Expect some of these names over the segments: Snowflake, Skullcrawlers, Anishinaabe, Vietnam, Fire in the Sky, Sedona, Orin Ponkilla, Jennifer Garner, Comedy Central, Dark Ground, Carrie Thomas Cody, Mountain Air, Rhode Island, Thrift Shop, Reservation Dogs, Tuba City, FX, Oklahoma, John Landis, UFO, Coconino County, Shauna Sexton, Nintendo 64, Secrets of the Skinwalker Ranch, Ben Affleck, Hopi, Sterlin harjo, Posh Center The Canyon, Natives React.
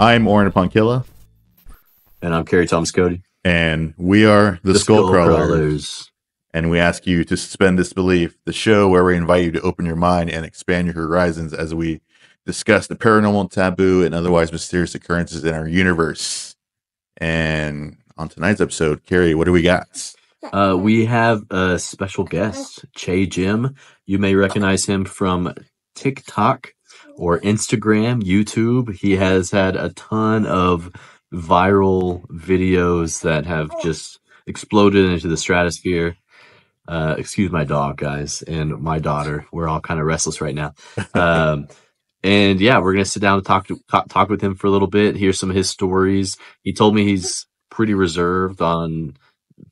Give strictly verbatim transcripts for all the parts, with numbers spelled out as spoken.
I'm Orin Ponkilla. And I'm Carrie Thomas Cody. And we are the, the Skullcrawlers. And we ask you to suspend disbelief, the show where we invite you to open your mind and expand your horizons as we discuss the paranormal, taboo, and otherwise mysterious occurrences in our universe. And on tonight's episode, Carrie, what do we got? Uh, we have a special guest, Che Jim. You may recognize him from TikTok or Instagram, YouTube. He has had a ton of viral videos that have just exploded into the stratosphere. Uh, excuse my dog, guys, and my daughter. We're all kind of restless right now. Um, and yeah, we're going to sit down and talk, to, talk, talk with him for a little bit, hear some of his stories. He told me he's pretty reserved on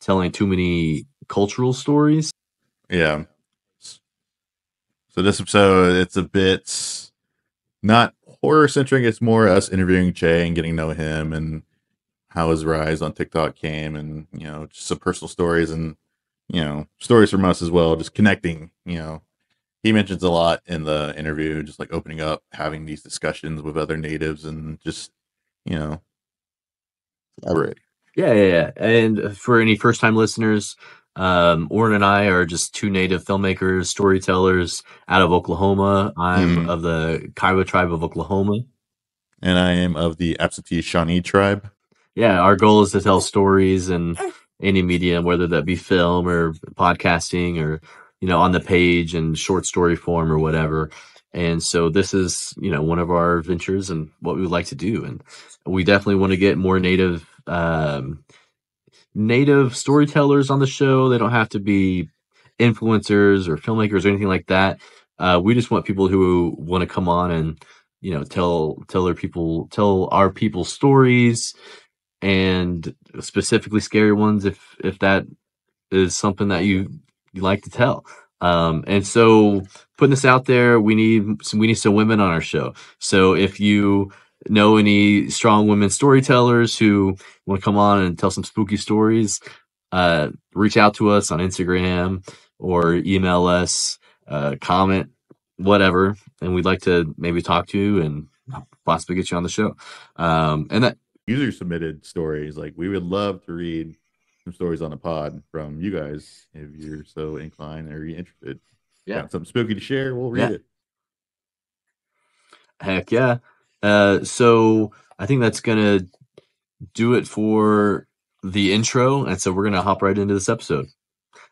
telling too many cultural stories. Yeah. So this episode, it's a bit not horror-centric. It's more us interviewing Che and getting to know him and how his rise on TikTok came, and, you know, just some personal stories and, you know, stories from us as well, just connecting. You know, he mentions a lot in the interview, just like opening up, having these discussions with other natives and just, you know, elaborate. Yeah, yeah, yeah. And for any first-time listeners, um, Orin and I are just two native filmmakers, storytellers out of Oklahoma. I'm mm. of the Kiowa tribe of Oklahoma. And I am of the Absentee Shawnee tribe. Yeah, our goal is to tell stories in any medium, whether that be film or podcasting or, you know, on the page and short story form or whatever. And so this is, you know, one of our ventures and what we would like to do. And we definitely want to get more native um native storytellers on the show. They don't have to be influencers or filmmakers or anything like that. Uh we just want people who want to come on and, you know, tell tell their people tell our people stories, and specifically scary ones if if that is something that you you like to tell. Um and so putting this out there, we need some we need some women on our show. So if you know any strong women storytellers who want to come on and tell some spooky stories, uh reach out to us on Instagram or email us, uh comment, whatever, and we'd like to maybe talk to you and possibly get you on the show. Um and that user submitted stories, like, we would love to read some stories on the pod from you guys if you're so inclined or you're interested. Yeah, got something spooky to share, we'll read yeah. it. Heck yeah. Uh, so I think that's gonna do it for the intro, and so we're gonna hop right into this episode.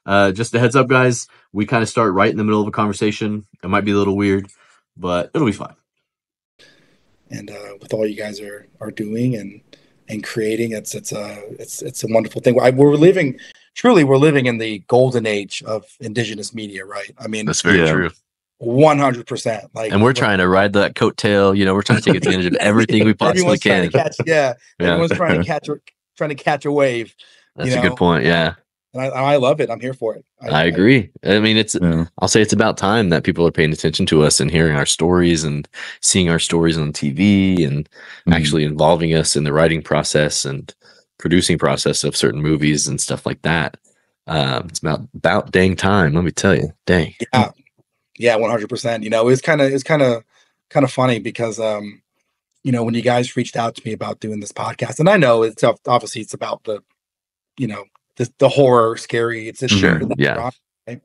Uh, just a heads up, guys, we kind of start right in the middle of a conversation. It might be a little weird, but it'll be fine. And uh, with all you guys are are doing and and creating, it's it's a it's it's a wonderful thing. I, we're living, truly, we're living in the golden age of indigenous media, right? I mean, that's very yeah. true. one hundred percent. Like, and we're trying to ride that coattail. You know, we're trying to take advantage of everything we possibly can. Catch, yeah, yeah, everyone's trying to catch, trying to catch a wave. That's you know? a good point. Yeah, and I, I love it. I'm here for it. I, I agree. I, I mean, it's. Yeah. I'll say it's about time that people are paying attention to us and hearing our stories and seeing our stories on T V and mm-hmm. actually involving us in the writing process and producing process of certain movies and stuff like that. Um, it's about about dang time. Let me tell you, dang. Yeah. Yeah, one hundred percent. You know, it's kind of it's kind of kind of funny because, um, you know, when you guys reached out to me about doing this podcast, and I know it's obviously it's about the, you know, the, the horror, scary. It's just sure, yeah. Genre, right?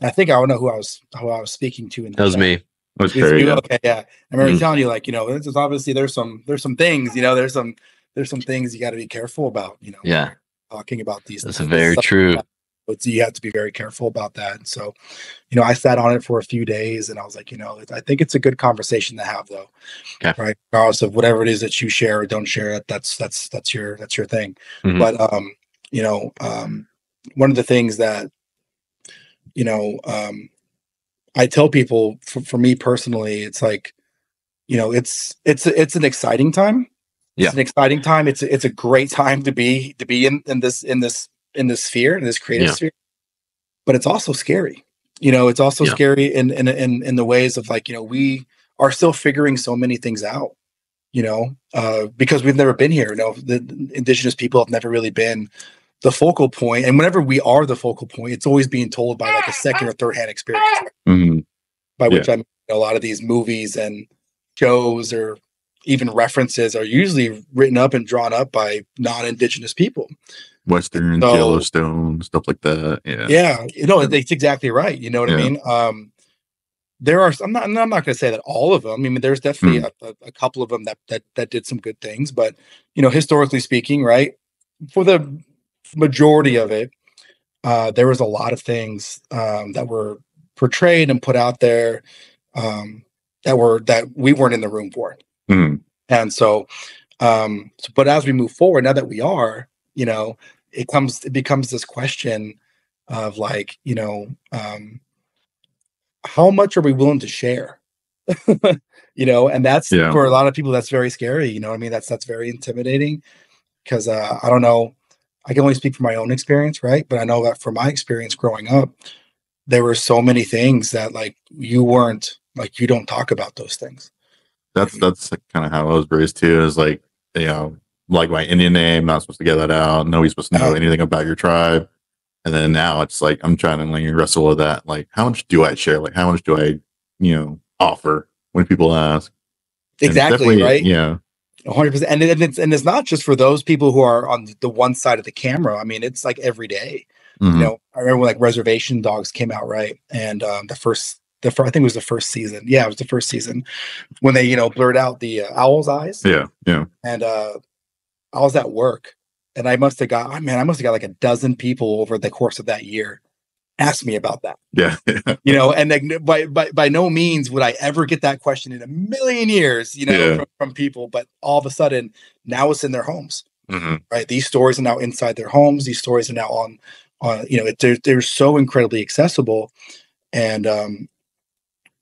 And I think I don't know who I was who I was speaking to. In that, that was me. That was Carrie, yeah. Okay, yeah. I remember mm-hmm. telling you, like, you know, this is obviously there's some there's some things, you know, there's some there's some things you got to be careful about, you know. Yeah. Talking about these. That's things, very true. Like that. But you have to be very careful about that. And so, you know, I sat on it for a few days and I was like, you know, I think it's a good conversation to have, though. Okay. Right. Regardless of whatever it is that you share or don't share, that's, that's, that's your, that's your thing. Mm-hmm. But, um, you know, um, one of the things that, you know, um, I tell people for, for me personally, it's like, you know, it's, it's, it's an exciting time. Yeah. It's an exciting time. It's, it's a great time to be, to be in, in this, in this, in this sphere, in this creative yeah. sphere, but it's also scary. You know, it's also yeah. scary in, in, in, in the ways of, like, you know, we are still figuring so many things out, you know, uh, because we've never been here. You know, the indigenous people have never really been the focal point. And whenever we are the focal point, it's always being told by, like, a second or third hand experience, right? Mm-hmm. By yeah. which I mean a lot of these movies and shows or even references are usually written up and drawn up by non-Indigenous people. Western, so, Yellowstone, stuff like that. Yeah. Yeah. You know, it's exactly right. You know what yeah. I mean? Um, there are, I'm not, I'm not going to say that all of them. I mean, there's definitely mm. a, a couple of them that, that, that did some good things, but you know, historically speaking, right. For the majority of it, uh, there was a lot of things, um, that were portrayed and put out there, um, that were, that we weren't in the room for. Mm. And so, um, so, but as we move forward, now that we are, you know, it comes, it becomes this question of like, you know, um, how much are we willing to share? You know, and that's yeah. for a lot of people, that's very scary. You know what I mean? That's, that's very intimidating because, uh, I don't know, I can only speak from my own experience. Right. But I know that from my experience growing up, there were so many things that like, you weren't like, you don't talk about those things. That's, that's kind of how I was raised too, is like, you know, like my Indian name, not supposed to get that out. Nobody's supposed to know anything about your tribe. And then now it's like, I'm trying to like wrestle with that. Like, how much do I share? Like, how much do I, you know, offer when people ask? Exactly. Right. Yeah. A hundred percent. And it's, and it's not just for those people who are on the one side of the camera. I mean, it's like every day, mm-hmm. you know, I remember when like Reservation Dogs came out. Right. And, um, the first, the first, I think it was the first season. Yeah. It was the first season when they, you know, blurred out the uh, owl's eyes. Yeah. Yeah. And, uh, I was at work and I must've got, I mean, I must've got like a dozen people over the course of that year asked me about that. Yeah. You know, and then by, by, by no means would I ever get that question in a million years, you know, yeah. from, from people, but all of a sudden now it's in their homes, mm-hmm. right? These stories are now inside their homes. These stories are now on, on, you know, it, they're, they're so incredibly accessible and, um,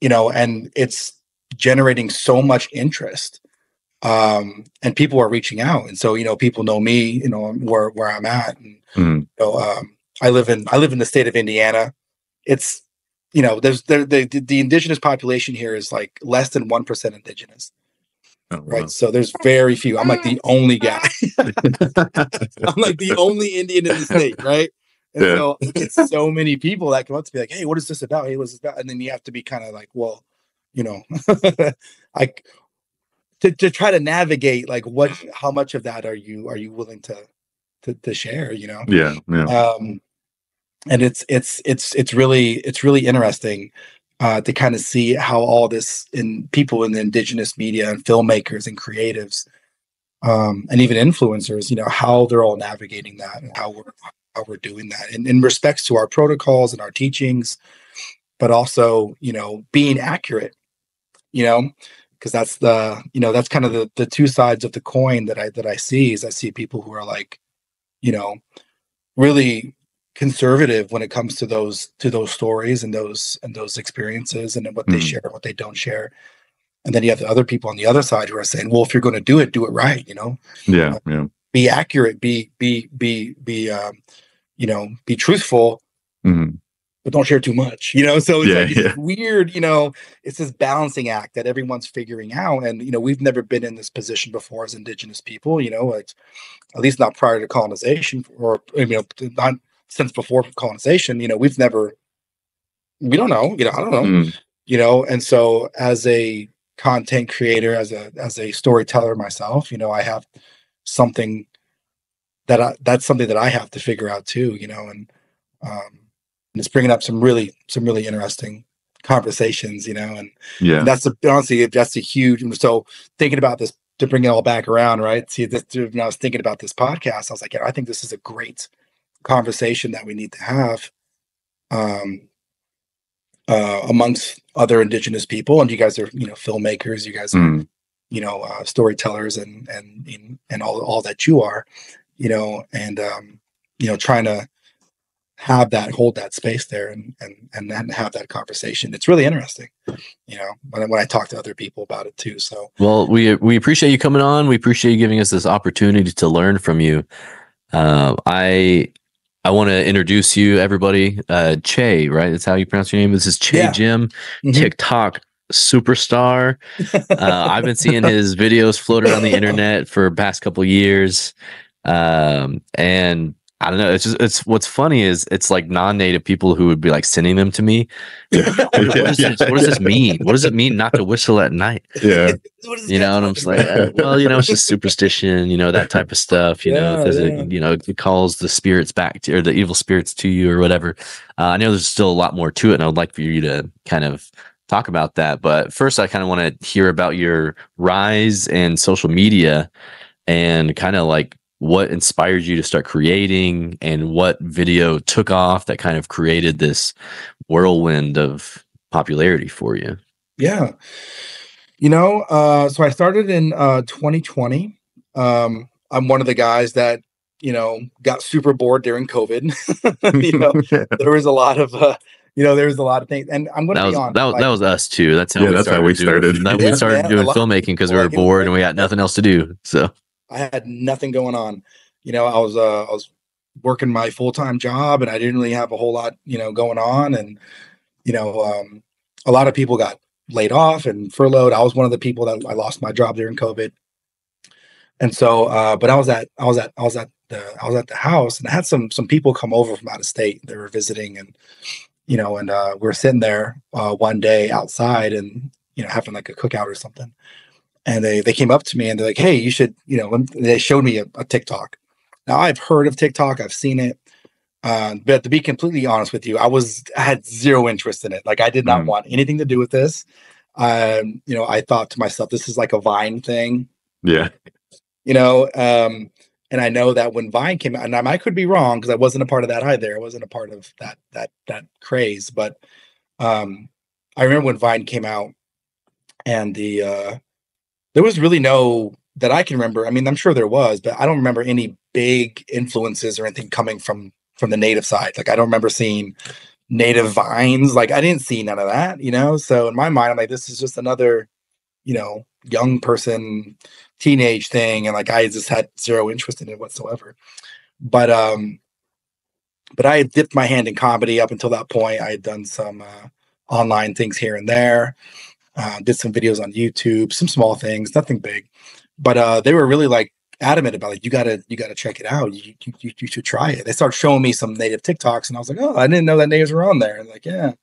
you know, and it's generating so much interest. Um, and people are reaching out. And so, you know, people know me, you know, where, where I'm at. And, mm-hmm. you know, um, I live in, I live in the state of Indiana. It's, you know, there's there, the, the indigenous population here is like less than one percent indigenous. Oh, wow. Right. So there's very few. I'm like the only guy. I'm like the only Indian in the state. Right. And yeah. so it's so many people that come up to be like, hey, what is this about? Hey, what's this about? And then you have to be kind of like, well, you know, I, To, to try to navigate like what how much of that are you are you willing to to, to share, you know? Yeah, yeah. Um and it's it's it's it's really it's really interesting uh to kind of see how all this in people in the indigenous media and filmmakers and creatives um and even influencers, you know, how they're all navigating that and how we're how we're doing that and in respects to our protocols and our teachings, but also, you know, being accurate, you know. Because that's the, you know, that's kind of the the two sides of the coin that I that I see is I see people who are like, you know, really conservative when it comes to those to those stories and those and those experiences and what mm-hmm. they share and what they don't share. And then you have the other people on the other side who are saying, well, if you're going to do it, do it right, you know. Yeah, uh, yeah. Be accurate. Be be be be um, you know, be truthful. Mm-hmm. But don't share too much, you know? So it's yeah, like, yeah. It's weird, you know, it's this balancing act that everyone's figuring out. And, you know, we've never been in this position before as indigenous people, you know, like at least not prior to colonization or, you know, not since before colonization, you know, we've never, we don't know, you know, I don't know, mm. you know? And so as a content creator, as a, as a storyteller myself, you know, I have something that I, that's something that I have to figure out too, you know? And, um, And it's bringing up some really, some really interesting conversations, you know, and, yeah. and that's a, honestly, that's a huge, and so thinking about this, to bring it all back around, right? See, this, when I was thinking about this podcast, I was like, yeah, I think this is a great conversation that we need to have um, uh, amongst other indigenous people. And you guys are, you know, filmmakers, you guys mm. are, you know, uh, storytellers and, and, and all, all that you are, you know, and, um, you know, trying to have that, hold that space there and, and, and then have that conversation. It's really interesting, you know, when, when I talk to other people about it too. So, well, we, we appreciate you coming on. We appreciate you giving us this opportunity to learn from you. Uh, I, I want to introduce you, everybody, uh, Che, right? That's how you pronounce your name. This is Che yeah. Jim, mm-hmm. TikTok superstar. uh, I've been seeing his videos floated on the internet for the past couple years. Um, and, I don't know. It's just, it's what's funny is it's like non-native people who would be like sending them to me. yeah, what, does yeah, this, what does yeah. this mean? What does it mean not to whistle at night? Yeah. You know, and I'm just like, well, you know, it's just superstition, you know, that type of stuff, you yeah, know, there's yeah. a, you know, it calls the spirits back to, or the evil spirits to you or whatever. Uh, I know there's still a lot more to it, and I would like for you to kind of talk about that. But first, I kind of want to hear about your rise in social media and kind of like, what inspired you to start creating, and what video took off that kind of created this whirlwind of popularity for you? Yeah. You know, uh, so I started in uh, twenty twenty. Um, I'm one of the guys that, you know, got super bored during COVID. you know, yeah. There was a lot of, uh, you know, there was a lot of things. And I'm going to be honest. That was, like, that was us too. That's how yeah, we that's started. How we started, doing, yeah, we started yeah, doing filmmaking because we were bored and we got nothing else to do. So. I had nothing going on. You know, I was, uh, I was working my full-time job, and I didn't really have a whole lot, you know, going on. And, you know, um, a lot of people got laid off and furloughed. I was one of the people that I lost my job during COVID. And so, uh, but I was at, I was at, I was at the, I was at the house, and I had some, some people come over from out of state. They were visiting, and, you know, and, uh, we were sitting there, uh, one day outside, and, you know, having like a cookout or something. And they, they came up to me and they're like, hey, you should, you know, they showed me a, a TikTok. Now I've heard of TikTok. I've seen it. Uh, but to be completely honest with you, I was, I had zero interest in it. Like I did not mm. want anything to do with this. Um, you know, I thought to myself, this is like a Vine thing. Yeah. You know, um, and I know that when Vine came out, and I could be wrong because I wasn't a part of that either. I wasn't a part of that, that, that craze. But um, I remember when Vine came out, and the, uh, there was really no that I can remember. I mean, I'm sure there was, but I don't remember any big influences or anything coming from, from the native side. Like, I don't remember seeing native vines. Like, I didn't see none of that, you know? So in my mind, I'm like, this is just another, you know, young person, teenage thing. And like, I just had zero interest in it whatsoever. But, um, but I had dipped my hand in comedy up until that point. I had done some uh, online things here and there. Uh, did some videos on YouTube, some small things, nothing big, but uh, they were really like adamant about like, you gotta, you gotta check it out. You, you, you should try it. They started showing me some native TikToks, and I was like, oh, I didn't know that natives were on there. And like, yeah, I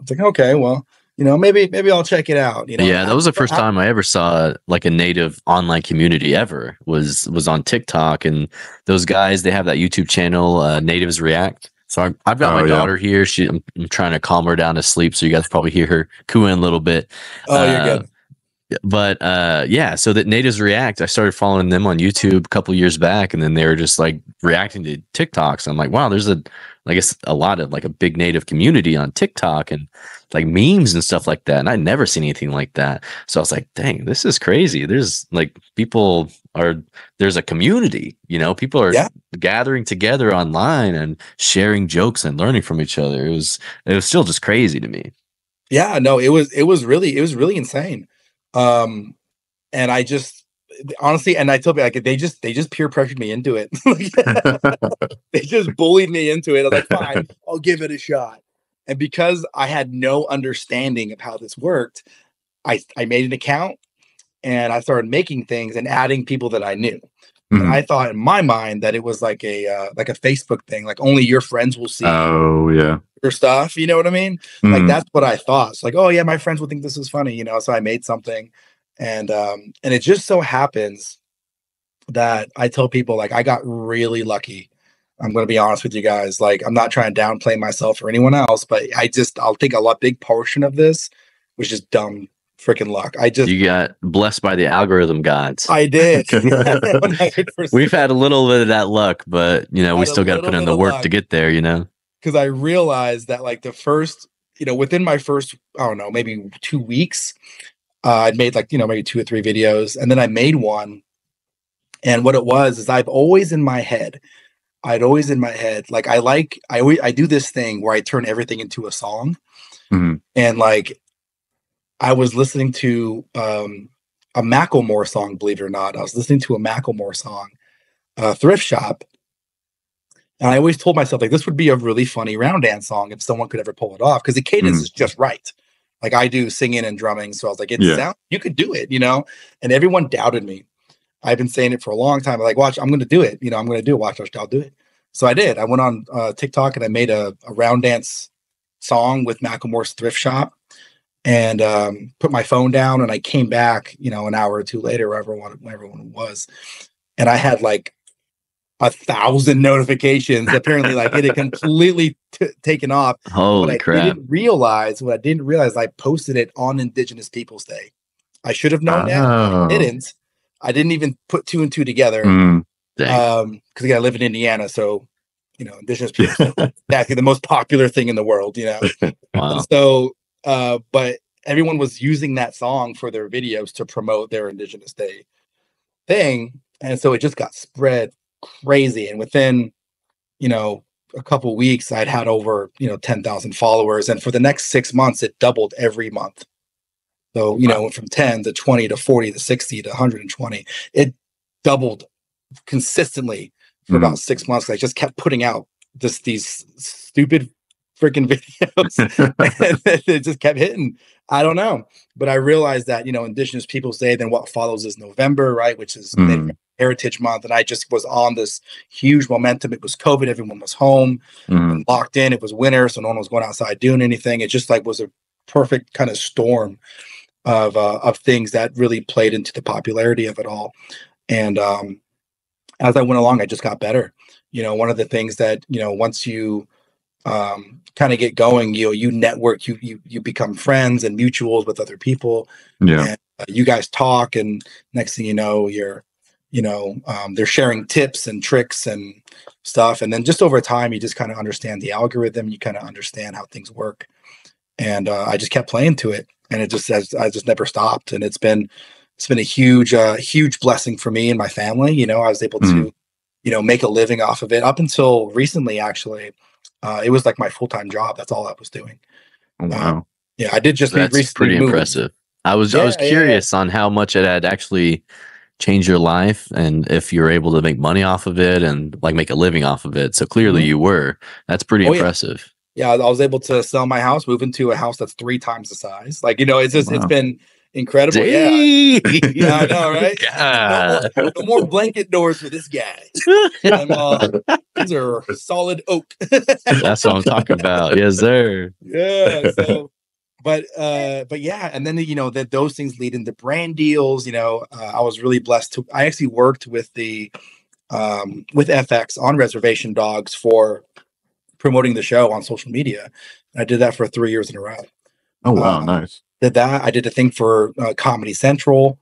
was like, okay, well, you know, maybe, maybe I'll check it out. You know, yeah, that was the first time I ever saw like a native online community ever was was on TikTok, and those guys, they have that YouTube channel, uh, Natives React. So I, I've got oh, my daughter yeah. here. She, I'm, I'm trying to calm her down to sleep. So you guys probably hear her cooing a little bit. Oh, uh, you're good. But uh, yeah, so that Natives React, I started following them on YouTube a couple years back, and then they were just like reacting to TikToks. I'm like, wow, there's a, I guess a lot of like a big native community on TikTok and like memes and stuff like that. And I'd never seen anything like that. So I was like, dang, this is crazy. There's like people are, there's a community, you know, people are yeah. gathering together online and sharing jokes and learning from each other. It was, it was still just crazy to me. Yeah, no, it was, it was really, it was really insane. Um, and I just honestly, and I told you, like, they just, they just peer pressured me into it. They just bullied me into it. I was like, fine, I'll give it a shot. And because I had no understanding of how this worked, I, I made an account and I started making things and adding people that I knew. Mm-hmm. And I thought in my mind that it was like a, uh, like a Facebook thing, like only your friends will see. Oh yeah. Your stuff. You know what I mean? Mm-hmm. Like, that's what I thought. It's like, oh yeah, my friends would think this is funny, you know? So I made something, and, um, and it just so happens that I tell people, like, I got really lucky. I'm going to be honest with you guys. Like, I'm not trying to downplay myself or anyone else, but I just, I'll think a lot big portion of this was just dumb freaking luck. I just you got blessed by the algorithm gods. I did. We've had a little bit of that luck, but you know, we still got to put in the work luck. To get there, you know? Cause I realized that like the first, you know, within my first, I don't know, maybe two weeks, uh, I'd made like, you know, maybe two or three videos, and then I made one. And what it was, is I've always in my head, I'd always in my head, like I like, I always, I do this thing where I turn everything into a song. Mm-hmm. And like, I was listening to um, a Macklemore song, believe it or not. I was listening to a Macklemore song, uh, Thrift Shop. And I always told myself, like, this would be a really funny round dance song if someone could ever pull it off, because the cadence mm. is just right. Like, I do singing and drumming. So I was like, it yeah. sounds, you could do it, you know? And everyone doubted me. I've been saying it for a long time. I'm like, watch, I'm going to do it. You know, I'm going to do it. Watch, watch, I'll do it. So I did. I went on uh, TikTok and I made a, a round dance song with Macklemore's Thrift Shop, and um, put my phone down, and I came back, you know, an hour or two later, wherever everyone was. And I had like a thousand notifications. Apparently, like it had completely t- taken off. Holy crap. I didn't realize what I didn't realize. I posted it on Indigenous Peoples Day. I should have known oh. that. I didn't. I didn't even put two and two together. Mm, um, cause again, I live in Indiana. So, you know, Indigenous Peoples Day, that's the most popular thing in the world, you know? Wow. And so, uh, but everyone was using that song for their videos to promote their Indigenous Day thing. And so it just got spread crazy. And within, you know, a couple weeks, I'd had over, you know, ten thousand followers. And for the next six months, it doubled every month. So, you know, from ten to twenty to forty to sixty to one hundred twenty, it doubled consistently for mm-hmm. about six months. I just kept putting out just these stupid freaking videos. And it just kept hitting. I don't know. But I realized that, you know, Indigenous Peoples Day, then what follows is November, right? Which is mm-hmm. Heritage Month. And I just was on this huge momentum. It was COVID. Everyone was home mm-hmm. and locked in. It was winter. So no one was going outside doing anything. It just like was a perfect kind of storm of uh, of things that really played into the popularity of it all. And um, as I went along, I just got better. You know, one of the things that, you know, once you um, kind of get going, you know, you network, you you you become friends and mutuals with other people. Yeah, and, uh, you guys talk, and next thing you know, you're, you know, um, they're sharing tips and tricks and stuff. And then just over time, you just kind of understand the algorithm. You kind of understand how things work. And uh, I just kept playing to it. And it just, I just never stopped. And it's been, it's been a huge, uh, huge blessing for me and my family. You know, I was able mm-hmm. to, you know, make a living off of it up until recently, actually. Uh, it was like my full-time job. That's all I was doing. Wow. Um, yeah. I did just That's recently pretty moved. Impressive. I was, yeah, I was curious yeah, yeah. on how much it had actually changed your life and if you were able to make money off of it and like make a living off of it. So clearly mm-hmm. you were, that's pretty oh, impressive. Yeah. Yeah, I was able to sell my house, move into a house that's three times the size. Like, you know, it's just, wow. it's been incredible. Dang. Yeah. Yeah, I know, right? God. No, more, no more blanket doors for this guy. I'm, uh, these are solid oak. That's what I'm talking about. Yes, sir. Yeah. So, but, uh, but yeah. And then, you know, that those things lead into brand deals. You know, uh, I was really blessed to, I actually worked with the, um, with F X on Reservation Dogs for promoting the show on social media. I did that for three years in a row. Oh wow, uh, nice. Did that. I did a thing for uh, Comedy Central.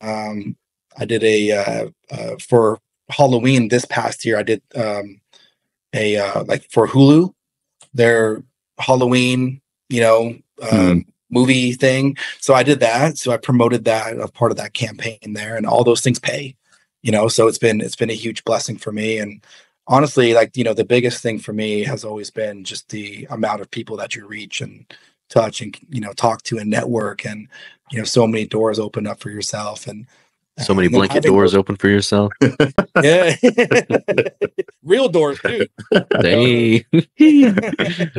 Um, I did a uh, uh, for Halloween this past year. I did um, a uh, like for Hulu, their Halloween, you know, uh, mm. movie thing. So I did that. So I promoted that as part of that campaign there, and all those things pay. You know, so it's been it's been a huge blessing for me. And honestly, like, you know, the biggest thing for me has always been just the amount of people that you reach and touch and, you know, talk to and network, and, you know, so many doors open up for yourself, and so many and blanket doors open for yourself. Yeah. Real doors too. Hey.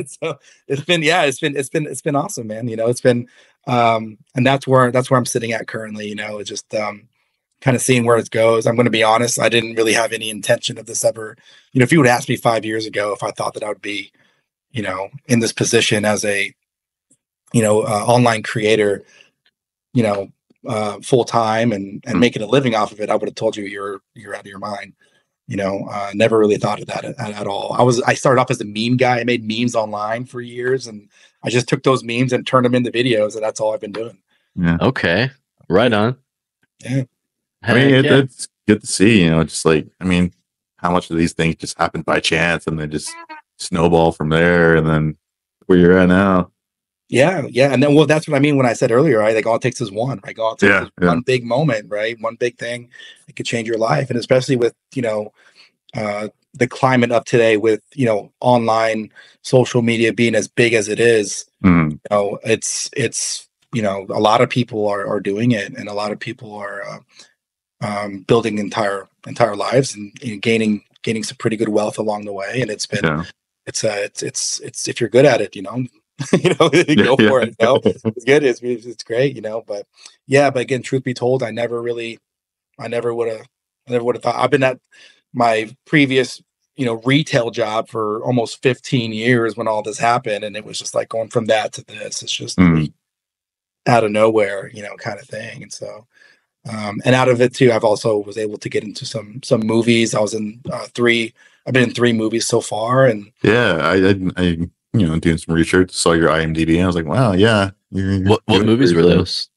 So it's been, yeah, it's been, it's been, it's been awesome, man. You know, it's been, um, and that's where, that's where I'm sitting at currently, you know, it's just, um, kind of seeing where it goes. I'm going to be honest. I didn't really have any intention of this ever. You know, if you would ask me five years ago, if I thought that I would be, you know, in this position as a, you know, uh, online creator, you know, uh, full time and, and making a living off of it, I would have told you you're, you're out of your mind. You know, uh, never really thought of that at, at all. I was, I started off as a meme guy. I made memes online for years, and I just took those memes and turned them into videos, and that's all I've been doing. Yeah. Okay. Right on. Yeah. I mean, it, yeah. it's good to see, you know, just like, I mean, how much of these things just happen by chance and they just snowball from there, and then where you're at now. Yeah. Yeah. And then, well, that's what I mean when I said earlier, right? Like, all it takes is one, right? All it takes yeah, is yeah. one big moment, right? One big thing that could change your life. And especially with, you know, uh, the climate of today with, you know, online social media being as big as it is, mm. you know, it's, it's, you know, a lot of people are, are doing it, and a lot of people are, uh, Um, building entire entire lives and, and gaining gaining some pretty good wealth along the way, and it's been yeah. it's uh it's it's it's if you're good at it, you know, you know, go yeah. for it. You know? It's good, it's it's great, you know. But yeah, but again, truth be told, I never really, I never would have, I never would have thought. I've been at my previous, you know, retail job for almost fifteen years when all this happened. And it was just like going from that to this, it's just mm. out of nowhere, you know, kind of thing. And so, um, and out of it too, I've also was able to get into some, some movies. I was in uh, three, I've been in three movies so far. And yeah, I, I, I you know, doing some research, saw your IMDb and I was like, wow, yeah. You're, you're what what movies were those?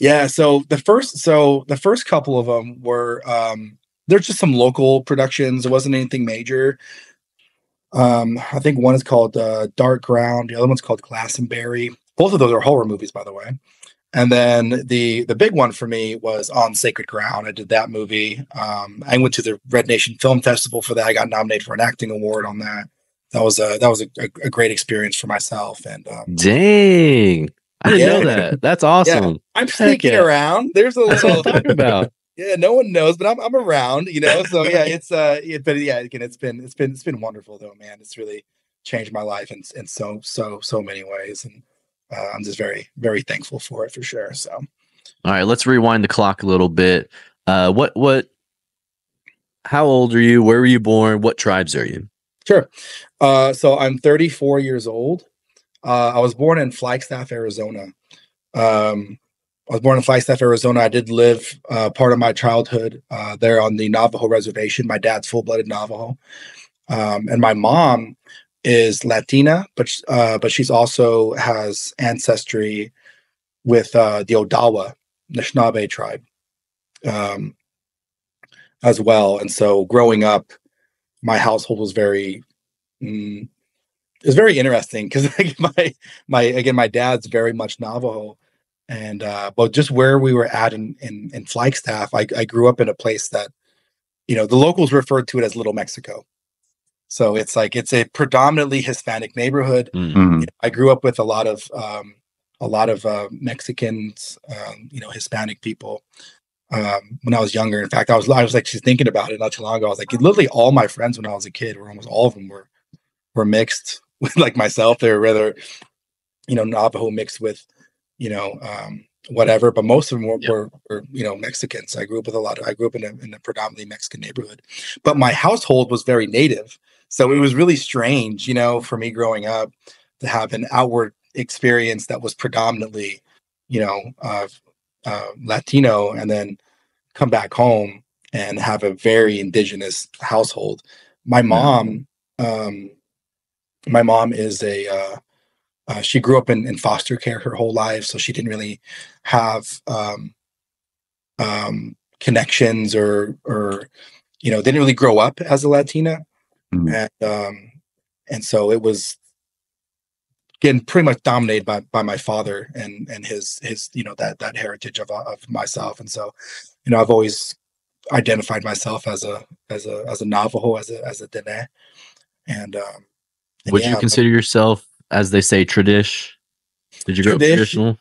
Yeah. So the first, so the first couple of them were, um, there's just some local productions. It wasn't anything major. Um, I think one is called uh, Dark Ground. The other one's called Glastonbury. Both of those are horror movies, by the way. And then the the big one for me was On Sacred Ground. I did that movie. Um, I went to the Red Nation Film Festival for that. I got nominated for an acting award on that. That was a that was a, a great experience for myself. And um, dang, I didn't yeah. know that. That's awesome. Yeah. I'm sneaking yeah. around. There's a little I'm talking about. Yeah, no one knows, but I'm I'm around, you know. So yeah, it's uh, it, but yeah, again, it's been it's been it's been wonderful though, man. It's really changed my life in in so so so many ways, and uh, I'm just very very thankful for it for sure. So, all right, let's rewind the clock a little bit. Uh, what what? How old are you? Where were you born? What tribes are you? Sure. Uh, so I'm thirty-four years old. Uh, I was born in Flagstaff, Arizona. Um. I was born in Flagstaff, Arizona. I did live uh, part of my childhood uh, there on the Navajo reservation. My dad's full-blooded Navajo, um, and my mom is Latina, but uh, but she's also has ancestry with uh, the Odawa Anishinaabe tribe um, as well. And so, growing up, my household was very. Mm, it was very interesting because like, my my again, my dad's very much Navajo. And, uh, but just where we were at in, in, in Flagstaff, I, I grew up in a place that, you know, the locals referred to it as Little Mexico. So it's like, it's a predominantly Hispanic neighborhood. Mm-hmm. You know, I grew up with a lot of, um, a lot of, uh, Mexicans, um, you know, Hispanic people, um, when I was younger. In fact, I was, I was actually thinking about it not too long ago. I was like, literally all my friends when I was a kid were almost all of them were, were mixed with like myself. They were rather, you know, Navajo mixed with, you know, um, whatever, but most of them were, yeah. were, were, you know, Mexicans. I grew up with a lot of, I grew up in a, in a predominantly Mexican neighborhood, but my household was very native. So it was really strange, you know, for me growing up to have an outward experience that was predominantly, you know, uh, uh, Latino, and then come back home and have a very indigenous household. My mom, um, my mom is a, uh, Uh, she grew up in, in foster care her whole life, so she didn't really have um, um, connections or, or, you know, didn't really grow up as a Latina. Mm-hmm. And um, and so it was, again, pretty much dominated by, by my father and and his, his you know, that that heritage of, of myself. And so, you know, I've always identified myself as a as a, as a Navajo, as a, as a Diné. And, um, and would yeah, you consider but, yourself, as they say, tradish? Did you grow up traditional?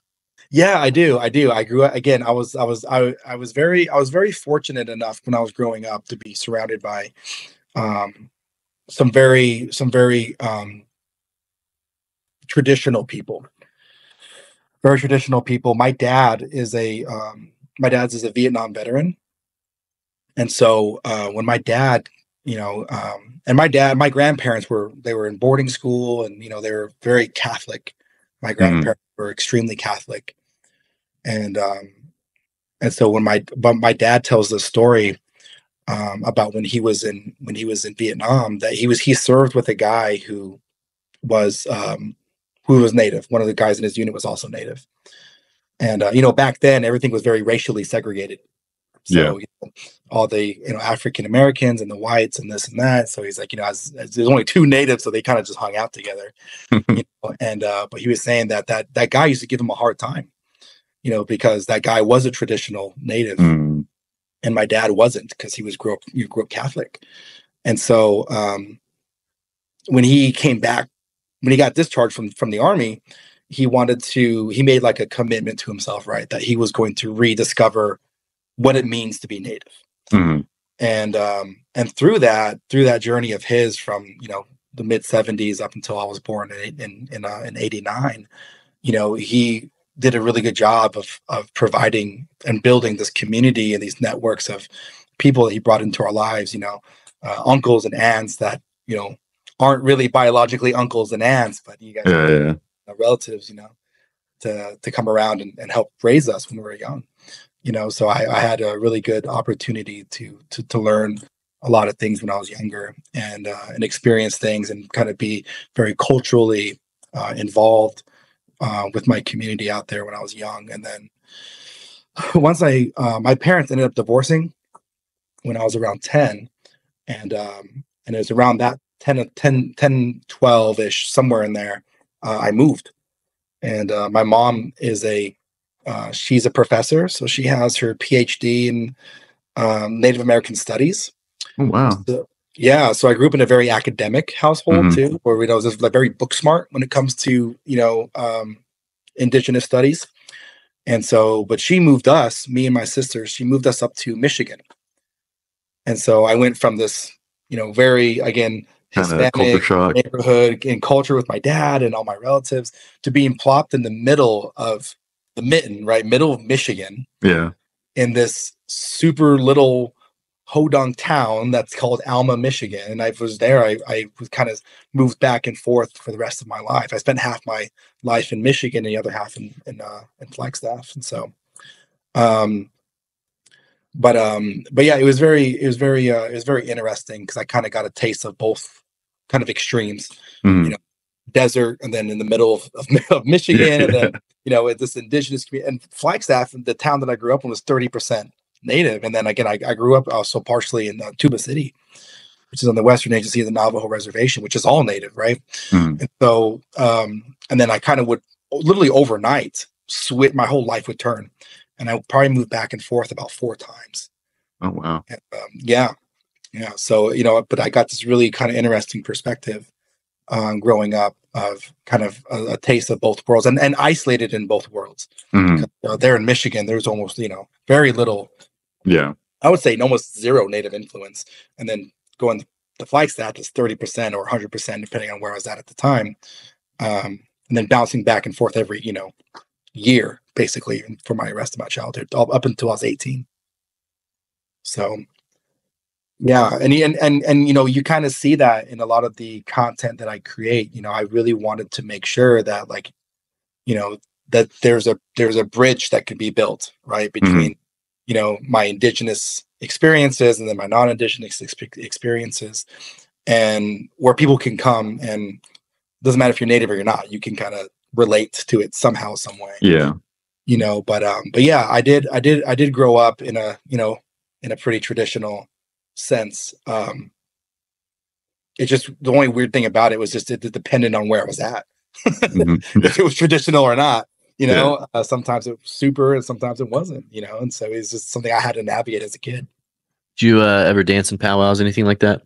Yeah, I do. I do. I grew up again. I was, I was, I, I was very, I was very fortunate enough when I was growing up to be surrounded by, um, some very, some very, um, traditional people, very traditional people. My dad is a, um, my dad's is a Vietnam veteran. And so, uh, when my dad, you know, um, and my dad, my grandparents were, they were in boarding school and, you know, they were very Catholic. My grandparents mm-hmm. were extremely Catholic. And, um, and so when my, but my dad tells the story, um, about when he was in, when he was in Vietnam, that he was, he served with a guy who was, um, who was Native. One of the guys in his unit was also Native. And, uh, you know, back then everything was very racially segregated. So, yeah. you know, all the, you know, African Americans and the whites and this and that. So he's like, you know, as, as there's only two natives, so they kind of just hung out together. you know? And, uh, but he was saying that, that, that guy used to give him a hard time, you know, because that guy was a traditional Native mm. and my dad wasn't, because he was grew up, you grew up Catholic. And so, um, when he came back, when he got discharged from, from the army, he wanted to, he made like a commitment to himself, right? That he was going to rediscover what it means to be Native. Mm-hmm. And, um, and through that, through that journey of his from, you know, the mid seventies up until I was born in, in, in, uh, in eighty-nine, you know, he did a really good job of, of providing and building this community and these networks of people that he brought into our lives, you know, uh, uncles and aunts that, you know, aren't really biologically uncles and aunts, but you guys yeah, are yeah. Uh, relatives, you know, to to come around and, and help raise us when we were young, you know. So I, I had a really good opportunity to to to learn a lot of things when I was younger, and uh, and experience things, and kind of be very culturally uh, involved uh, with my community out there when I was young. And then once I, uh, my parents ended up divorcing when I was around ten, and um, and it was around that ten, ten, ten, twelve ish, somewhere in there, uh, I moved. And uh, my mom is a, uh, she's a professor, so she has her PhD in um, Native American studies. Oh, wow. So, yeah. So I grew up in a very academic household mm-hmm. too, where we know was like very book smart when it comes to, you know, um, indigenous studies. And so, but she moved us, me and my sister, she moved us up to Michigan. And so I went from this, you know, very, again, Hispanic neighborhood and culture with my dad and all my relatives to being plopped in the middle of the mitten, right? Middle of Michigan. Yeah. In this super little Hodunk town that's called Alma, Michigan. And I was there. I, I was kind of moved back and forth for the rest of my life. I spent half my life in Michigan and the other half in, in, uh, in Flagstaff. And so, um, but, um, but yeah, it was very, it was very, uh, it was very interesting because I kind of got a taste of both kind of extremes, mm. you know, desert and then in the middle of, of, of Michigan. Yeah. And then, you know, this indigenous community. And Flagstaff, the town that I grew up in, was thirty percent Native. And then again, I, I grew up also partially in uh, Tuba City, which is on the western agency of the Navajo Reservation, which is all Native, right? Mm. And so, um, and then I kind of would literally overnight switch, my whole life would turn. And I probably moved back and forth about four times. Oh, wow. And, um, yeah. Yeah. So, you know, but I got this really kind of interesting perspective um, growing up of kind of a, a taste of both worlds and, and isolated in both worlds. Mm-hmm. Because, uh, there in Michigan, there's almost, you know, very little. Yeah, I would say almost zero Native influence. And then going to Flagstaff is thirty percent or one hundred percent, depending on where I was at at the time. Um, and then bouncing back and forth every, you know, year, basically, for my rest of my childhood, all up until I was eighteen. So, yeah. And, and, and, and you know, you kind of see that in a lot of the content that I create. You know, I really wanted to make sure that, like, you know, that there's a, there's a bridge that could be built, right, between mm-hmm. you know, my indigenous experiences and then my non-indigenous exp- experiences, and where people can come, and it doesn't matter if you're Native or you're not, you can kind of relate to it somehow, some way. Yeah. You know, but, um, but yeah, I did, I did, I did grow up in a, you know, in a pretty traditional sense. Um, it just, the only weird thing about it was just, it, it depended on where I was at, mm-hmm. if it was traditional or not. You know, yeah. uh, sometimes it was super and sometimes it wasn't, you know, and so it's just something I had to navigate as a kid. Did you uh, ever dance in powwows, anything like that?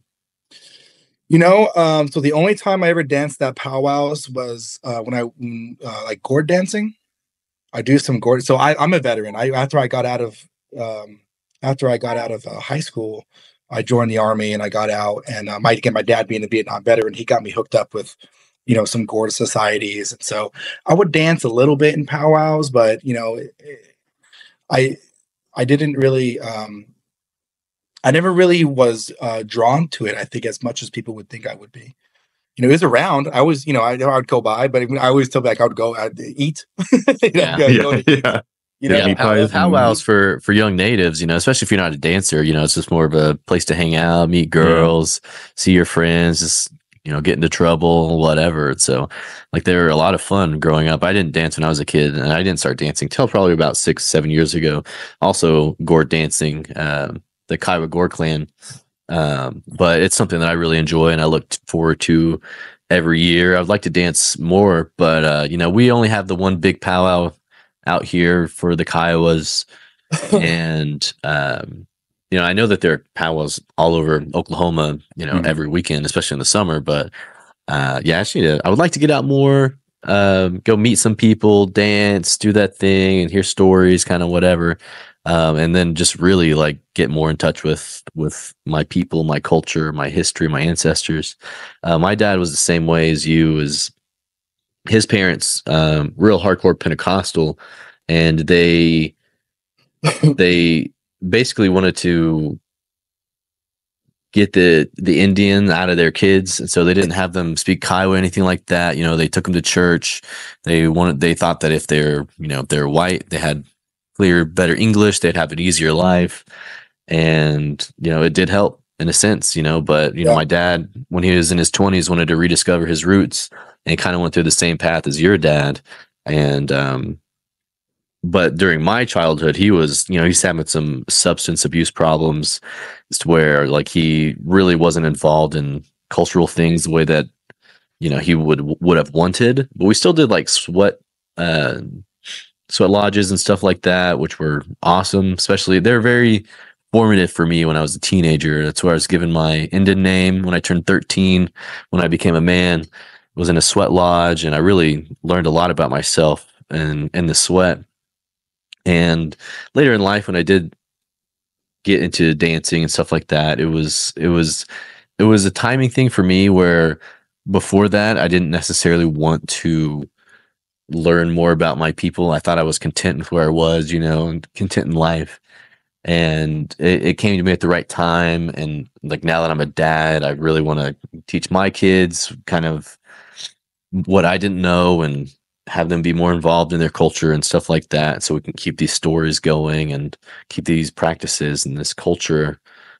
You know, um, so the only time I ever danced at powwows was uh, when I, uh, like, gourd dancing. I do some gourd. So I, I'm a veteran. I After I got out of, um, after I got out of uh, high school, I joined the Army and I got out. And uh, my, again, my dad being a Vietnam veteran, he got me hooked up with, you know, some gourd societies. And so I would dance a little bit in powwows, but, you know, it, it, I, I didn't really, um, I never really was uh, drawn to it, I think, as much as people would think I would be. You know, it was around. I was, you know, I, I would go by, but I always tell me, like, I would go, I'd eat. you yeah. know, yeah, go yeah. You know, yeah, pow- powwows for, for young natives, you know, especially if you're not a dancer, you know, it's just more of a place to hang out, meet girls, yeah. see your friends, just, you know, get into trouble, whatever. So, like, they were a lot of fun growing up. I didn't dance when I was a kid, and I didn't start dancing till probably about six, seven years ago. Also, gourd dancing, um, the Kiowa gourd clan. Um, but it's something that I really enjoy, and I look forward to every year. I'd like to dance more, but, uh, you know, we only have the one big powwow out here for the Kiowas. and, um, You know, I know that there are powwows all over Oklahoma, you know, mm-hmm. every weekend, especially in the summer. But uh, yeah, actually, uh, I would like to get out more, um, go meet some people, dance, do that thing, and hear stories, kind of whatever. Um, and then just really, like, get more in touch with with my people, my culture, my history, my ancestors. Uh, my dad was the same way as you. As his parents, um, real hardcore Pentecostal, and they they. basically wanted to get the the Indian out of their kids, and so they didn't have them speak Kiowa or anything like that. You know, they took them to church. They wanted, they thought that if they're, you know, if they're white, they had clear, better English, they'd have an easier life. And, you know, it did help in a sense, you know, but, you yeah. know, my dad, when he was in his twenties, wanted to rediscover his roots and kind of went through the same path as your dad. And, um, but during my childhood, he was, you know, he's having some substance abuse problems to where, like, he really wasn't involved in cultural things the way that, you know, he would, would have wanted. But we still did, like, sweat, uh, sweat lodges and stuff like that, which were awesome. Especially, they're very formative for me when I was a teenager. That's where I was given my Indian name when I turned thirteen, when I became a man, was in a sweat lodge. And I really learned a lot about myself and, and the sweat. And later in life, when I did get into dancing and stuff like that, it was it was it was a timing thing for me, where before that I didn't necessarily want to learn more about my people. I thought I was content with where I was, you know, and content in life. And it, it came to me at the right time. And, like, now that I'm a dad, I really want to teach my kids kind of what I didn't know, and have them be more involved in their culture and stuff like that, so we can keep these stories going and keep these practices and this culture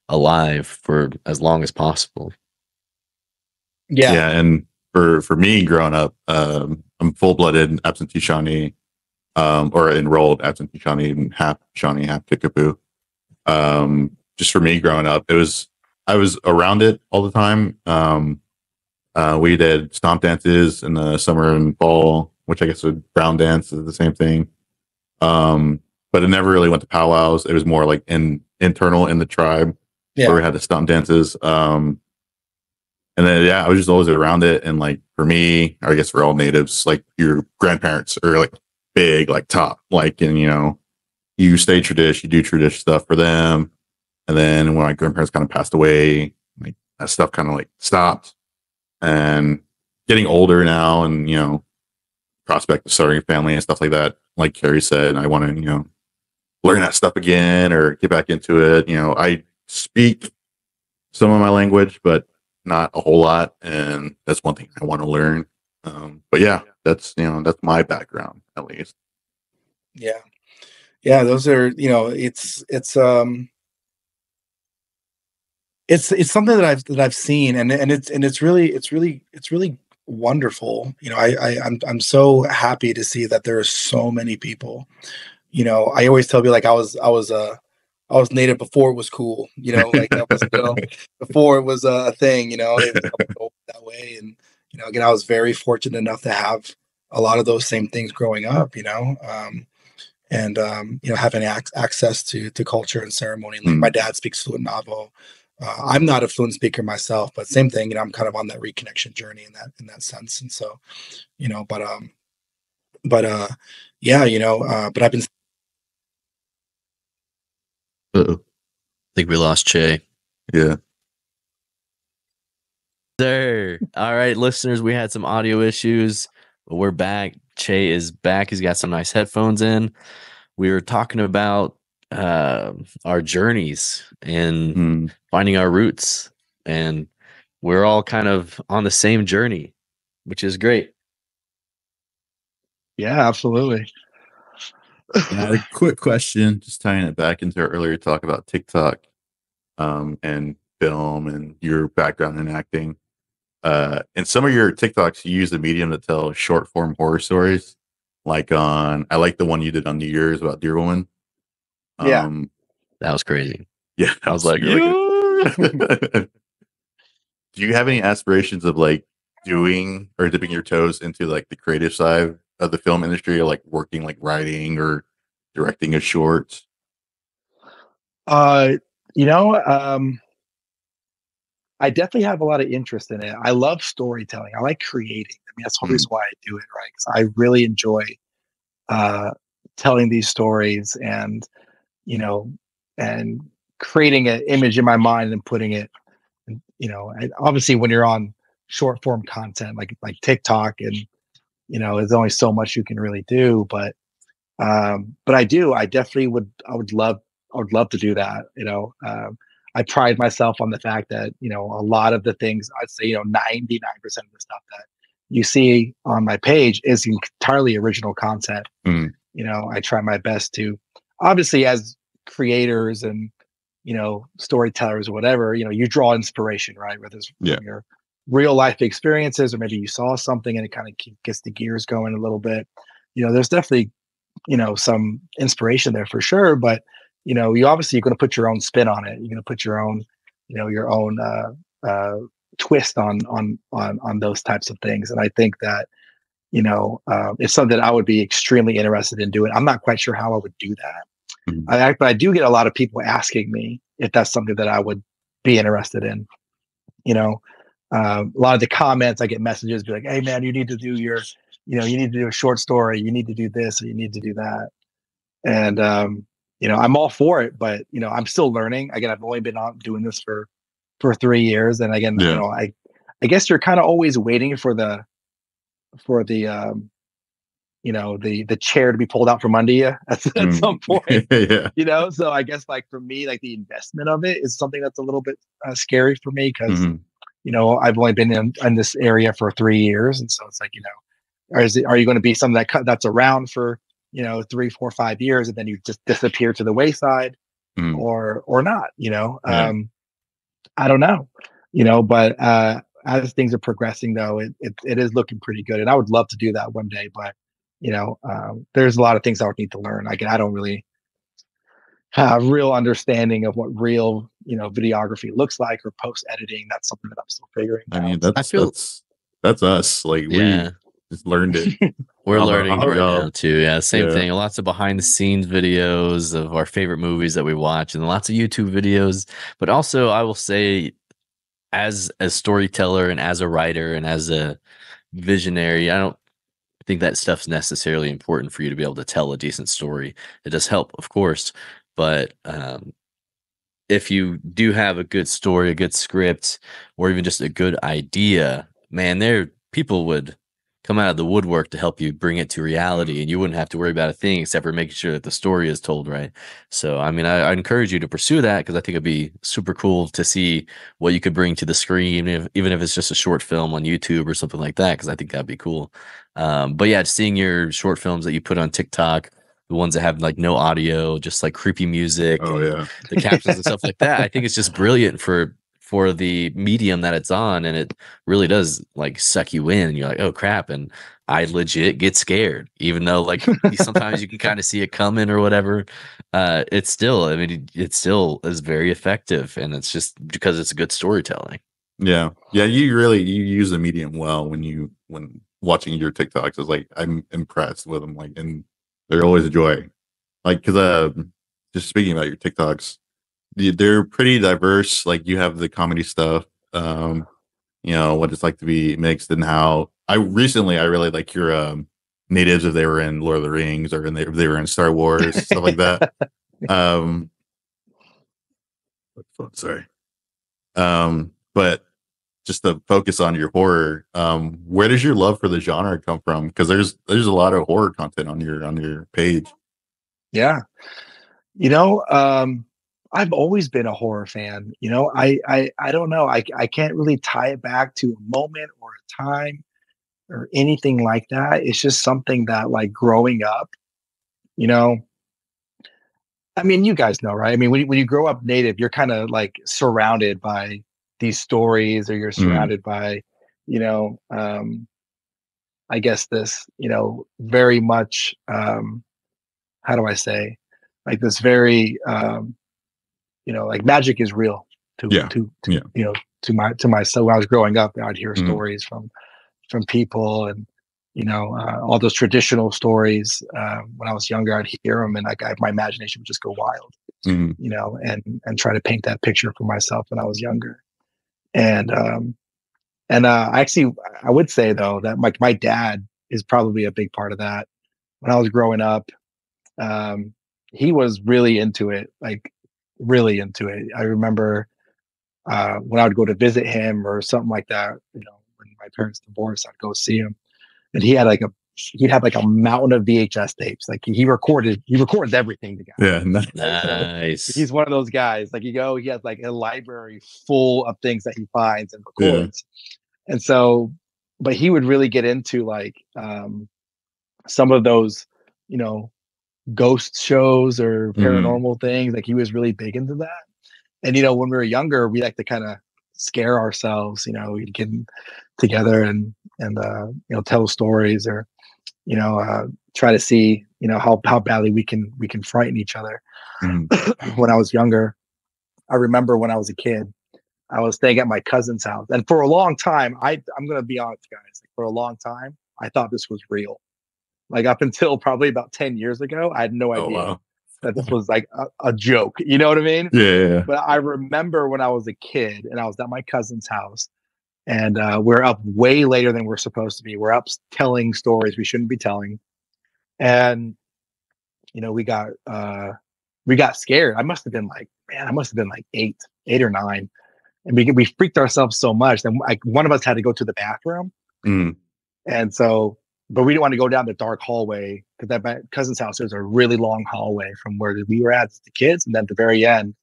alive for as long as possible. Yeah. Yeah. And for, for me growing up, um, I'm full-blooded Absentee Shawnee, um, or enrolled Absentee Shawnee, and half Shawnee, half Kickapoo. Um, just for me growing up, it was, I was around it all the time. Um, uh, we did stomp dances in the summer and fall, which I guess would brown dance is the same thing. Um, but it never really went to powwows. It was more like in internal in the tribe, yeah, where we had the stomp dances. Um, and then, yeah, I was just always around it. And, like, for me, or I guess for all natives, like, your grandparents are, like, big, like, top, like, and, you know, you stay tradish, you do tradish stuff for them. And then when my grandparents kind of passed away, like, that stuff kind of, like, stopped. And getting older now, and, you know, prospect of starting a family and stuff like that, like Carrie said, I want to, you know, learn that stuff again or get back into it. You know, I speak some of my language, but not a whole lot, and that's one thing I want to learn. Um, but yeah, that's, you know, that's my background, at least. Yeah. Yeah, those are, you know, it's it's um it's it's something that I've that I've seen, and and it's and it's really it's really it's really wonderful. You know, I, I I'm I'm so happy to see that there are so many people. You know, I always tell people, like, I was I was uh I was native before it was cool. You know, like, that was, you know, before it was a thing. You know, it was that way. And, you know, again, I was very fortunate enough to have a lot of those same things growing up. You know, um, and um, you know, having ac- access to to culture and ceremony. Like, my dad speaks fluent Navajo. Uh, I'm not a fluent speaker myself, but same thing. You know, I'm kind of on that reconnection journey in that in that sense. And so, you know, but um, but uh, yeah, you know, uh, but I've been. Uh-oh. I think we lost Che. Yeah. There. All right, listeners, we had some audio issues, but we're back. Che is back. He's got some nice headphones in. We were talking about uh, our journeys and mm. finding our roots, and we're all kind of on the same journey, which is great. Yeah, absolutely. Uh, a quick question, just tying it back into our earlier talk about TikTok um, and film and your background in acting. Uh, in some of your TikToks, you use the medium to tell short form horror stories. Like on, I like the one you did on New Year's about Deer Woman. Um, yeah, that was crazy. Yeah, I was like, do you have any aspirations of, like, doing or dipping your toes into, like, the creative side of the film industry, like working, like writing or directing a short? Uh, you know, um, I definitely have a lot of interest in it. I love storytelling. I like creating. I mean, that's always mm-hmm. why I do it, right? Because I really enjoy uh, telling these stories and, you know, and creating an image in my mind and putting it, you know, and obviously when you're on short form content, like, like TikTok and, you know, there's only so much you can really do, but, um, but I do, I definitely would, I would love, I would love to do that. You know, um, I pride myself on the fact that, you know, a lot of the things, I'd say, you know, ninety-nine percent of the stuff that you see on my page is entirely original content. Mm. You know, I try my best to, obviously, as creators and, you know, storytellers or whatever, you know, you draw inspiration, right? Whether it's yeah. from your real life experiences, or maybe you saw something and it kind of gets the gears going a little bit. You know, there's definitely, you know, some inspiration there for sure, but you know, you obviously you're going to put your own spin on it. You're going to put your own, you know, your own uh, uh, twist on on on on those types of things. And I think that, you know, uh, it's something that I would be extremely interested in doing. I'm not quite sure how I would do that, mm-hmm. I, but I do get a lot of people asking me if that's something that I would be interested in. You know, uh, a lot of the comments I get, messages be like, "Hey, man, you need to do your, you know, you need to do a short story. You need to do this, or you need to do that." And um, you know, I'm all for it, but you know, I'm still learning. Again, I've only been on doing this for for three years, and again, yeah. you know, I I guess you're kind of always waiting for the for the um, you know, the the chair to be pulled out from under you at, mm. at some point. yeah. You know, so I guess like for me, like the investment of it is something that's a little bit uh, scary for me because mm-hmm. you know, I've only been in, in this area for three years, and so it's like, you know. Or is it, are you going to be something that that's around for, you know, three, four, five years, and then you just disappear to the wayside, mm. or or not? You know, yeah. um, I don't know. You know, but uh, as things are progressing, though, it, it it is looking pretty good, and I would love to do that one day. But you know, um, there's a lot of things I would need to learn. Like I don't really have a real understanding of what real, you know, videography looks like or post editing. That's something that I'm still figuring out. I mean, that's I feel, that's that's us. Like yeah. we. Just learned it. We're I'll, learning I'll, right I'll, now too. Yeah, same yeah. thing. Lots of behind the scenes videos of our favorite movies that we watch, and lots of YouTube videos. But also, I will say, as a storyteller and as a writer and as a visionary, I don't think that stuff's necessarily important for you to be able to tell a decent story. It does help, of course, but um, if you do have a good story, a good script, or even just a good idea, man, there people would come out of the woodwork to help you bring it to reality, and you wouldn't have to worry about a thing except for making sure that the story is told right. So, I mean, I, I encourage you to pursue that because I think it'd be super cool to see what you could bring to the screen, even if, even if it's just a short film on YouTube or something like that, because I think that'd be cool. Um, but yeah, seeing your short films that you put on TikTok, the ones that have like no audio, just like creepy music, oh, yeah. the captions and stuff like that, I think it's just brilliant for for the medium that it's on, and it really does like suck you in. You're like, oh crap. And I legit get scared, even though like sometimes you can kind of see it coming or whatever. Uh, it's still, I mean, it, it still is very effective, and it's just because it's good storytelling. Yeah. Yeah. You really, you use the medium well when you, when watching your TikToks, is like, I'm impressed with them. Like, and they're always a joy. Like, cause, uh, just speaking about your TikToks, they're pretty diverse. Like you have the comedy stuff, um, you know, what it's like to be mixed, and how I recently I really like your um, natives, if they were in Lord of the Rings, or in they, if they were in Star Wars, stuff like that. Um, sorry, um, but just to focus on your horror, um, where does your love for the genre come from? Because there's there's a lot of horror content on your on your page. Yeah, you know. Um... I've always been a horror fan. You know, I, I, I don't know. I, I can't really tie it back to a moment or a time or anything like that. It's just something that like growing up, you know, I mean, you guys know, right? I mean, when, when you grow up native, you're kind of like surrounded by these stories, or you're surrounded mm. by, you know, um, I guess this, you know, very much, um, how do I say, like this very, um, you know, like magic is real to, yeah. to, to yeah. you know, to my, to my, so when I was growing up, I'd hear mm-hmm. stories from, from people, and, you know, uh, all those traditional stories, uh, when I was younger, I'd hear them, and like I, my imagination would just go wild, mm-hmm. you know, and, and try to paint that picture for myself when I was younger. And, um, and, uh, I actually, I would say though, that my, my dad is probably a big part of that. When I was growing up, um, he was really into it. Like, really into it. I remember uh, when I would go to visit him or something like that, you know, when my parents divorced, I'd go see him. And he had like a he'd have like a mountain of V H S tapes. Like he recorded, he records everything together. Yeah, nice. nice. He's one of those guys. Like you go, he has like a library full of things that he finds and records. Yeah. And so, but he would really get into like um, some of those, you know, ghost shows or paranormal mm-hmm. things. Like he was really big into that. And you know, when we were younger, we like to kind of scare ourselves. You know, we'd get together and and uh, you know, tell stories or you know, uh, try to see you know how how badly we can we can frighten each other. Mm. When I was younger, I remember when I was a kid, I was staying at my cousin's house, and for a long time, I I'm gonna be honest, guys. Like, for a long time, I thought this was real. Like up until probably about ten years ago, I had no idea. Oh, wow. That this was like a, a joke, you know what I mean? Yeah, yeah, yeah. But I remember when I was a kid and I was at my cousin's house, and uh, we're up way later than we're supposed to be. We're up telling stories we shouldn't be telling, and you know we got uh, we got scared. I must have been like, man, I must have been like eight, eight or nine, and we we freaked ourselves so much that like one of us had to go to the bathroom, mm. and so. But we didn't want to go down the dark hallway because at my cousin's house, there's a really long hallway from where we were at as the kids. And then at the very end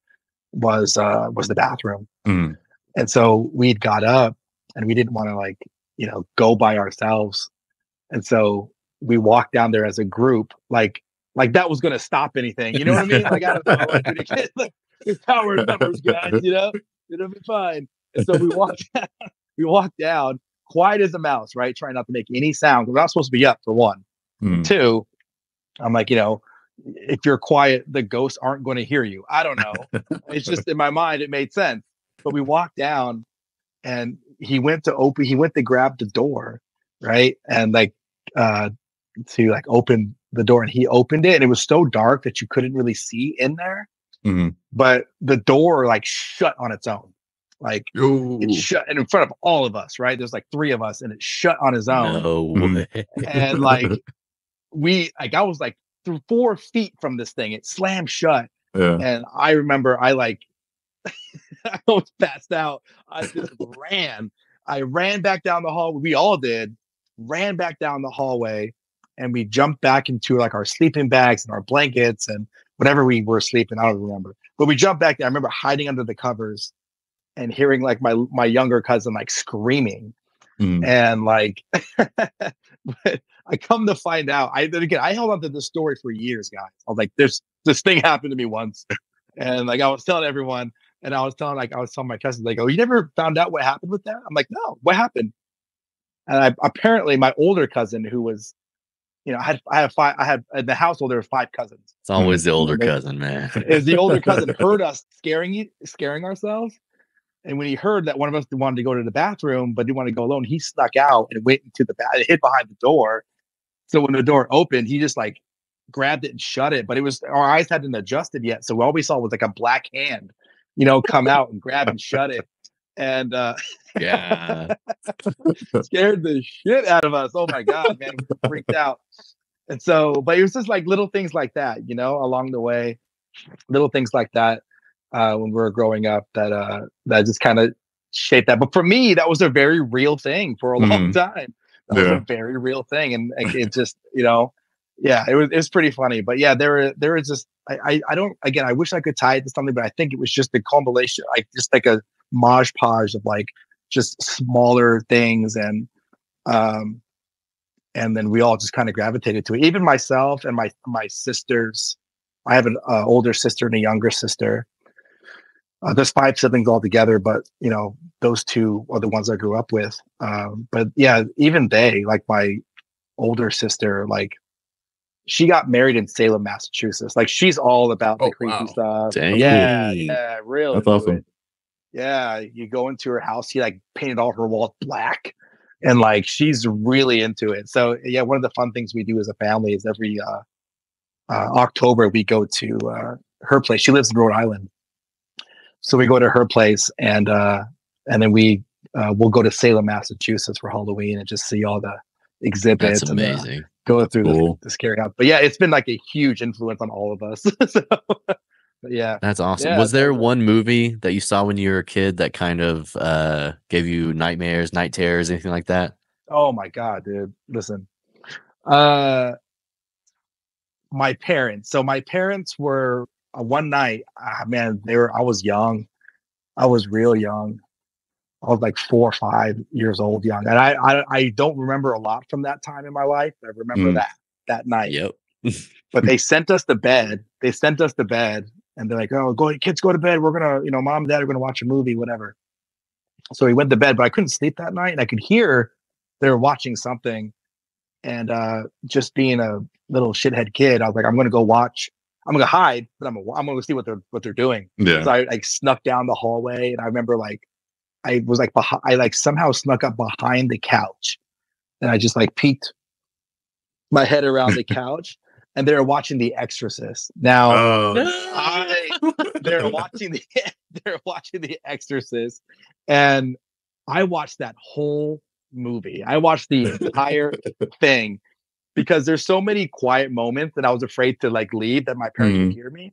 was uh, was the bathroom. Mm. And so we'd got up and we didn't want to like, you know, go by ourselves. And so we walked down there as a group, like like that was going to stop anything. You know what I mean? Like, I don't know. Like, the kids, like, it's power numbers, guys, you know? It'll be fine. And so we walked down, we walked down. Quiet as a mouse, right? Trying not to make any sound. We're not supposed to be up for one. Mm. Two, I'm like, you know, if you're quiet, the ghosts aren't going to hear you. I don't know. It's just in my mind, it made sense. But we walked down and he went to open, he went to grab the door, right? And like, uh, to like open the door, and he opened it, and it was so dark that you couldn't really see in there. Mm-hmm. But the door like shut on its own. Like Ooh. It shut, and in front of all of us, right? There's like three of us, and it shut on his own. No. And like we, like I was like through four feet from this thing, it slammed shut. Yeah. And I remember I like I was passed out. I just ran. I ran back down the hallway. We all did. Ran back down the hallway, and we jumped back into like our sleeping bags and our blankets and whatever we were sleeping. I don't remember, but we jumped back there. I remember hiding under the covers. And hearing like my my younger cousin like screaming, mm. and like, but I come to find out, I then again I held on to this story for years, guys. I was like, "This this thing happened to me once," and like I was telling everyone, and I was telling like I was telling my cousins like, "Oh, you never found out what happened with that?" I'm like, "No, what happened?" And I, apparently, my older cousin who was, you know, I had I had five I had in the household there were five cousins. It's always the older they, cousin, man. Is the older cousin heard us scaring scaring ourselves? And when he heard that one of us wanted to go to the bathroom, but didn't want to go alone, he snuck out and went into the bathroom, hid behind the door. So when the door opened, he just like grabbed it and shut it. But it was, our eyes hadn't adjusted yet. So all we saw was like a black hand, you know, come out and grab and shut it. And uh, yeah, scared the shit out of us. Oh my God, man, we freaked out. And so, but it was just like little things like that, you know, along the way, little things like that. Uh, when we were growing up, that uh, that just kind of shaped that. But for me, that was a very real thing for a long mm. time. That yeah. was a very real thing, and like, it just, you know, yeah, it was it was pretty funny. But yeah, there there is just I, I I don't again I wish I could tie it to something, but I think it was just the compilation, like just like a mosh podge of like just smaller things, and um, and then we all just kind of gravitated to it. Even myself and my my sisters. I have an uh, older sister and a younger sister. Uh, there's five siblings all together, but you know those two are the ones I grew up with. Um, but yeah, even they, like my older sister, like she got married in Salem, Massachusetts. Like she's all about the oh, creepy wow. stuff. Dang. Yeah, yeah, really. That's awesome. It. Yeah, you go into her house. She like painted all her walls black, and like she's really into it. So yeah, one of the fun things we do as a family is every uh, uh, October we go to uh, her place. She lives in Rhode Island. So we go to her place, and uh, and then we uh, we'll go to Salem, Massachusetts for Halloween, and just see all the exhibits. That's amazing. And, uh, go through cool. the, the scary house. But yeah, it's been like a huge influence on all of us. So, but yeah, that's awesome. Yeah, was there awesome. One movie that you saw when you were a kid that kind of uh, gave you nightmares, night terrors, anything like that? Oh my God, dude! Listen, Uh, my parents. So my parents were uh, one night. Uh, man, they were. I was young. I was real young. I was like four or five years old, young, and I I, I don't remember a lot from that time in my life. I remember mm. that that night. Yep. But they sent us to bed. They sent us to bed, and they're like, "Oh, go kids, go to bed. We're gonna, you know, mom and dad are gonna watch a movie, whatever." So we went to bed, but I couldn't sleep that night, and I could hear they were watching something. And uh, just being a little shithead kid, I was like, "I'm gonna go watch. I'm gonna hide, but I'm gonna, I'm gonna see what they're what they're doing." Yeah. So I like snuck down the hallway, and I remember like. I was like, behind, I like somehow snuck up behind the couch, and I just like peeked my head around the couch, and they were watching The Exorcist. Now, oh. I, they're watching the they're watching The Exorcist, and I watched that whole movie. I watched the entire thing because there's so many quiet moments, and I was afraid to like leave that my parents mm. would hear me.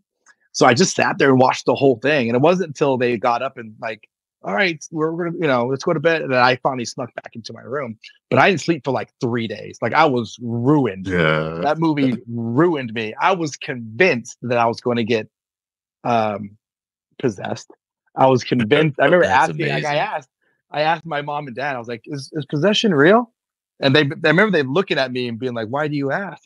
So I just sat there and watched the whole thing, and it wasn't until they got up and like. All right, we're, we're gonna, you know, let's go to bed. And then I finally snuck back into my room, but I didn't sleep for like three days. Like I was ruined. Yeah. That movie ruined me. I was convinced that I was going to get um, possessed. I was convinced. I remember asking, amazing. like I asked, I asked my mom and dad. I was like, "Is, is possession real?" And they, they remember they looking at me and being like, "Why do you ask?"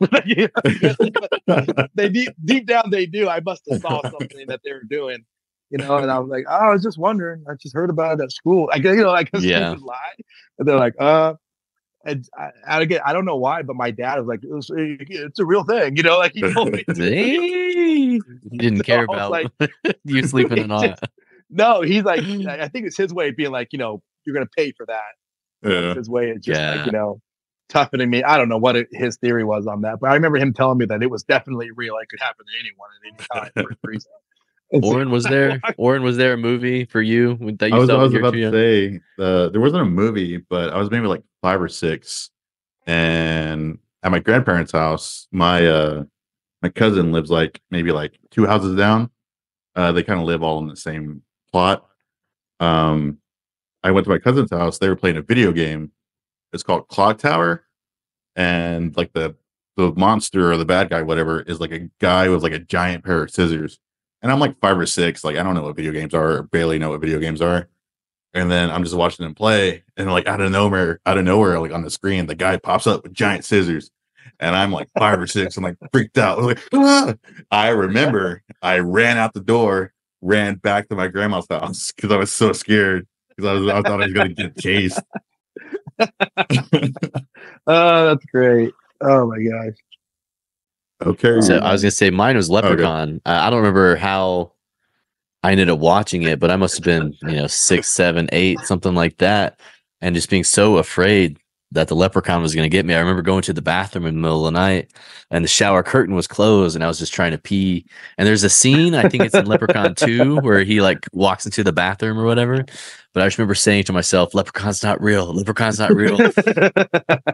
They deep, deep down they do. I must have saw something that they were doing. You know, and I was like, oh, I was just wondering. I just heard about it at school. I you know, like, yeah. lie. And they're like, uh, and I, I, again, I don't know why, but my dad was like, it was, it's a real thing. You know, like he told me. He didn't so care about like, you sleeping and all that. No, he's like, I think it's his way of being like, you know, you're going to pay for that. Yeah. His way of just, yeah. like, you know, toughening me. I don't know what it, his theory was on that, but I remember him telling me that it was definitely real. It could happen to anyone at any time for a reason. Orin was there. Orin was there. A movie for you that you I was, saw I was about to say uh, there wasn't a movie, but I was maybe like five or six, and at my grandparents' house, my uh, my cousin lives like maybe like two houses down. Uh, they kind of live all in the same plot. Um, I went to my cousin's house. They were playing a video game. It's called Clock Tower, and like the the monster or the bad guy, whatever, is like a guy with like a giant pair of scissors. And I'm like five or six, like I don't know what video games are, or barely know what video games are. And then I'm just watching them play, and like out of nowhere, out of nowhere, like on the screen, the guy pops up with giant scissors, and I'm like five or six, I'm like freaked out. I was like, ah! I remember I ran out the door, ran back to my grandma's house because I was so scared because I was I thought I was gonna get chased. Oh, that's great! Oh my gosh. Okay. So I was gonna say mine was Leprechaun. Okay. Uh, I don't remember how I ended up watching it, but I must have been, you know, six, seven, eight, something like that, and just being so afraid that the leprechaun was gonna get me. I remember going to the bathroom in the middle of the night, and the shower curtain was closed, and I was just trying to pee. And there's a scene, I think it's in Leprechaun two, where he like walks into the bathroom or whatever. But I just remember saying to myself, "Leprechaun's not real. Leprechaun's not real,"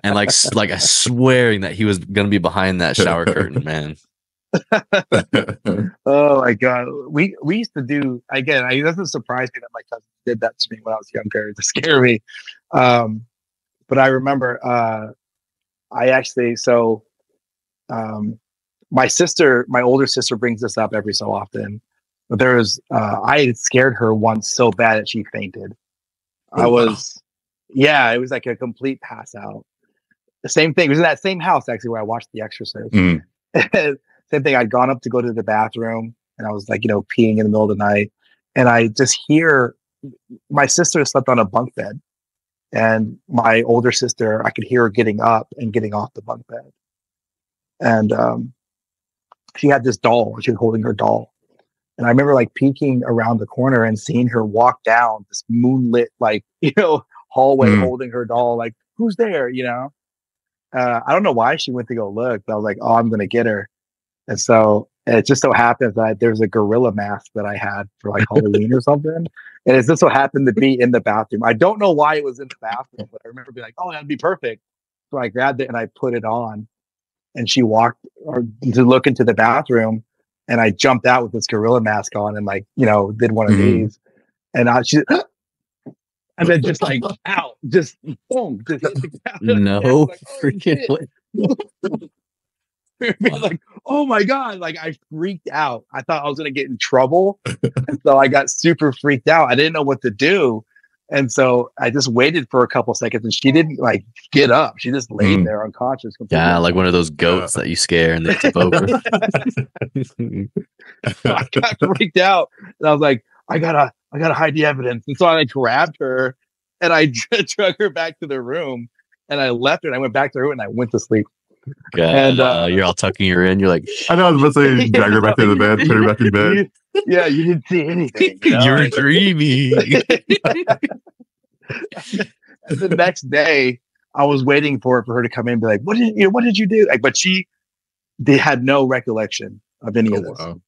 and like, like I swearing that he was gonna be behind that shower curtain, man. Oh my god, we we used to do again. I, it doesn't surprise me that my cousin did that to me when I was younger to scare me. Um, but I remember, uh, I actually so um, my sister, my older sister, brings this up every so often. But there was, uh, I had scared her once so bad that she fainted. Oh, I was, wow. yeah, it was like a complete pass out. The same thing. It was in that same house, actually, where I watched The Exorcist. Mm. Same thing. I'd gone up to go to the bathroom, and I was like, you know, peeing in the middle of the night. And I just hear, my sister slept on a bunk bed. And my older sister, I could hear her getting up and getting off the bunk bed. And um, she had this doll. She was holding her doll. And I remember like peeking around the corner and seeing her walk down this moonlit, like, you know, hallway mm. holding her doll, like, who's there? You know, uh, I don't know why she went to go look, but I was like, oh, I'm going to get her. And so and it just so happened that there's a gorilla mask that I had for like Halloween or something. And it just so happened to be in the bathroom. I don't know why it was in the bathroom, but I remember being like, oh, that'd be perfect. So I grabbed it and I put it on, and she walked or to look into the bathroom. And I jumped out with this gorilla mask on and like, you know, did one of mm-hmm. these. And I she, and then just like, ow, just boom. Just hit the no like, oh, freaking. Like, oh my God, like I freaked out. I thought I was going to get in trouble. And so I got super freaked out. I didn't know what to do. And so I just waited for a couple seconds and she didn't like get up. She just laid mm. there unconscious. Completely. Yeah, like one of those goats uh. that you scare and they tip over. So I got freaked out and I was like, I gotta, I gotta hide the evidence. And so I like, grabbed her and I drug her back to the room and I left her and I went back to her and I went to sleep. God, and uh, uh, you're all tucking her in. You're like, I know I was about to say, drag her back to the bed, put her back in bed. Yeah, you didn't see anything. You know? You're dreamy. The next day, I was waiting for for her to come in and be like, "What did you? Know, what did you do?" Like, but she, they had no recollection of any oh, of this. Wow.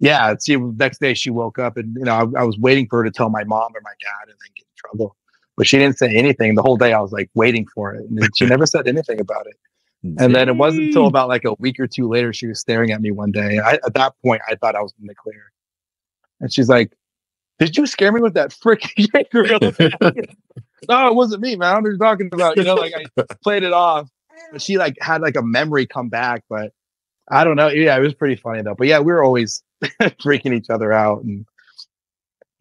Yeah, she. Next day, she woke up, and you know, I, I was waiting for her to tell my mom or my dad, and then get in trouble. But she didn't say anything the whole day. I was like waiting for it, and she never said anything about it. And then it wasn't until about like a week or two later, she was staring at me one day. I, at that point, I thought I was in the clear. And she's like, "Did you scare me with that freaking gorilla?" No, it wasn't me, man. I don't know what you're talking about. You know, like I played it off. But she like had like a memory come back. But I don't know. Yeah, it was pretty funny though. But yeah, we were always freaking each other out. And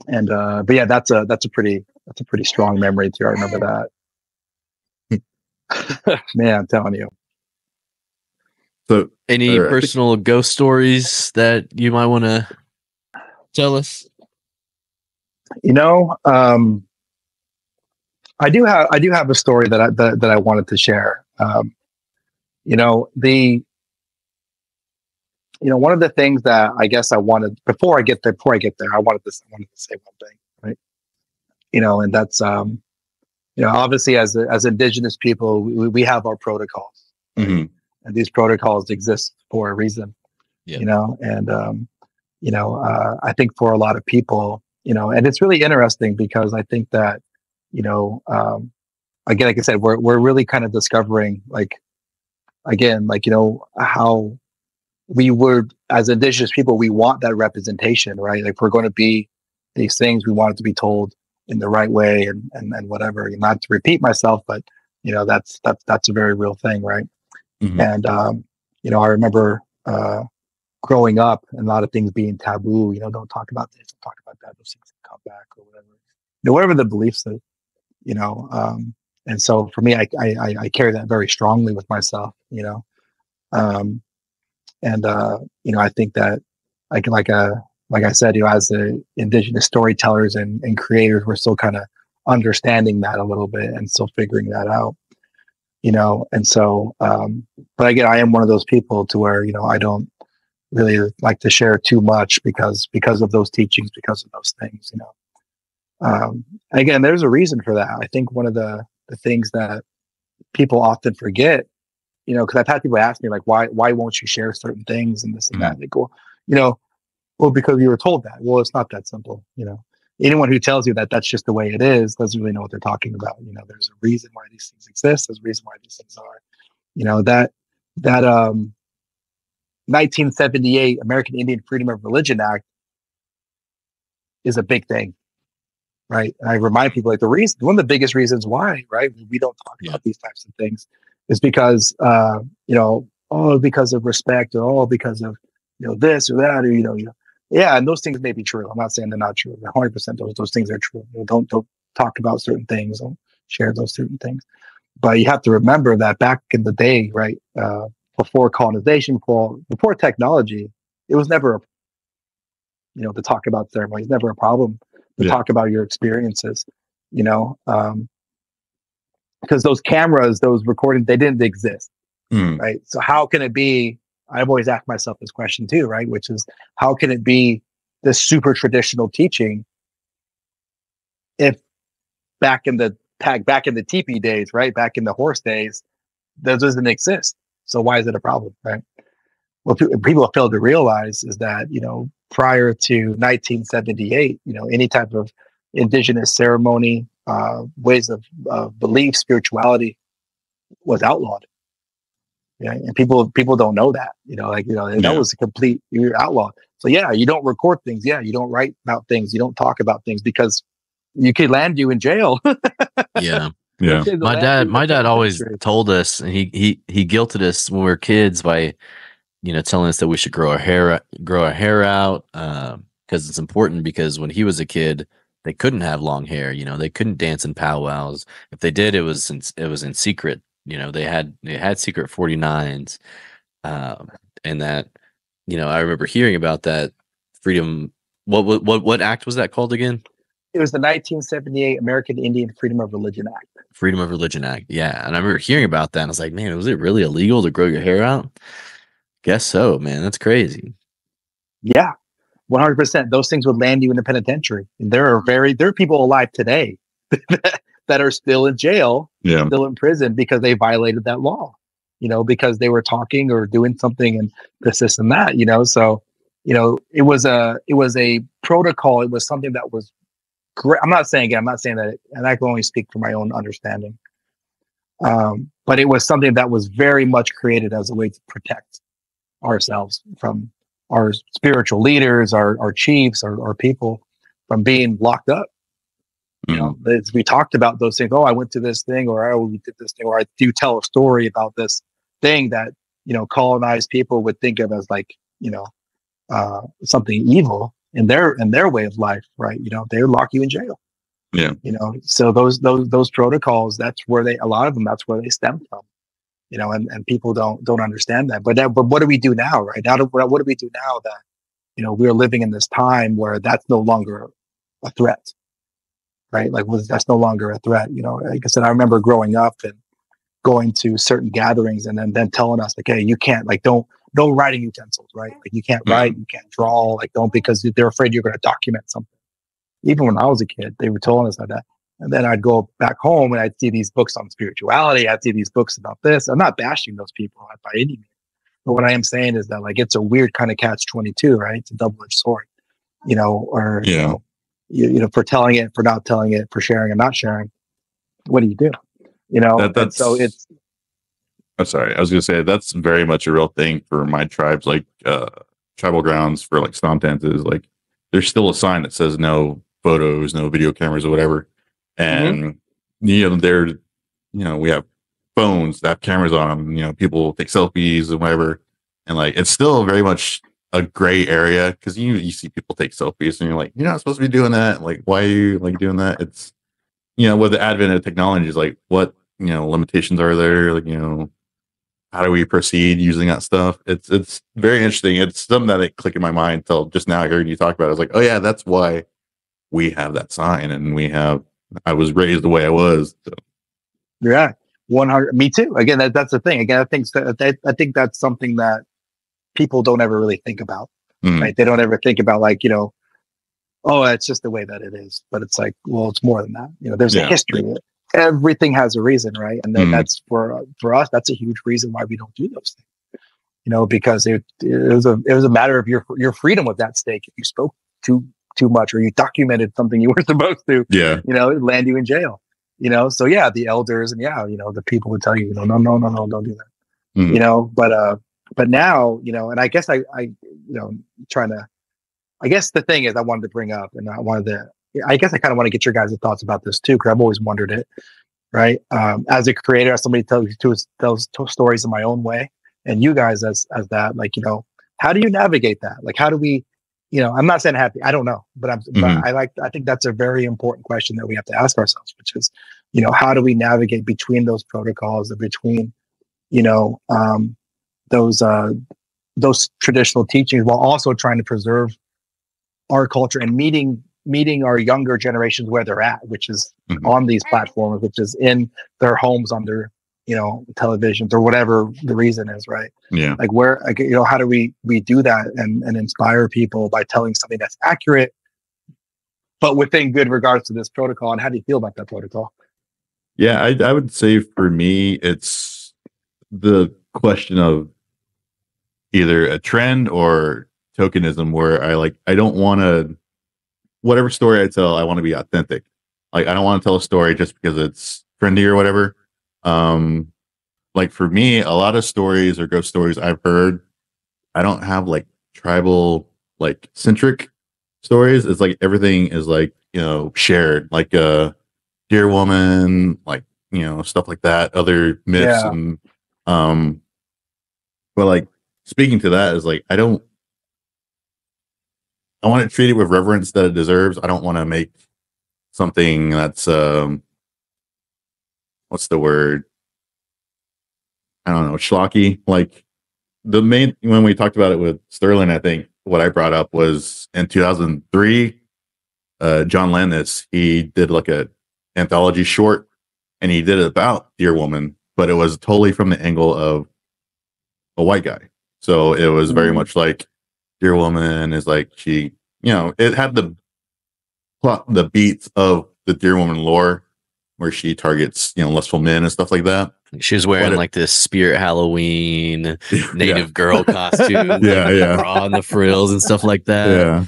and uh, but yeah, that's a that's a pretty that's a pretty strong memory too. I remember that. Man, I'm telling you. So, any right. personal ghost stories that you might want to tell us? You know, um, I do have I do have a story that I that, that I wanted to share. Um, you know the, you know one of the things that I guess I wanted before I get there, before I get there I wanted to I wanted to say one thing, right? You know, and that's um, you know obviously as as Indigenous people we, we have our protocols. Mm-hmm. And these protocols exist for a reason, yeah. you know, and, um, you know, uh, I think for a lot of people, you know, and it's really interesting because I think that, you know, um, again, like I said, we're, we're really kind of discovering like, again, like, you know, how we would, as Indigenous people, we want that representation, right? Like we're going to be these things, we want it to be told in the right way and, and, and whatever, and not to repeat myself, but you know, that's, that's, that's a very real thing. Right. Mm-hmm. And, um, you know, I remember uh, growing up and a lot of things being taboo, you know, don't talk about this, don't talk about that, those things come back or whatever, you know, whatever the beliefs that, you know, um, and so for me, I, I, I carry that very strongly with myself, you know, um, and, uh, you know, I think that like, like, uh, like I said, you know, as the Indigenous storytellers and, and creators, we're still kind of understanding that a little bit and still figuring that out. You know, and so, um, but again, I am one of those people to where, you know, I don't really like to share too much because, because of those teachings, because of those things, you know. Um, again, there's a reason for that. I think one of the, the things that people often forget, you know, because I've had people ask me, like, why, why won't you share certain things and this and that? And they go, you know, well, because you were told that. Well, it's not that simple, you know. Anyone who tells you that that's just the way it is doesn't really know what they're talking about. You know, there's a reason why these things exist. There's a reason why these things are. You know, that that um, nineteen seventy-eight American Indian Freedom of Religion Act is a big thing, right? And I remind people like the reason, one of the biggest reasons why, right, we don't talk yeah. about these types of things is because uh, you know, oh, because of respect, or all oh, because of you know this or that, or you know, you know. Yeah, and those things may be true. I'm not saying they're not true. one hundred percent those those things are true. You know, don't don't talk about certain things. Don't share those certain things. But you have to remember that back in the day, right, uh, before colonization, before, before technology, it was never, a, you know, to talk about ceremonies, never a problem to yeah. talk about your experiences, you know, um, because those cameras, those recordings, they didn't exist, mm. right? So how can it be? I've always asked myself this question too, right? Which is, how can it be this super traditional teaching if back in the back in the teepee days, right? Back in the horse days, that doesn't exist. So why is it a problem, right? What people fail to realize is that, you know, prior to nineteen seventy-eight, you know, any type of Indigenous ceremony, uh, ways of uh, belief, spirituality was outlawed. Yeah, and people people don't know that, you know, like, you know, and yeah. that was a complete, you're outlawed. So yeah, you don't record things. Yeah, you don't write about things. You don't talk about things because you could land you in jail. yeah. Yeah, my dad, my dad always told us, and he he he guilted us when we were kids by, you know, telling us that we should grow our hair grow our hair out because uh, it's important. Because when he was a kid, they couldn't have long hair. You know, they couldn't dance in powwows. If they did, it was in, it was in secret. You know, they had they had secret forty-nines, um, and that, you know, I remember hearing about that freedom. What what what, what act was that called again? It was the nineteen seventy-eight American Indian Freedom of Religion Act. Freedom of Religion Act, yeah. And I remember hearing about that, and I was like, man, was it really illegal to grow your hair out? Guess so, man. That's crazy. Yeah, one hundred percent. Those things would land you in the penitentiary. And there are very there are people alive today that are still in jail, yeah. still in prison because they violated that law. You know, because they were talking or doing something and this, this, and that. You know, so you know, it was a it was a protocol. It was something that was. I'm not saying I'm not saying that, it, and I can only speak for my own understanding. Um, but it was something that was very much created as a way to protect ourselves from our spiritual leaders, our our chiefs, our, our people from being locked up. You know, it's, we talked about those things. Oh, I went to this thing, or oh, we did this thing, or I do tell a story about this thing that, you know, colonized people would think of as like, you know, uh, something evil. In their in their way of life, right? You know, they lock you in jail. Yeah. You know, so those those those protocols, that's where they a lot of them, that's where they stem from. You know, and, and people don't don't understand that. But that, but what do we do now, right? Now, what do we do now that, you know, we're living in this time where that's no longer a threat, right? Like, well, that's no longer a threat. You know, like I said, I remember growing up and going to certain gatherings and then then telling us like, hey, you can't like don't. No writing utensils, right? Like you can't write, you can't draw, like don't, because they're afraid you're going to document something. Even when I was a kid, they were telling us like that. And then I'd go back home and I'd see these books on spirituality. I'd see these books about this. I'm not bashing those people by any means. But what I am saying is that like, it's a weird kind of catch twenty-two, right? It's a double-edged sword, you know, or, yeah. you know, you, you know, for telling it, for not telling it, for sharing and not sharing. What do you do? You know, that, that's... so it's, I'm sorry. I was going to say that's very much a real thing for my tribes, like uh, tribal grounds for like stomp dances. Like there's still a sign that says no photos, no video cameras or whatever. And, mm-hmm. you know, they're, you know, we have phones that have cameras on them, you know, people take selfies and whatever. And like, it's still very much a gray area because you, you see people take selfies and you're like, you're not supposed to be doing that. Like, why are you like doing that? It's, you know, with the advent of technology is like, what, you know, limitations are there? Like, you know, how do we proceed using that stuff? It's it's very interesting. It's something that it clicked in my mind until just now hearing you talk about it. I was like, oh yeah, that's why we have that sign and we have, I was raised the way I was. So. Yeah. one hundred Me too. Again, that, that's the thing. Again, I think, that, I think that's something that people don't ever really think about, mm. right? They don't ever think about like, you know, oh, it's just the way that it is, but it's like, well, it's more than that. You know, there's yeah. a history of it. Everything has a reason, right? And then mm. that's for for us. That's a huge reason why we don't do those things, you know, because it, it was a it was a matter of your your freedom was at stake. If you spoke too too much or you documented something you weren't supposed to, yeah, you know, it'd land you in jail, you know. So yeah, the elders and yeah, you know, the people would tell you, you know, no, no, no, no, don't do that, mm. you know. But uh, but now, you know, and I guess I I you know trying to, I guess the thing is I wanted to bring up and I wanted to. I guess I kind of want to get your guys' thoughts about this too, because I've always wondered it, right? Um, as a creator, as somebody tells you tells stories in my own way, and you guys as as that, like, you know, how do you navigate that? Like, how do we, you know, I'm not saying happy, I don't know, but I'm, mm-hmm. but I like, I think that's a very important question that we have to ask ourselves, which is, you know, how do we navigate between those protocols and between, you know, um, those uh, those traditional teachings while also trying to preserve our culture and meeting. meeting our younger generations where they're at, which is mm-hmm. on these platforms, which is in their homes, on their, you know, televisions or whatever the reason is, right? Yeah. Like where, like, you know, how do we, we do that and, and inspire people by telling something that's accurate, but within good regards to this protocol? And how do you feel about that protocol? Yeah, I, I would say for me, it's the question of either a trend or tokenism where I like, I don't want to, whatever story I tell, I want to be authentic. Like, I don't want to tell a story just because it's trendy or whatever. Um, like for me, a lot of stories or ghost stories I've heard, I don't have like tribal, like centric stories. It's like everything is like, you know, shared, like a uh, Deer Woman, like you know, stuff like that, other myths. Yeah. And um but like speaking to that is like I don't I want to treat it with reverence that it deserves. I don't want to make something that's um what's the word? I don't know, schlocky. Like the main when we talked about it with Sterlin, I think what I brought up was in two thousand three, uh, John Landis, he did like a anthology short, and he did it about Deer Woman, but it was totally from the angle of a white guy. So it was very much like Deer Woman is like she, you know, it had the plot, the beats of the Deer Woman lore, where she targets, you know, lustful men and stuff like that. She was wearing it, like this spirit Halloween native yeah. girl costume, yeah, yeah, bra and the frills and stuff like that. Yeah.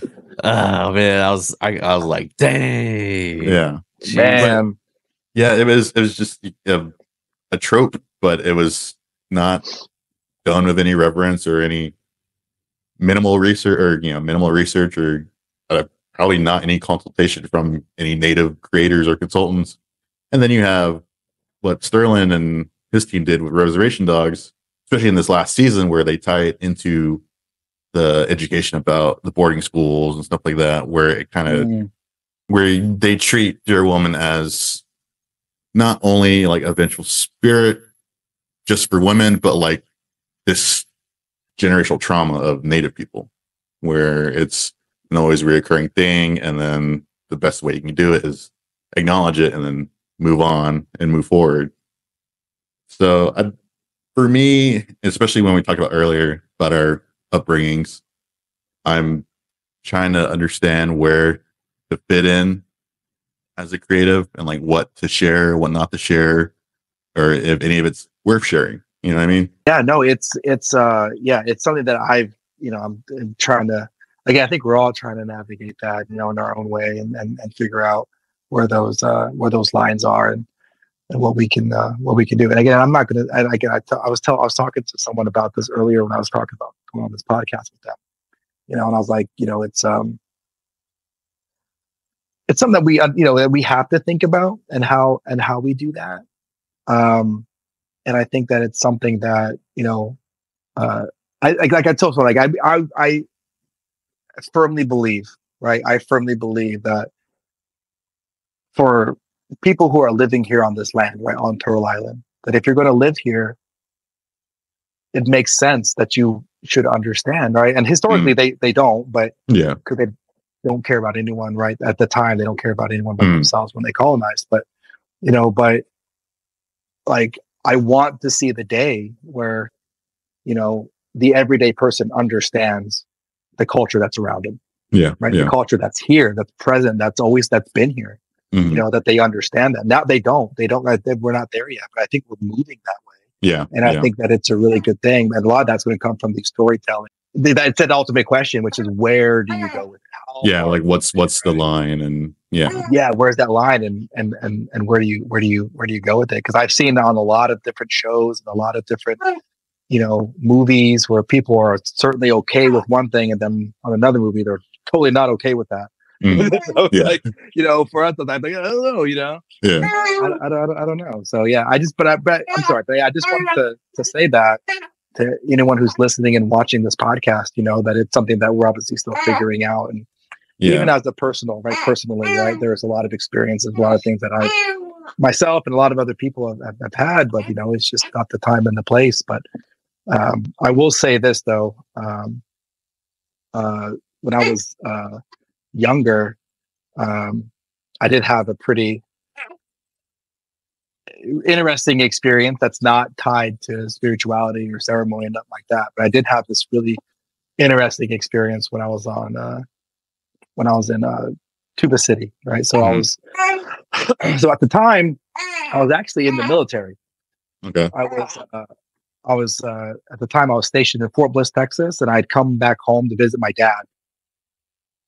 Oh man, I was, I, I was like, dang, yeah, man, yeah. It was, it was just a, a trope, but it was not done with any reverence or any minimal research, or you know, minimal research, or uh, probably not any consultation from any native creators or consultants. And then you have what Sterlin and his team did with Reservation Dogs, especially in this last season, where they tie it into the education about the boarding schools and stuff like that, where it kind of, mm. where they treat Deer Woman as not only like a vengeful spirit just for women, but like this generational trauma of Native people, where it's an always reoccurring thing. And then the best way you can do it is acknowledge it and then move on and move forward. So I, for me, especially when we talked about earlier about our upbringings, I'm trying to understand where to fit in as a creative and like what to share, what not to share, or if any of it's worth sharing. You know what I mean? Yeah, no, it's, it's, uh, yeah, it's something that I've, you know, I'm, I'm trying to, again, I think we're all trying to navigate that, you know, in our own way, and, and, and figure out where those uh, where those lines are, and, and what we can uh, what we can do. And again, I'm not going to. I, again, I, t- I was tell I was talking to someone about this earlier when I was talking about going on this podcast with them. You know, and I was like, you know, it's um, it's something that we uh, you know that we have to think about, and how and how we do that. Um, and I think that it's something that you know, uh, I like, like I told someone, like I I I firmly believe, right? I firmly believe that for people who are living here on this land, right, on Turtle Island, that if you're going to live here, it makes sense that you should understand, right? And historically, mm. they they don't, but yeah, because they don't care about anyone, right? At the time, they don't care about anyone but mm. themselves when they colonized. But you know, but like, I want to see the day where, you know, the everyday person understands the culture that's around them. Yeah, right. Yeah. The culture that's here, that's present, that's always that's been here. Mm-hmm. You know, that they understand that. Now they don't. They don't. They, we're not there yet, but I think we're moving that way. Yeah, and I yeah. think that it's a really good thing. And a lot of that's going to come from the storytelling. That's an ultimate question, which is where do you go with it? How yeah, like what's what's right? the line, and yeah, yeah, where's that line, and and and and where do you where do you where do you go with it? Because I've seen on a lot of different shows and a lot of different, you know, movies where people are certainly okay with one thing, and then on another movie they're totally not okay with that. Mm. So yeah. Like, you know, for us, I'm like, I don't know, you know, yeah, I, I, I, don't, I don't know. So yeah, I just, but I, but I'm sorry, but yeah, I just wanted to to say that to anyone who's listening and watching this podcast, you know, that it's something that we're obviously still figuring out, and yeah. even as a personal, right, personally, right, there's a lot of experiences, a lot of things that I myself and a lot of other people have, have had, but you know, it's just not the time and the place. But um, I will say this though, um, uh, when I was uh, younger, um, I did have a pretty interesting experience that's not tied to spirituality or ceremony and nothing like that. But I did have this really interesting experience when I was on, uh, when I was in uh, Tuba City, right? So I was, so at the time, I was actually in the military. Okay. I was, uh, I was uh, at the time I was stationed in Fort Bliss, Texas, and I'd come back home to visit my dad.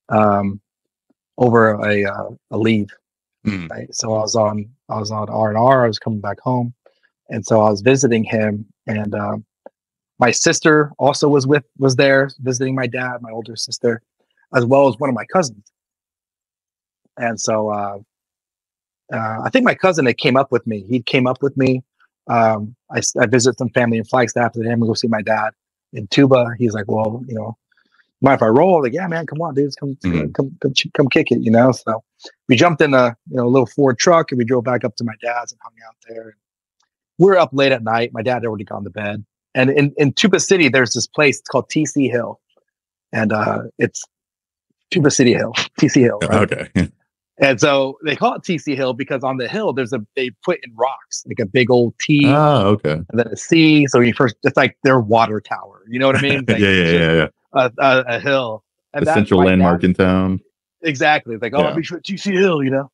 Um, over a uh, a leave, mm. right? So I was on I was on R and R. I was coming back home, and so I was visiting him. And um, my sister also was with was there visiting my dad, my older sister, as well as one of my cousins. And so uh, Uh, I think my cousin that came up with me, he came up with me. Um, I, I visit some family in Flagstaff with him and go see my dad in Tuba. He's like, well, you know, mind if I roll? Like, yeah, man, come on, dudes, come, mm-hmm. come, come, come kick it, you know? So we jumped in a you know, little Ford truck and we drove back up to my dad's and hung out there. We were up late at night. My dad had already gone to bed. And in, in Tuba City, there's this place, it's called T C Hill. And uh, it's Tuba City Hill, T C Hill. Right? Okay. And so they call it T C Hill because on the hill, there's a, they put in rocks, like a big old T. Oh, okay. And then a C. So you first, it's like their water tower. You know what I mean? Like yeah, yeah, yeah, yeah. A, a, a hill. And the central landmark dad, in town. Exactly. It's like, oh, yeah. I'll be sure T C Hill, you know?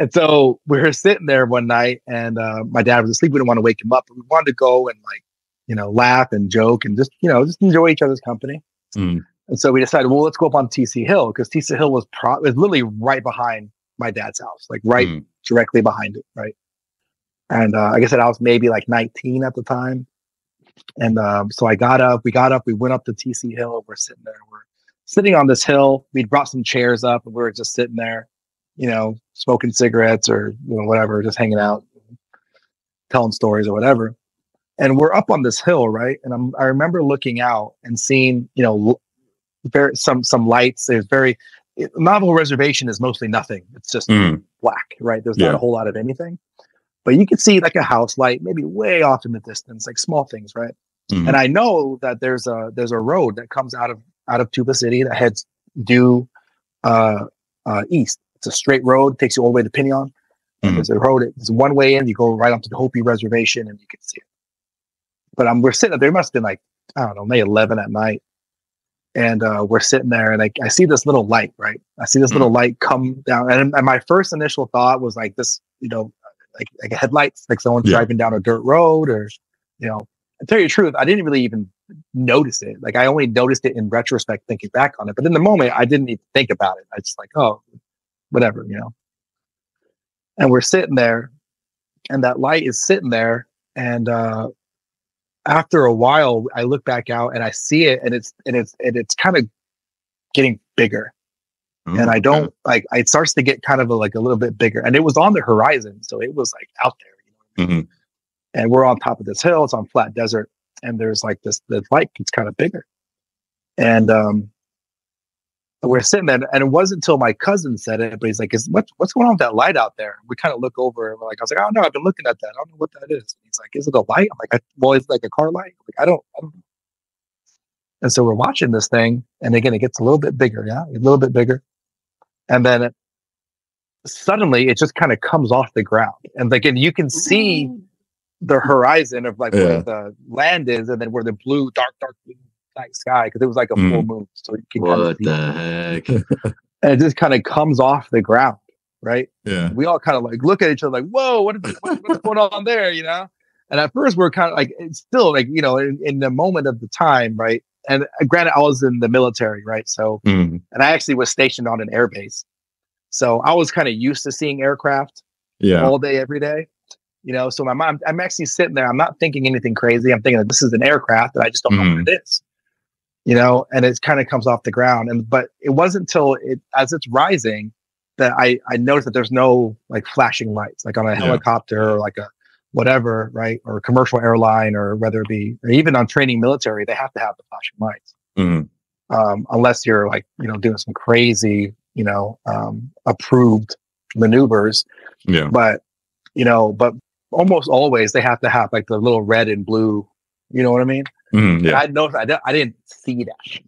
And so we were sitting there one night and uh, my dad was asleep. We didn't want to wake him up. But we wanted to go and like, you know, laugh and joke and just, you know, just enjoy each other's company. Mm. And so we decided, well, let's go up on T C Hill because T C Hill was pro- was literally right behind my dad's house, like right mm. directly behind it, right? And uh, like I said, I was maybe like nineteen at the time. And um, so I got up, we got up, we went up to T C Hill, and we're sitting there. We're sitting on this hill. We'd brought some chairs up and we were just sitting there, you know, smoking cigarettes or you know, whatever, just hanging out, telling stories or whatever. And we're up on this hill, right? And I'm, I remember looking out and seeing, you know, very, some some lights. There's very it, Navajo Reservation is mostly nothing. It's just mm. black, right? There's yeah. not a whole lot of anything. But you could see like a house light, maybe way off in the distance, like small things, right? Mm. And I know that there's a there's a road that comes out of out of Tuba City that heads due uh, uh, east. It's a straight road, takes you all the way to Pinon. Mm. There's a road. It's one way in. You go right up to the Hopi Reservation, and you can see it. But um, we're sitting up there. It must have been like, I don't know, maybe eleven at night. And uh, we're sitting there and I, I see this little light, right? I see this mm. little light come down. And, and my first initial thought was like this, you know, like, like a headlights, like someone's yeah. driving down a dirt road or, you know, to tell you the truth, I didn't really even notice it. Like I only noticed it in retrospect, thinking back on it. But in the moment, I didn't even think about it. I just like, oh, whatever, you know. And we're sitting there and that light is sitting there and, uh, after a while, I look back out and I see it, and it's and it's and it's kind of getting bigger, mm, and I don't yeah. like. It starts to get kind of a, like a little bit bigger, and it was on the horizon, so it was like out there, you know. Mm-hmm. And we're on top of this hill; it's on flat desert, and there's like this. The light gets kind of bigger, and um, we're sitting there, and it wasn't until my cousin said it, but he's like, "Is what, what's going on with that light out there?" We kind of look over, and we're like, "I was like, I don't know. I've been looking at that. I don't know what that is." And he's like, "Is it a light?" I'm like, I, "Well, it's like a car light." I'm like, I don't, I don't know. And so we're watching this thing, and again, it gets a little bit bigger, yeah, a little bit bigger, and then it, suddenly, it just kind of comes off the ground, and like, and you can see the horizon of like yeah. where the land is, and then where the blue, dark, dark blue. Night sky because it was like a full mm. moon, so you can what kind of see the heck, and it just kind of comes off the ground, right? Yeah, we all kind of like look at each other like, "Whoa, what is, what, what's going on there?" You know. And at first, we're kind of like, it's still like you know, in, in the moment of the time, right? And uh, granted, I was in the military, right? So, mm. and I actually was stationed on an air base, so I was kind of used to seeing aircraft, yeah, all day, every day. You know, so my mom, I'm actually sitting there, I'm not thinking anything crazy. I'm thinking that this is an aircraft that I just don't mm. know what it is. You know, and it kind of comes off the ground. And but it wasn't until it as it's rising that I, I noticed that there's no like flashing lights, like on a yeah. helicopter or like a whatever, right? Or a commercial airline, or whether it be or even on training military, they have to have the flashing lights. Mm-hmm. Um, unless you're like, you know, doing some crazy, you know, um, approved maneuvers. Yeah. But, you know, but almost always they have to have like the little red and blue, you know what I mean? Mm, yeah. I noticed I, I didn't see that.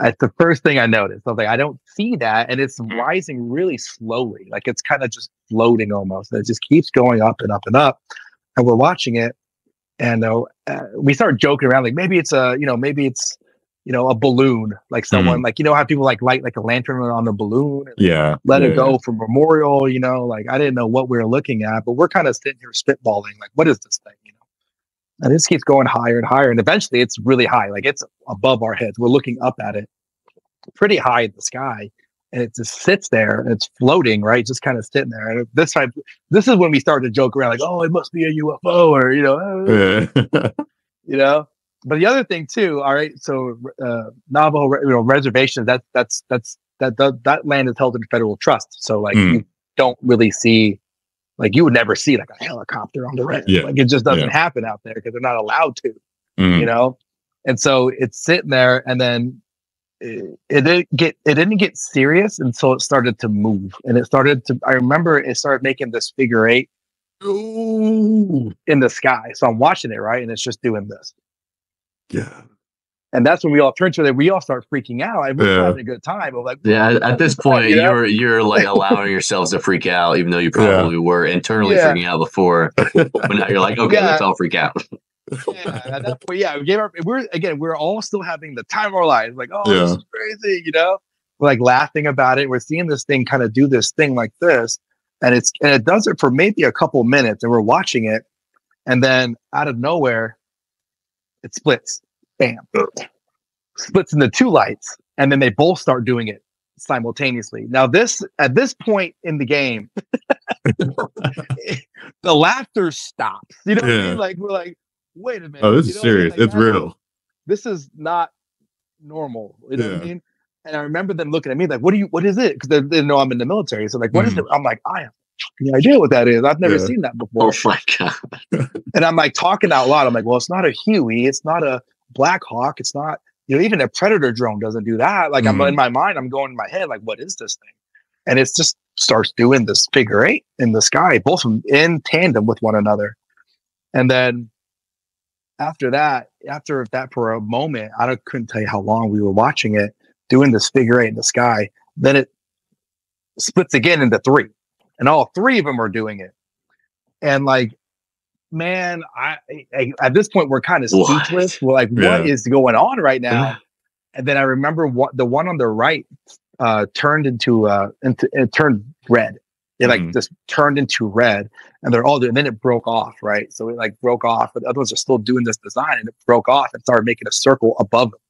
That's the first thing I noticed. I was like, I don't see that, and it's rising really slowly, like it's kind of just floating almost. And it just keeps going up and up and up, and we're watching it, and uh, we start joking around like maybe it's a you know maybe it's you know a balloon, like someone mm-hmm. like you know how people like light like a lantern on the balloon, and yeah, let yeah, it go yeah. for memorial, you know. Like I didn't know what we were looking at, but we're kind of sitting here spitballing like, what is this thing, you know? And it just keeps going higher and higher. And eventually it's really high. Like it's above our heads. We're looking up at it pretty high in the sky. And it just sits there and it's floating, right? Just kind of sitting there. And this time, this is when we started to joke around like, oh, it must be a U F O or, you know, you know, but the other thing too. All right. So uh, Navajo, you know, reservations, that, that's, that's, that, that, that land is held in federal trust. So like mm. you don't really see, like, you would never see like a helicopter on the red. Yeah. Like, it just doesn't yeah. happen out there because they're not allowed to, mm. you know? And so it's sitting there, and then it, it didn't get, it didn't get serious until it started to move. And it started to, I remember it started making this figure eight ooh, in the sky. So I'm watching it, right? And it's just doing this. Yeah. And that's when we all turn to it. We all start freaking out. I was yeah. having a good time. I'm like, yeah. At this point, you know? you're you're like allowing yourselves to freak out, even though you probably yeah. were internally yeah. freaking out before. But now you're like, okay, yeah. let's all freak out. Yeah. At that point, yeah, we gave our. We're again, we're all still having the time of our lives. Like, oh, yeah. this is crazy, you know. We're like laughing about it. We're seeing this thing kind of do this thing like this, and it's and it does it for maybe a couple minutes, and we're watching it, and then out of nowhere, it splits. Bam. Splits into two lights, and then they both start doing it simultaneously. Now, this at this point in the game, the laughter stops. You know what yeah. I mean? Like, we're like, wait a minute. Oh, this you is serious. I mean? Like, it's I, real. This is not normal. You know yeah. what I mean? And I remember them looking at me like, what do you what is it? Because they, they know I'm in the military. So like, what mm. is it? I'm like, I have no idea what that is. I've never yeah. seen that before. Oh my God. And I'm like talking out loud. I'm like, well, it's not a Huey, it's not a Black Hawk, it's not, you know, even a Predator drone doesn't do that. Like, mm-hmm. I'm in my mind, I'm going in my head, like, what is this thing? And it just starts doing this figure eight in the sky, both in tandem with one another. And then after that, after that for a moment, I don't, couldn't tell you how long we were watching it, doing this figure eight in the sky, then it splits again into three. And all three of them are doing it. And like, man, I, I at this point we're kind of speechless. We're like, yeah. what is going on right now? And then I remember what the one on the right uh turned into uh into it turned red. It like mm. just turned into red, and they're all doing. And then it broke off, right? So it like broke off, but the other ones are still doing this design, and it broke off and started making a circle above it.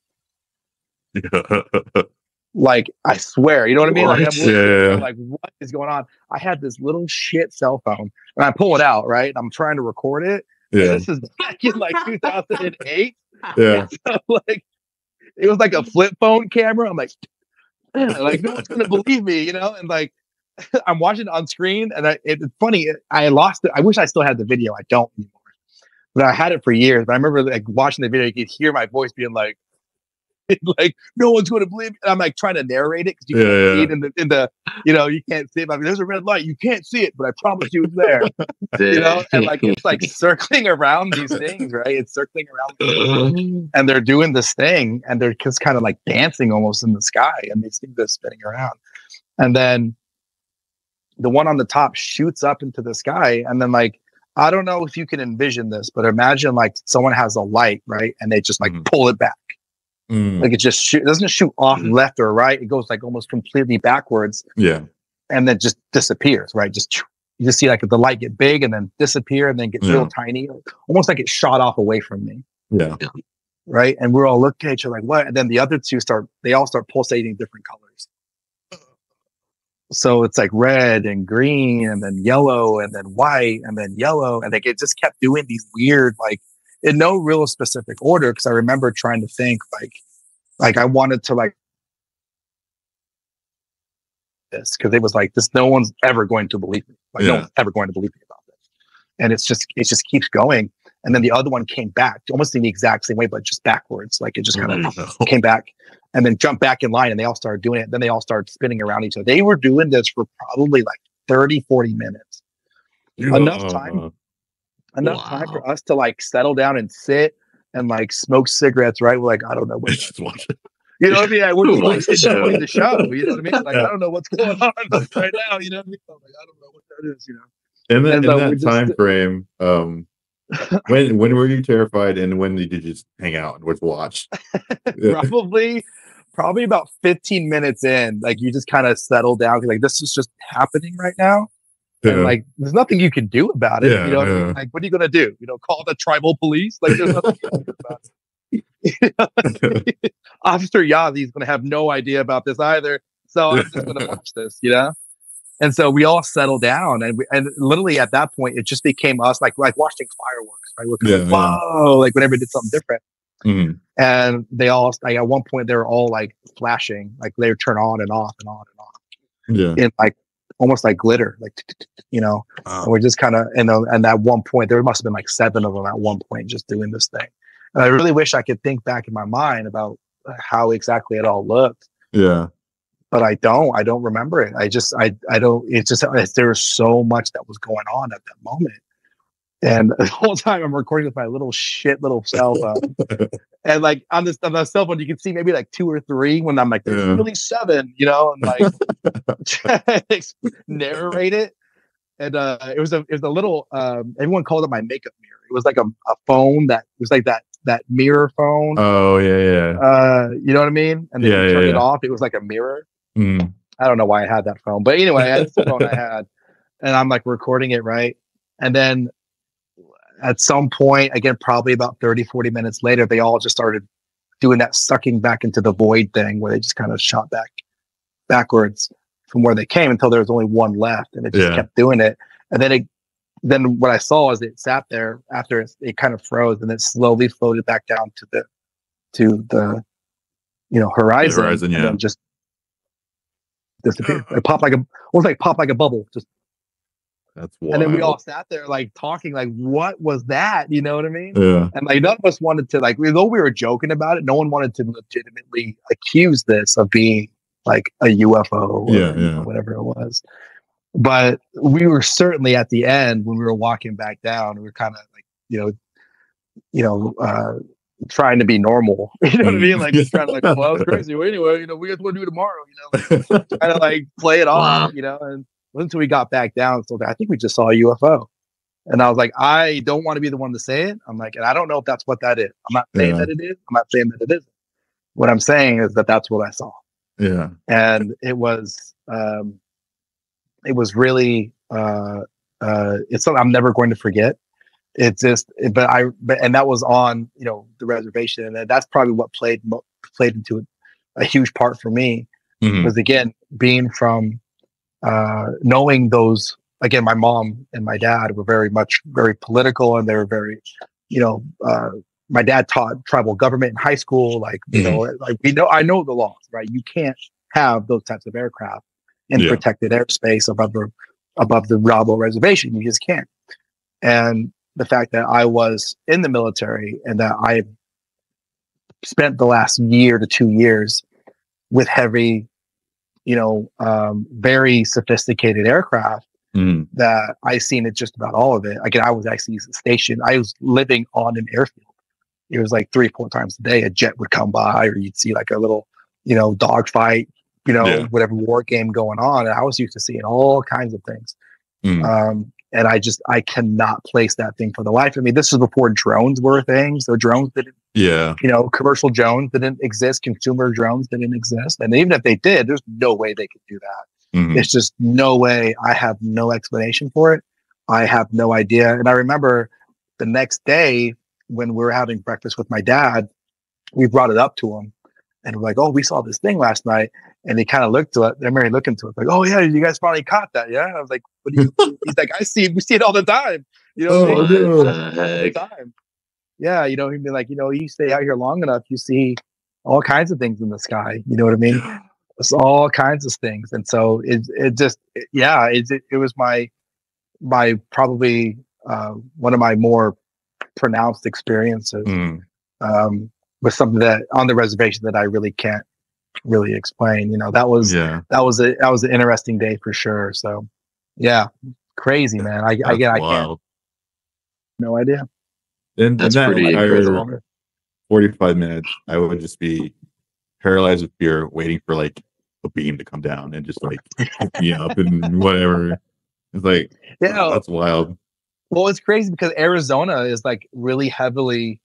Like, I swear, you know what I mean? Like, I'm yeah. like, what is going on? I had this little shit cell phone, and I pull it out, right? I'm trying to record it. Yeah. This is back in like two thousand eight. Yeah. So, like, it was like a flip phone camera. I'm like, like no one's gonna believe me, you know? And like, I'm watching it on screen, and I, it, it's funny. It, I lost it. I wish I still had the video. I don't anymore, but I had it for years. But I remember like watching the video, you could hear my voice being like. Like, no one's going to believe me. And I'm like trying to narrate it because you yeah, can't yeah. see it in the, in the, you know, you can't see it. I mean, there's a red light. You can't see it, but I promise you it's there. You know, and like, it's like circling around these things, right? It's circling around. Things, and they're doing this thing, and they're just kind of like dancing almost in the sky, and they see this spinning around. And then the one on the top shoots up into the sky. And then, like, I don't know if you can envision this, but imagine like someone has a light, right? And they just like mm. pull it back. Mm. Like, it just shoot, it doesn't shoot off mm. left or right. It goes like almost completely backwards. Yeah. And then just disappears, right? Just you just see like the light get big and then disappear and then get yeah. real tiny, almost like it shot off away from me. Yeah. Right. And we're all looking at each other like, what? And then the other two start, they all start pulsating different colors. So it's like red and green and then yellow and then white and then yellow. And like, it just kept doing these weird, like, in no real specific order, because I remember trying to think like, like I wanted to like this because it was like this. No one's ever going to believe me. Like yeah. no one's ever going to believe me about this. And it's just it just keeps going. And then the other one came back almost in the exact same way, but just backwards. Like it just kind of oh. came back and then jumped back in line. And they all started doing it. Then they all started spinning around each other. They were doing this for probably like thirty, forty minutes. Yeah. Enough time. Enough wow. time for us to like settle down and sit and like smoke cigarettes, right? We're like, I don't know what just watching. You know what I mean? I we're just watching the show. the show. You know what I mean? Like, yeah. I don't know what's going on right now. You know what I mean? I'm like, I don't know what that is, you know. And then and in so that time just, frame, um when when were you terrified and when did you just hang out and watch? probably probably about fifteen minutes in. Like you just kind of settle down, like this is just happening right now. And like, there's nothing you can do about it. Yeah, you know, what yeah. I mean? Like, what are you gonna do? You know, call the tribal police? Like, there's nothing you can do about it. You know I mean? Officer Yazi's gonna have no idea about this either. So I'm just gonna watch this, you know. And so we all settled down, and we, and literally at that point, it just became us, like like watching fireworks, right? We're yeah, like, whoa, yeah. like whenever we did something different. Mm-hmm. And they all, like at one point, they were all like flashing, like they would turn on and off and on and on. Yeah, and like. almost like glitter, like, you know, wow. And we're just kind of, and, and at one point, there must have been like seven of them at one point just doing this thing. And I really wish I could think back in my mind about how exactly it all looked. Yeah. But I don't, I don't remember it. I just, I, I don't, it's just, there was so much that was going on at that moment. And the whole time I'm recording with my little shit little cell phone. And like on this on the cell phone, you can see maybe like two or three when I'm like, there's yeah. really seven, you know, and like narrate it. And uh it was a it was a little um everyone called it my makeup mirror. It was like a, a phone that it was like that that mirror phone. Oh yeah, yeah. Uh you know what I mean? And then yeah, you turned yeah, it yeah. off, it was like a mirror. Mm. I don't know why I had that phone, but anyway, that's the phone I had. And I'm like recording it, right? And then at some point, again, probably about thirty, forty minutes later, they all just started doing that sucking back into the void thing where they just kind of shot back backwards from where they came until there was only one left. And it just yeah. kept doing it. And then it, then what I saw is it sat there after it, it kind of froze and it slowly floated back down to the, to the, you know, horizon, the horizon yeah. and then just disappeared. It popped like a, almost like popped like a bubble, just. That's wild. And then we all sat there like talking, like, what was that? You know what I mean? Yeah. And like none of us wanted to, like, although we were joking about it, no one wanted to legitimately accuse this of being like a U F O or yeah, yeah. whatever it was. But we were certainly at the end when we were walking back down, we were kind of like, you know, you know, uh, trying to be normal, you know what I mean? Like just trying to like, well, it's crazy. Well, anyway, you know, we just want to do it tomorrow, you know, like, trying to like play it off, you know, and until we got back down, so I think we just saw a U F O, and I was like, I don't want to be the one to say it. I'm like, and I don't know if that's what that is. I'm not saying yeah. that it is. I'm not saying that it isn't. What I'm saying is that that's what I saw. Yeah, and it was, um, it was really, uh, uh, it's something I'm never going to forget. It's just, but I, but, and that was on, you know, the reservation, and that's probably what played played into it, a huge part for me, mm-hmm. was again being from. Uh, knowing those, again, my mom and my dad were very much, very political, and they were very, you know, uh, my dad taught tribal government in high school. Like, you mm-hmm. know, like we know, I know the laws, right? You can't have those types of aircraft in yeah. protected airspace above the, above the Navajo reservation. You just can't. And the fact that I was in the military and that I spent the last year to two years with heavy, you know, um, very sophisticated aircraft mm. that I seen it just about all of it. Again, I was actually stationed. I was living on an airfield. It was like three or four times a day a jet would come by, or you'd see like a little, you know, dogfight, you know, yeah. whatever war game going on. And I was used to seeing all kinds of things. Mm. Um, and I just, I cannot place that thing for the life of me. This was before drones were a thing. So drones didn't, yeah, you know, commercial drones didn't exist. Consumer drones didn't exist. And even if they did, there's no way they could do that. Mm-hmm. It's just no way. I have no explanation for it. I have no idea. And I remember the next day when we were having breakfast with my dad, we brought it up to him and we're like, oh, we saw this thing last night. And he kind of looked to it. I remember looking to it like, oh yeah, you guys finally caught that. Yeah. I was like, what do you, he's like, I see, we see it all the time. You know, oh, dude, all the time. Yeah, you know, he'd be like, you know, you stay out here long enough, you see all kinds of things in the sky. You know what I mean? It's all kinds of things. And so it it just, it, yeah, it, it it was my my probably uh, one of my more pronounced experiences mm. um, with something that on the reservation that I really can't really explain. You know, that was yeah. that was a that was an interesting day for sure. So yeah, crazy man. I I, I, I can't. No idea. And that's and then pretty I, I, forty-five minutes, I would just be paralyzed with fear, waiting for like a beam to come down and just like pick me up and whatever. It's like, yeah, oh, that's wild. Well, it's crazy because Arizona is like really heavily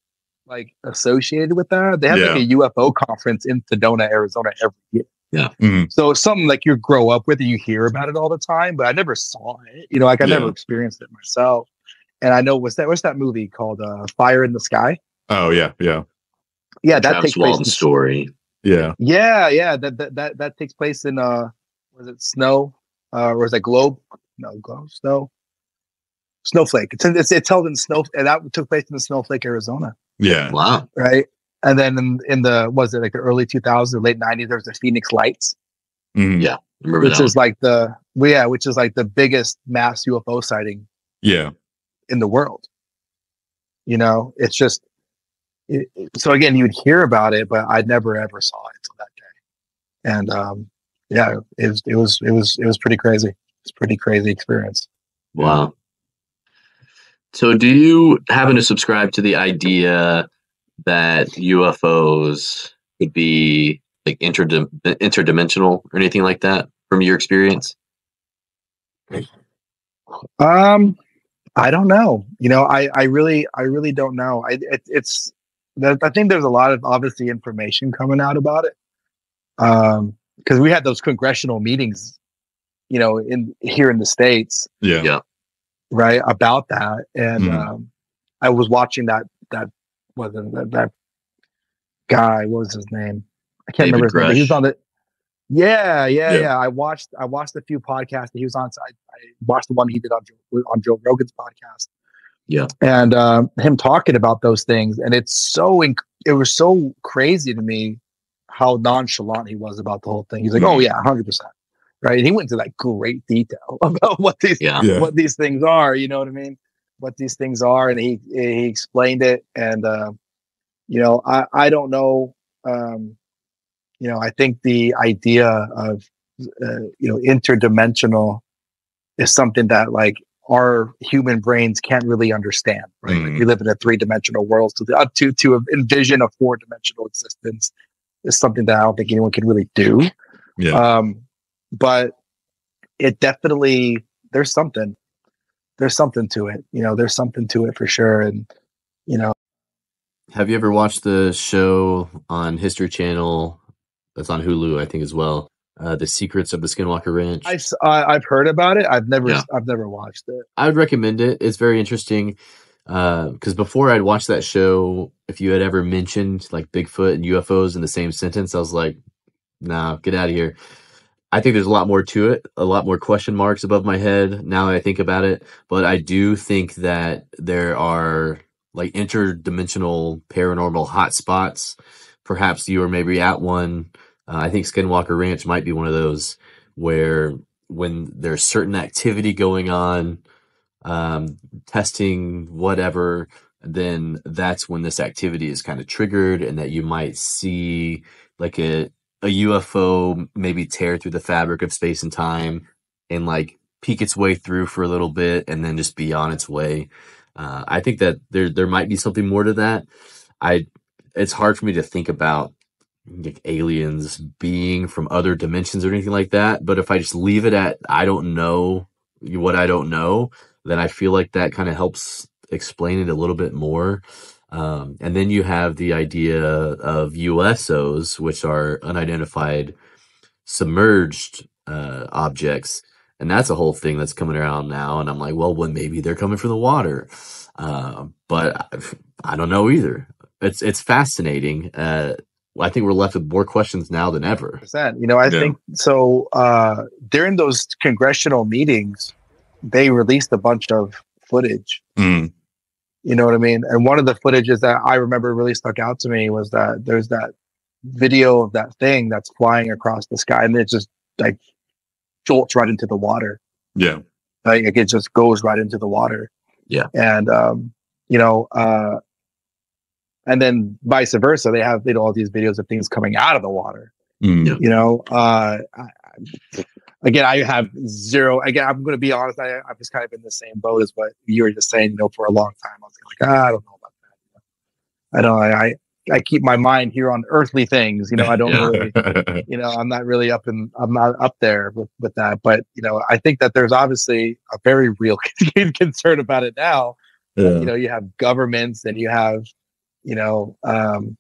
like associated with that. They have yeah. like a U F O conference in Sedona, Arizona every year. Yeah. Mm-hmm. So it's something like you grow up with and you hear about it all the time, but I never saw it. You know, like I yeah. never experienced it myself. And I know what's that? What's that movie called? Uh, Fire in the Sky. Oh yeah, yeah, yeah. That Travis takes place in story. Yeah, yeah, yeah. That that that, that takes place in uh, was it Snow uh, or was it Globe? No, Globe Snow. Snowflake. It's it's it's held in Snow, and that took place in Snowflake, Arizona. Yeah. Wow. Right. And then in, in the was it like the early two thousands, late nineties? There was the Phoenix Lights. Mm-hmm. Yeah, remember which that is one. Like the Well, yeah, which is like the biggest mass U F O sighting yeah. in the world. You know, it's just, it, it, so again, you'd hear about it, but I never, ever saw it until that day. And um, yeah, it was, it was, it was, it was pretty crazy. It's a pretty crazy experience. Wow. So do you happen to subscribe to the idea that U F Os could be like interdim- interdimensional or anything like that from your experience? Um, I don't know. You know, I, I really, I really don't know. I, it, it's, I think there's a lot of obviously information coming out about it. Um, cause we had those congressional meetings, you know, in here in the States. Yeah. Yeah. Right. About that. And, mm-hmm. um, I was watching that, that wasn't that, that guy, what was his name? I can't David remember his Grush. name. He was on the, yeah, yeah, yeah, yeah. I watched, I watched a few podcasts that he was on. So I, I watched the one he did on, on Joe Rogan's podcast. Yeah. And, um, him talking about those things. And it's so, inc- it was so crazy to me how nonchalant he was about the whole thing. He's like, mm-hmm. oh yeah, a hundred percent. Right. And he went into like great detail about what these yeah. Yeah. what these things are, you know what I mean? What these things are. And he he explained it. And uh, you know, I, I don't know. Um, you know, I think the idea of uh, you know, interdimensional is something that like our human brains can't really understand, right? Mm-hmm. Like, we live in a three-dimensional world, so the up to to envision a four-dimensional existence is something that I don't think anyone can really do. Yeah. Um, but it definitely, there's something, there's something to it, you know, there's something to it for sure. And, you know, have you ever watched the show on History Channel that's on Hulu, I think as well, uh, The Secrets of the Skinwalker Ranch? I, I, I've heard about it. I've never, yeah. I've never watched it. I would recommend it. It's very interesting. Uh, because before I'd watched that show, if you had ever mentioned like Bigfoot and U F Os in the same sentence, I was like, nah, get out of here. I think there's a lot more to it, a lot more question marks above my head now that I think about it. But I do think that there are like interdimensional paranormal hotspots. Perhaps you were maybe at one. Uh, I think Skinwalker Ranch might be one of those where when there's certain activity going on, um, testing, whatever, then that's when this activity is kind of triggered and that you might see like a, a U F O maybe tear through the fabric of space and time and like peek its way through for a little bit and then just be on its way. Uh, I think that there, there might be something more to that. I, it's hard for me to think about like aliens being from other dimensions or anything like that. But if I just leave it at, I don't know what I don't know, then I feel like that kind of helps explain it a little bit more. Um, and then you have the idea of U S Os, which are unidentified submerged uh, objects. And that's a whole thing that's coming around now. And I'm like, well, well maybe they're coming from the water. Uh, but I've, I don't know either. It's it's fascinating. Uh, I think we're left with more questions now than ever. You know, I yeah. think so. Uh, during those congressional meetings, they released a bunch of footage. Mm. You know what I mean? And one of the footages that I remember really stuck out to me was that there's that video of that thing that's flying across the sky and it just like jolts right into the water. Yeah. Like it just goes right into the water. Yeah. And, um, you know, uh, and then vice versa, they have, you know, all these videos of things coming out of the water, mm-hmm. you know, uh, I, I, Again, I have zero. Again, I'm going to be honest. I, I'm just kind of in the same boat as what you were just saying. You know, for a long time, I was like, ah, I don't know about that. I don't. I I keep my mind here on earthly things. You know, I don't really. You know, I'm not really up in. I'm not up there with, with that. But you know, I think that there's obviously a very real concern about it now. Yeah. You know, you have governments, and you have, you know, um,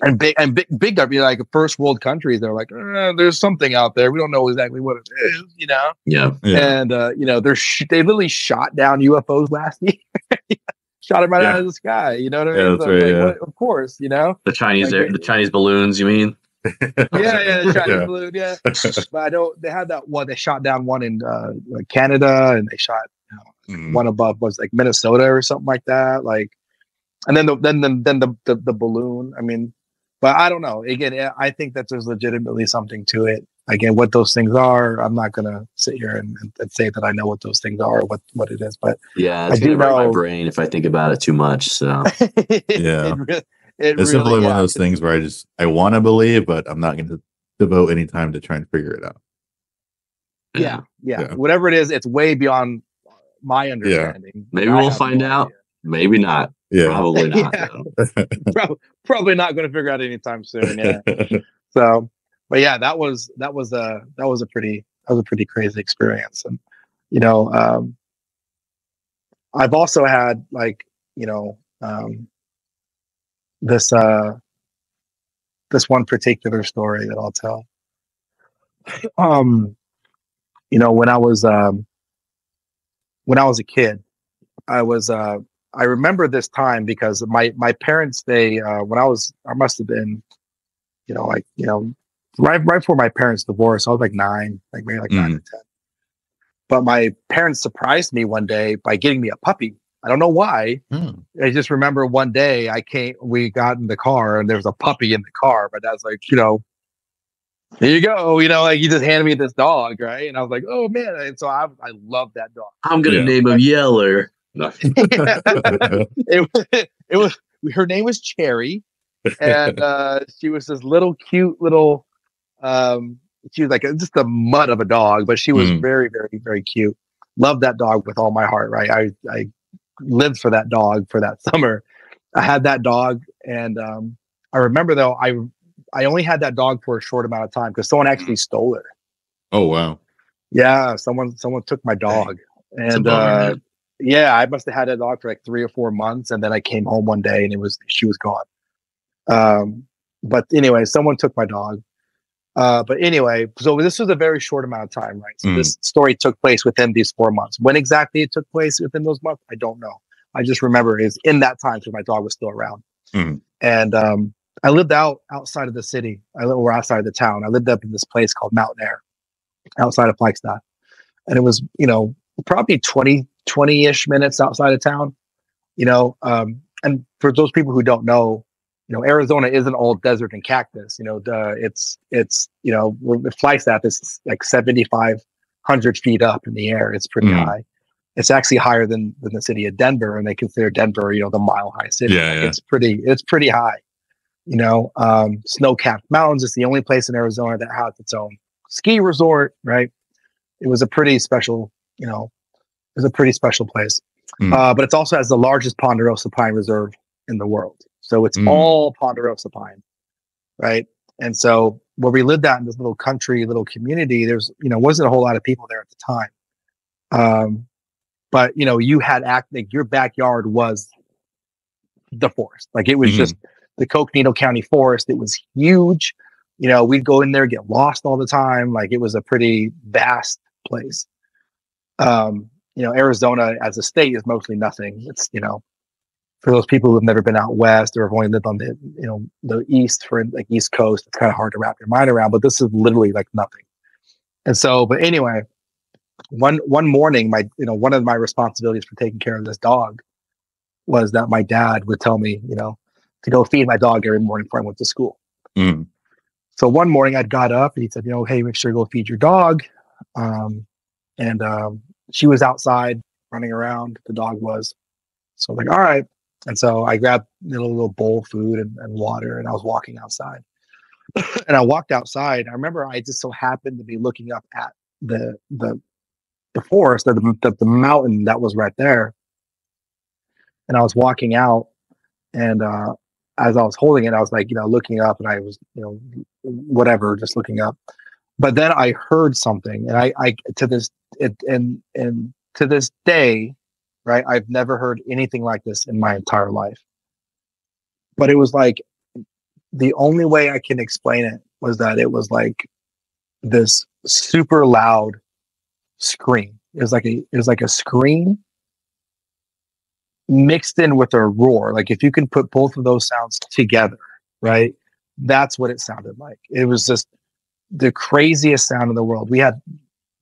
and big and big big government, like first world countries, they're like, eh, there's something out there. We don't know exactly what it is, you know. Yeah. yeah. And uh, you know, they're sh- they literally shot down U F Os last year, shot them right yeah. out of the sky. You know what I mean? Yeah, that's so right, like, yeah. what, of course, you know the Chinese, like, air, the Chinese balloons. You mean? yeah, yeah, the Chinese yeah. balloon. Yeah, but I don't. They had that one. They shot down one in uh, like Canada, and they shot you know, mm. one above was like Minnesota or something like that. Like, and then the, then the, then the, the the balloon. I mean. But I don't know. Again, I think that there's legitimately something to it. Again, what those things are, I'm not gonna sit here and, and say that I know what those things are or what what it is. But yeah, it's I gonna do hurt my brain if I think about it too much. So yeah, it re- it it's really simply one of those things where I just I want to believe, but I'm not going to devote any time to try and figure it out. Yeah, yeah, yeah. Whatever it is, it's way beyond my understanding. Yeah. Maybe we'll find out. Idea. Maybe not. Yeah, probably not. Yeah. Pro- probably not going to figure out anytime soon. Yeah. So, but yeah, that was that was a that was a pretty that was a pretty crazy experience, and you know, um, I've also had like you know um, this uh, this one particular story that I'll tell. Um, you know, when I was um, when I was a kid, I was. Uh, I remember this time because my, my parents, they, uh, when I was, I must've been, you know, like, you know, right, right before my parents divorced, I was like nine, like maybe like mm. nine or ten, but my parents surprised me one day by getting me a puppy. I don't know why. Mm. I just remember one day I came, we got in the car and there was a puppy in the car, but that's like, you know, there you go. You know, like you just handed me this dog. Right. And I was like, oh man. And so I, I love that dog. I'm going to yeah. name him Yeller. it, was, it was her name was Cherry, and uh, she was this little cute little. Um, she was like a, just a mutt of a dog, but she was mm. very, very, very cute. Loved that dog with all my heart. Right, I I lived for that dog for that summer. I had that dog, and um, I remember though I I only had that dog for a short amount of time because someone actually stole her. Oh wow! Yeah, someone someone took my dog, Dang. and. Uh, Yeah, I must have had that dog for like three or four months, and then I came home one day, and it was she was gone. Um, but anyway, someone took my dog. Uh, but anyway, so this was a very short amount of time, right? So mm. this story took place within these four months. When exactly it took place within those months, I don't know. I just remember it was in that time because my dog was still around, mm. and um, I lived out outside of the city. I lived or outside of the town. I lived up in this place called Mountain Air, outside of Flagstaff, and it was you know probably twenty. twenty-ish minutes outside of town, you know, um, and for those people who don't know, you know, Arizona isn't all desert and cactus, you know, the, it's, it's, you know, Flagstaff is like seventy-five hundred feet up in the air. It's pretty mm. high. It's actually higher than, than the city of Denver, and they consider Denver, you know, the mile high city. Yeah, like yeah. It's pretty, it's pretty high, you know, um, snow-capped mountains. It's the only place in Arizona that has its own ski resort, right? It was a pretty special, you know, It's a pretty special place, mm. uh, but it also has the largest Ponderosa pine reserve in the world. So it's mm. all Ponderosa pine, right? And so where we lived out in this little country, little community, there's you know wasn't a whole lot of people there at the time, um, but you know you had act like your backyard was the forest, like it was mm-hmm. just the Coconino County Forest. It was huge, you know. We'd go in there, get lost all the time. Like it was a pretty vast place. Um, You know, Arizona as a state is mostly nothing. It's, you know, for those people who have never been out west or have only lived on the, you know, the east for like East Coast, it's kind of hard to wrap your mind around, but this is literally like nothing. And so, but anyway, one, one morning, my, you know, one of my responsibilities for taking care of this dog was that my dad would tell me, you know, to go feed my dog every morning before I went to school. Mm. So one morning I'd got up and he said, you know, hey, make sure you go feed your dog. Um, and, um, She was outside running around. The dog was. So I'm like, all right. And so I grabbed a little, little bowl of food and, and water, and I was walking outside. And I walked outside. I remember I just so happened to be looking up at the the, the forest, or the, the the mountain that was right there. And I was walking out, and uh, as I was holding it, I was like, you know, looking up, and I was, you know, whatever, just looking up. But then I heard something, and I, I to this it, and and to this day, right? I've never heard anything like this in my entire life. But it was like the only way I can explain it was that it was like this super loud scream. It was like a it was like a scream mixed in with a roar. Like if you can put both of those sounds together, right? That's what it sounded like. It was just the craziest sound in the world. We had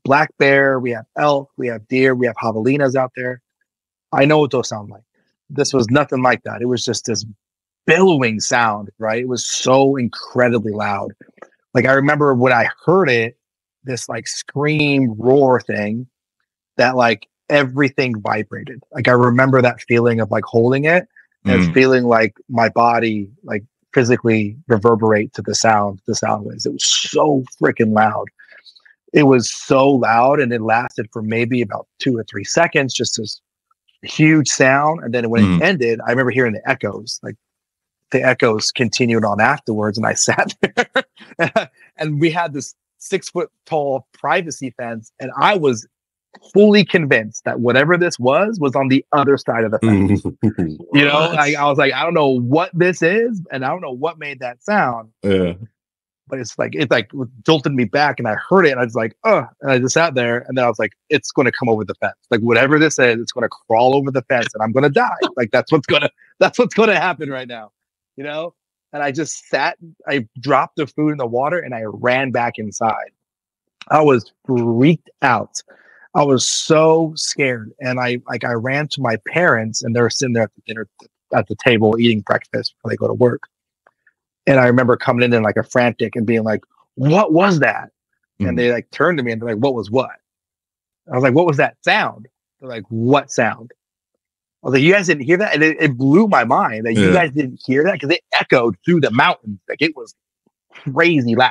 black bear, we had elk, we have deer, we have javelinas out there. I know what those sound like. This was nothing like that. It was just this billowing sound, right? It was so incredibly loud. like I remember when I heard it, this like scream roar thing that like everything vibrated. Like I remember that feeling of like holding it and mm. feeling like my body like physically reverberate to the sound, the sound waves. It was so freaking loud. It was so loud, and it lasted for maybe about two or three seconds, just this huge sound. And then when mm. it ended, I remember hearing the echoes, like the echoes continued on afterwards. And I sat there and we had this six foot tall privacy fence. And I was fully convinced that whatever this was, was on the other side of the fence. You know, I, I was like, I don't know what this is. And I don't know what made that sound. Yeah. But it's like, it like jolted me back, and I heard it, and I was like, oh, and I just sat there. And then I was like, it's going to come over the fence. Like whatever this is, it's going to crawl over the fence and I'm going to die. Like that's what's going to, that's what's going to happen right now. You know? And I just sat, I dropped the food in the water and I ran back inside. I was freaked out. I was so scared. And I, like I ran to my parents, and they were sitting there at the dinner, at the table eating breakfast before they go to work. And I remember coming in in like a frantic and being like, what was that? Mm. And they like turned to me and they're like, what was what? I was like, what was that sound? They're like, what sound? I was like, you guys didn't hear that? And it, it blew my mind that yeah. you guys didn't hear that, because it echoed through the mountains. Like it was crazy loud.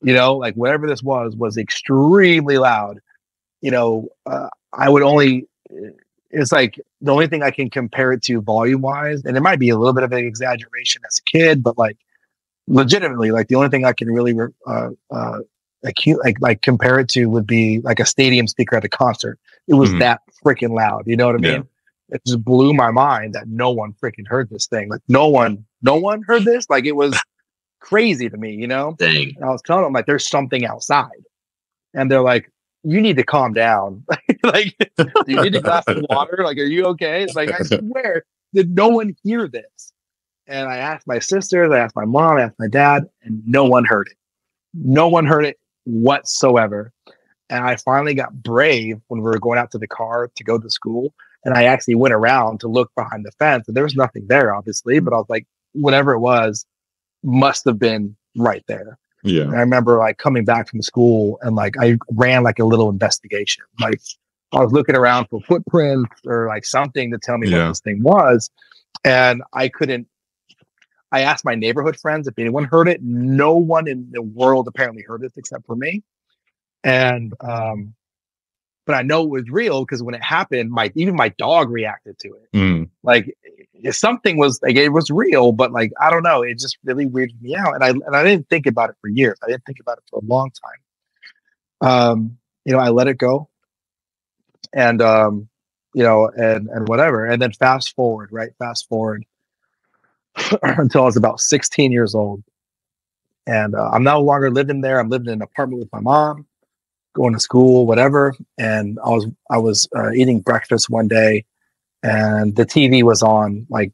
You know, like whatever this was, was extremely loud. You know, uh, I would only, it's like the only thing I can compare it to volume wise, and it might be a little bit of an exaggeration as a kid, but like legitimately, like the only thing I can really uh, uh, acu- like like compare it to would be like a stadium speaker at a concert. It was mm-hmm. that freaking loud. You know what I mean? Yeah. It just blew my mind that no one freaking heard this thing. Like no one, no one heard this. Like it was crazy to me, you know? Dang. And I was telling them like, there's something outside, and they're like, you need to calm down. Like, do you need a glass of water? Like, are you okay? It's like, I swear, did no one hear this? And I asked my sisters, I asked my mom, I asked my dad, and no one heard it. No one heard it whatsoever. And I finally got brave when we were going out to the car to go to school. And I actually went around to look behind the fence, and there was nothing there, obviously. But I was like, whatever it was, must have been right there. Yeah. And I remember like coming back from school, and like I ran like a little investigation. Like I was looking around for footprints or like something to tell me yeah. what this thing was. And I couldn't, I asked my neighborhood friends if anyone heard it. No one in the world apparently heard this except for me. And, um, but I know it was real, because when it happened, my even my dog reacted to it. Mm. Like something was like it was real, but like I don't know, it just really weirded me out, and I and I didn't think about it for years. I didn't think about it for a long time. Um, you know, I let it go, and um, you know, and and whatever, and then fast forward, right? Fast forward until I was about sixteen years old, and uh, I'm no longer living there. I'm living in an apartment with my mom, going to school, whatever. And I was, I was uh, eating breakfast one day, and the T V was on. Like,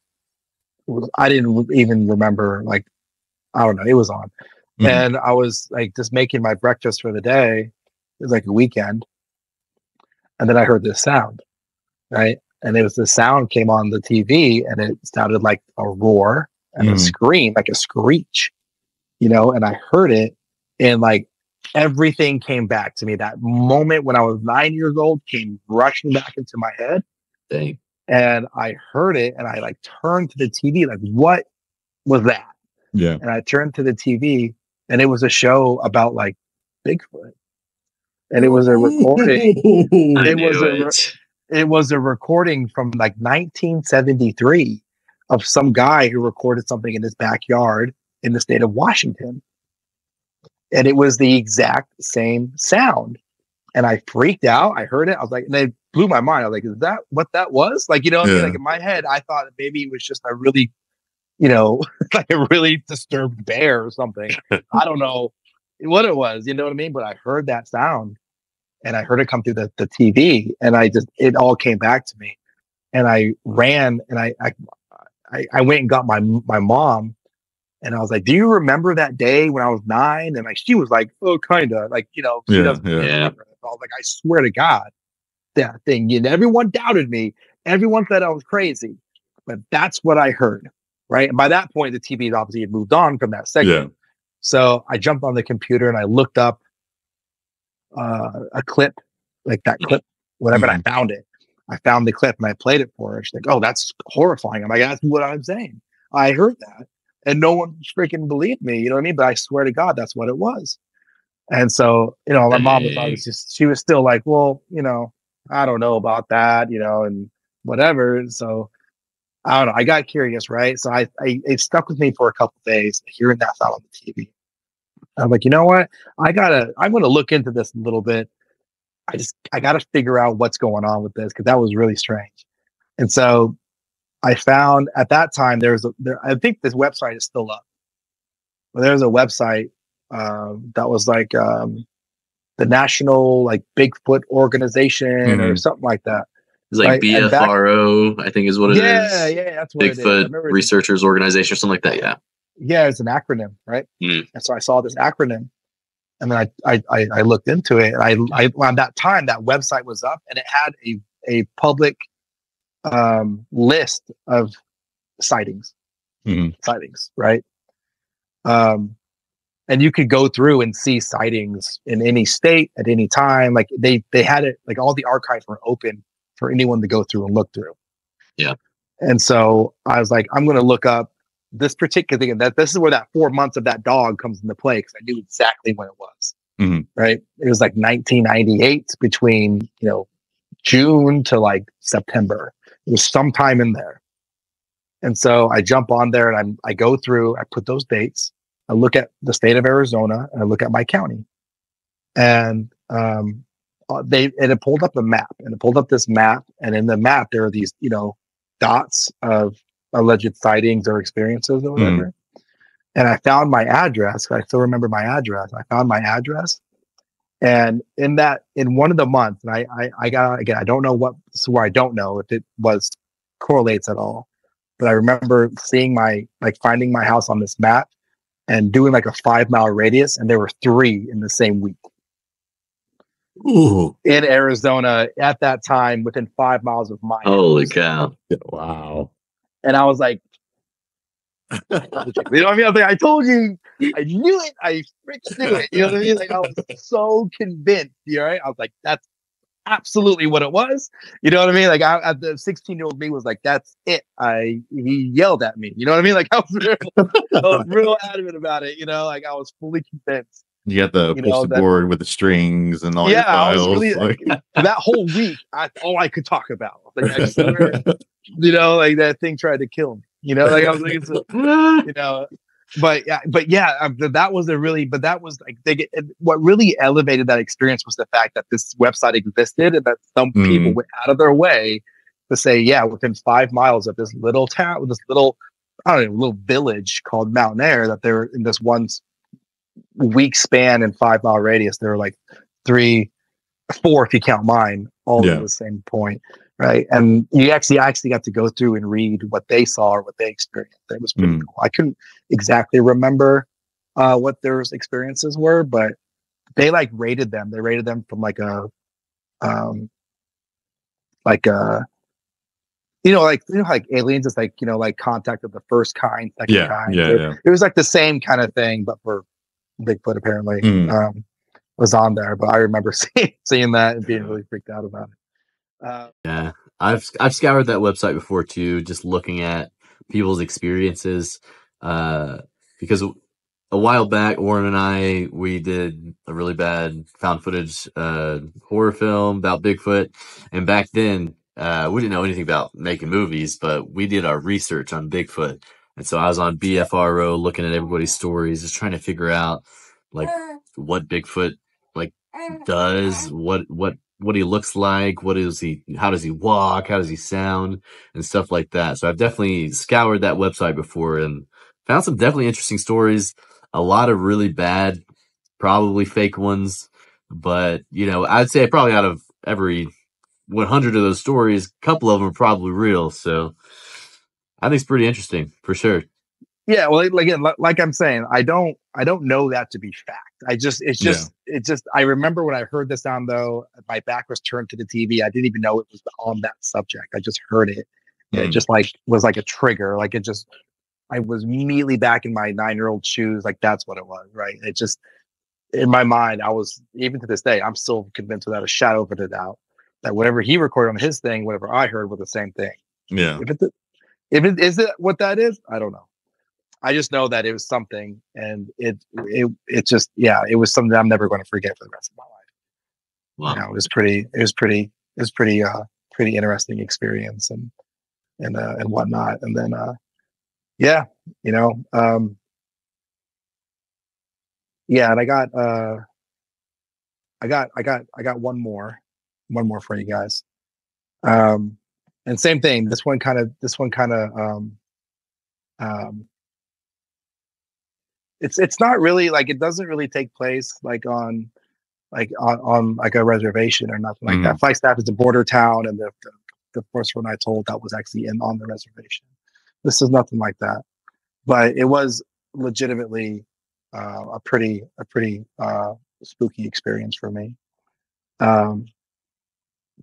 I didn't even remember, like, I don't know, it was on. Mm-hmm. And I was like, just making my breakfast for the day. It was like a weekend. And then I heard this sound, right? And it was, the sound came on the T V, and it sounded like a roar and mm-hmm. a scream, like a screech, you know? And I heard it, and like, everything came back to me. That moment when I was nine years old came rushing back into my head. Dang. And I heard it, and I like turned to the T V, like, what was that? Yeah. And I turned to the T V, and it was a show about like Bigfoot, and it was a recording. it was a re- it was a recording from like nineteen seventy-three of some guy who recorded something in his backyard in the state of Washington. And it was the exact same sound. And I freaked out. I heard it. I was like, and it blew my mind. I was like, is that what that was? Like, you know, yeah. I mean, like in my head, I thought that maybe it was just a really, you know, like a really disturbed bear or something. I don't know what it was. You know what I mean? But I heard that sound, and I heard it come through the, the T V, and I just, it all came back to me. And I ran, and I, I, I went and got my, my mom. And I was like, do you remember that day when I was nine? And like, she was like, oh, kind of. Like, you know, she yeah, doesn't yeah. remember it. I was like, I swear to God, that thing. And everyone doubted me. Everyone said I was crazy. But that's what I heard, right? And by that point, the T V obviously had moved on from that segment. Yeah. So I jumped on the computer and I looked up uh, a clip, like that clip, whatever, mm-hmm. and I found it. I found the clip and I played it for her. She's like, oh, that's horrifying. I'm like, that's what I'm saying. I heard that. And no one freaking believed me. You know what I mean? But I swear to God, that's what it was. And so, you know, my mom was always just, she was still like, well, you know, I don't know about that, you know, and whatever. And so I don't know. I got curious, right? So I, I it stuck with me for a couple of days hearing that thought on the T V. I'm like, you know what? I gotta, I'm going to look into this a little bit. I just, I got to figure out what's going on with this, because that was really strange. And so I found at that time, there was, a, there, I think this website is still up, but there was a website um, that was like um, the National like Bigfoot Organization mm-hmm. or something like that. It's like right? B F R O, back, I think is what it yeah, is. Yeah, yeah, that's what Bigfoot it is. Researchers Organization or something like that, yeah. Yeah, it's an acronym, right? Mm. And so I saw this acronym. And then I, I, I looked into it, and I, I, around that time, that website was up, and it had a, a public um, list of sightings, mm-hmm. sightings, right? Um, and you could go through and see sightings in any state at any time. Like they, they had it, like all the archives were open for anyone to go through and look through. Yeah. And so I was like, I'm going to look up this particular thing, and that this is where that four months of that dog comes into play, because I knew exactly when it was. Mm-hmm. Right, it was like nineteen ninety-eight between you know June to like September. It was sometime in there, and so I jump on there and I'm I go through. I put those dates. I look at the state of Arizona and I look at my county, and um, they and it pulled up a map and it pulled up this map, and in the map there are these you know dots of alleged sightings or experiences or whatever. Mm. And I found my address. I still remember my address. I found my address. And in that, in one of the months, and I, I, I got, again, I don't know what, so where I don't know if it was correlates at all, but I remember seeing my, like finding my house on this map and doing like a five mile radius. And there were three in the same week. Ooh. In Arizona at that time, within five miles of my Holy house. Cow. Wow. And I was like, you know what I mean? I was like, I told you, I knew it, I freaking knew it. You know what I mean? Like I was so convinced. You know, right? I was like, that's absolutely what it was. You know what I mean? Like I, at the sixteen-year-old me was like, that's it. I he yelled at me. You know what I mean? Like I was real, I was real adamant about it. You know, like I was fully convinced. You got the you know, that, board with the strings and all. Yeah, I was really, like, that whole week, I, all I could talk about. Like, I swear, you know, like that thing tried to kill me. You know, like I was like, it's a, you know, but yeah, but yeah, um, that was a really, but that was like they get, what really elevated that experience was the fact that this website existed and that some mm. people went out of their way to say, yeah, within five miles of this little town, this little, I don't know, little village called Mountain Air, that they're in this one week span and five mile radius, there were like three, four if you count mine, all yeah. at the same point, right? And you actually I actually got to go through and read what they saw or what they experienced. It was pretty mm. cool. I couldn't exactly remember uh what their experiences were, but they like rated them. They rated them from like a um like a You know, like you know, like aliens, it's like you know, like contact of the first kind, second yeah, kind. Yeah, so yeah. It was like the same kind of thing, but for Bigfoot apparently mm. um, was on there, but I remember see, seeing that and being really freaked out about it. Uh, yeah, I've I've scoured that website before too, just looking at people's experiences. Uh, because a while back, Orin and I we did a really bad found footage uh, horror film about Bigfoot, and back then uh, we didn't know anything about making movies, but we did our research on Bigfoot. And so I was on B F R O looking at everybody's stories, just trying to figure out like what Bigfoot like does, what what what he looks like, what is he, how does he walk, how does he sound, and stuff like that. So I've definitely scoured that website before and found some definitely interesting stories, a lot of really bad, probably fake ones. But, you know, I'd say probably out of every one hundred of those stories, a couple of them are probably real. So I think it's pretty interesting for sure. Yeah, well, like like I'm saying, I don't I don't know that to be fact. I just it's just yeah. it just I remember when I heard this sound though, my back was turned to the T V. I didn't even know it was on that subject. I just heard it. Mm. It just like was like a trigger. Like it just I was immediately back in my nine-year-old shoes. Like, that's what it was, right? It just, in my mind, I was, even to this day, I'm still convinced without a shadow of a doubt that whatever he recorded on his thing, whatever I heard was the same thing. Yeah. If it's a, if it is it what that is, I don't know. I just know that it was something, and it it it just yeah, it was something that I'm never going to forget for the rest of my life. Wow. You know, it was pretty. It was pretty. It was pretty. Uh, pretty interesting experience, and and uh, and whatnot. And then, uh, yeah, you know, um, yeah. And I got, uh, I got, I got, I got one more, one more for you guys. Um, and same thing. This one kind of. This one kind of. Um, um, it's it's not really like, it doesn't really take place like on. Like on, on like a reservation or nothing like mm. that. Flagstaff is a border town, and the, the the first one I told that was actually in on the reservation. This is nothing like that, but it was legitimately uh, a pretty a pretty uh, spooky experience for me. Um,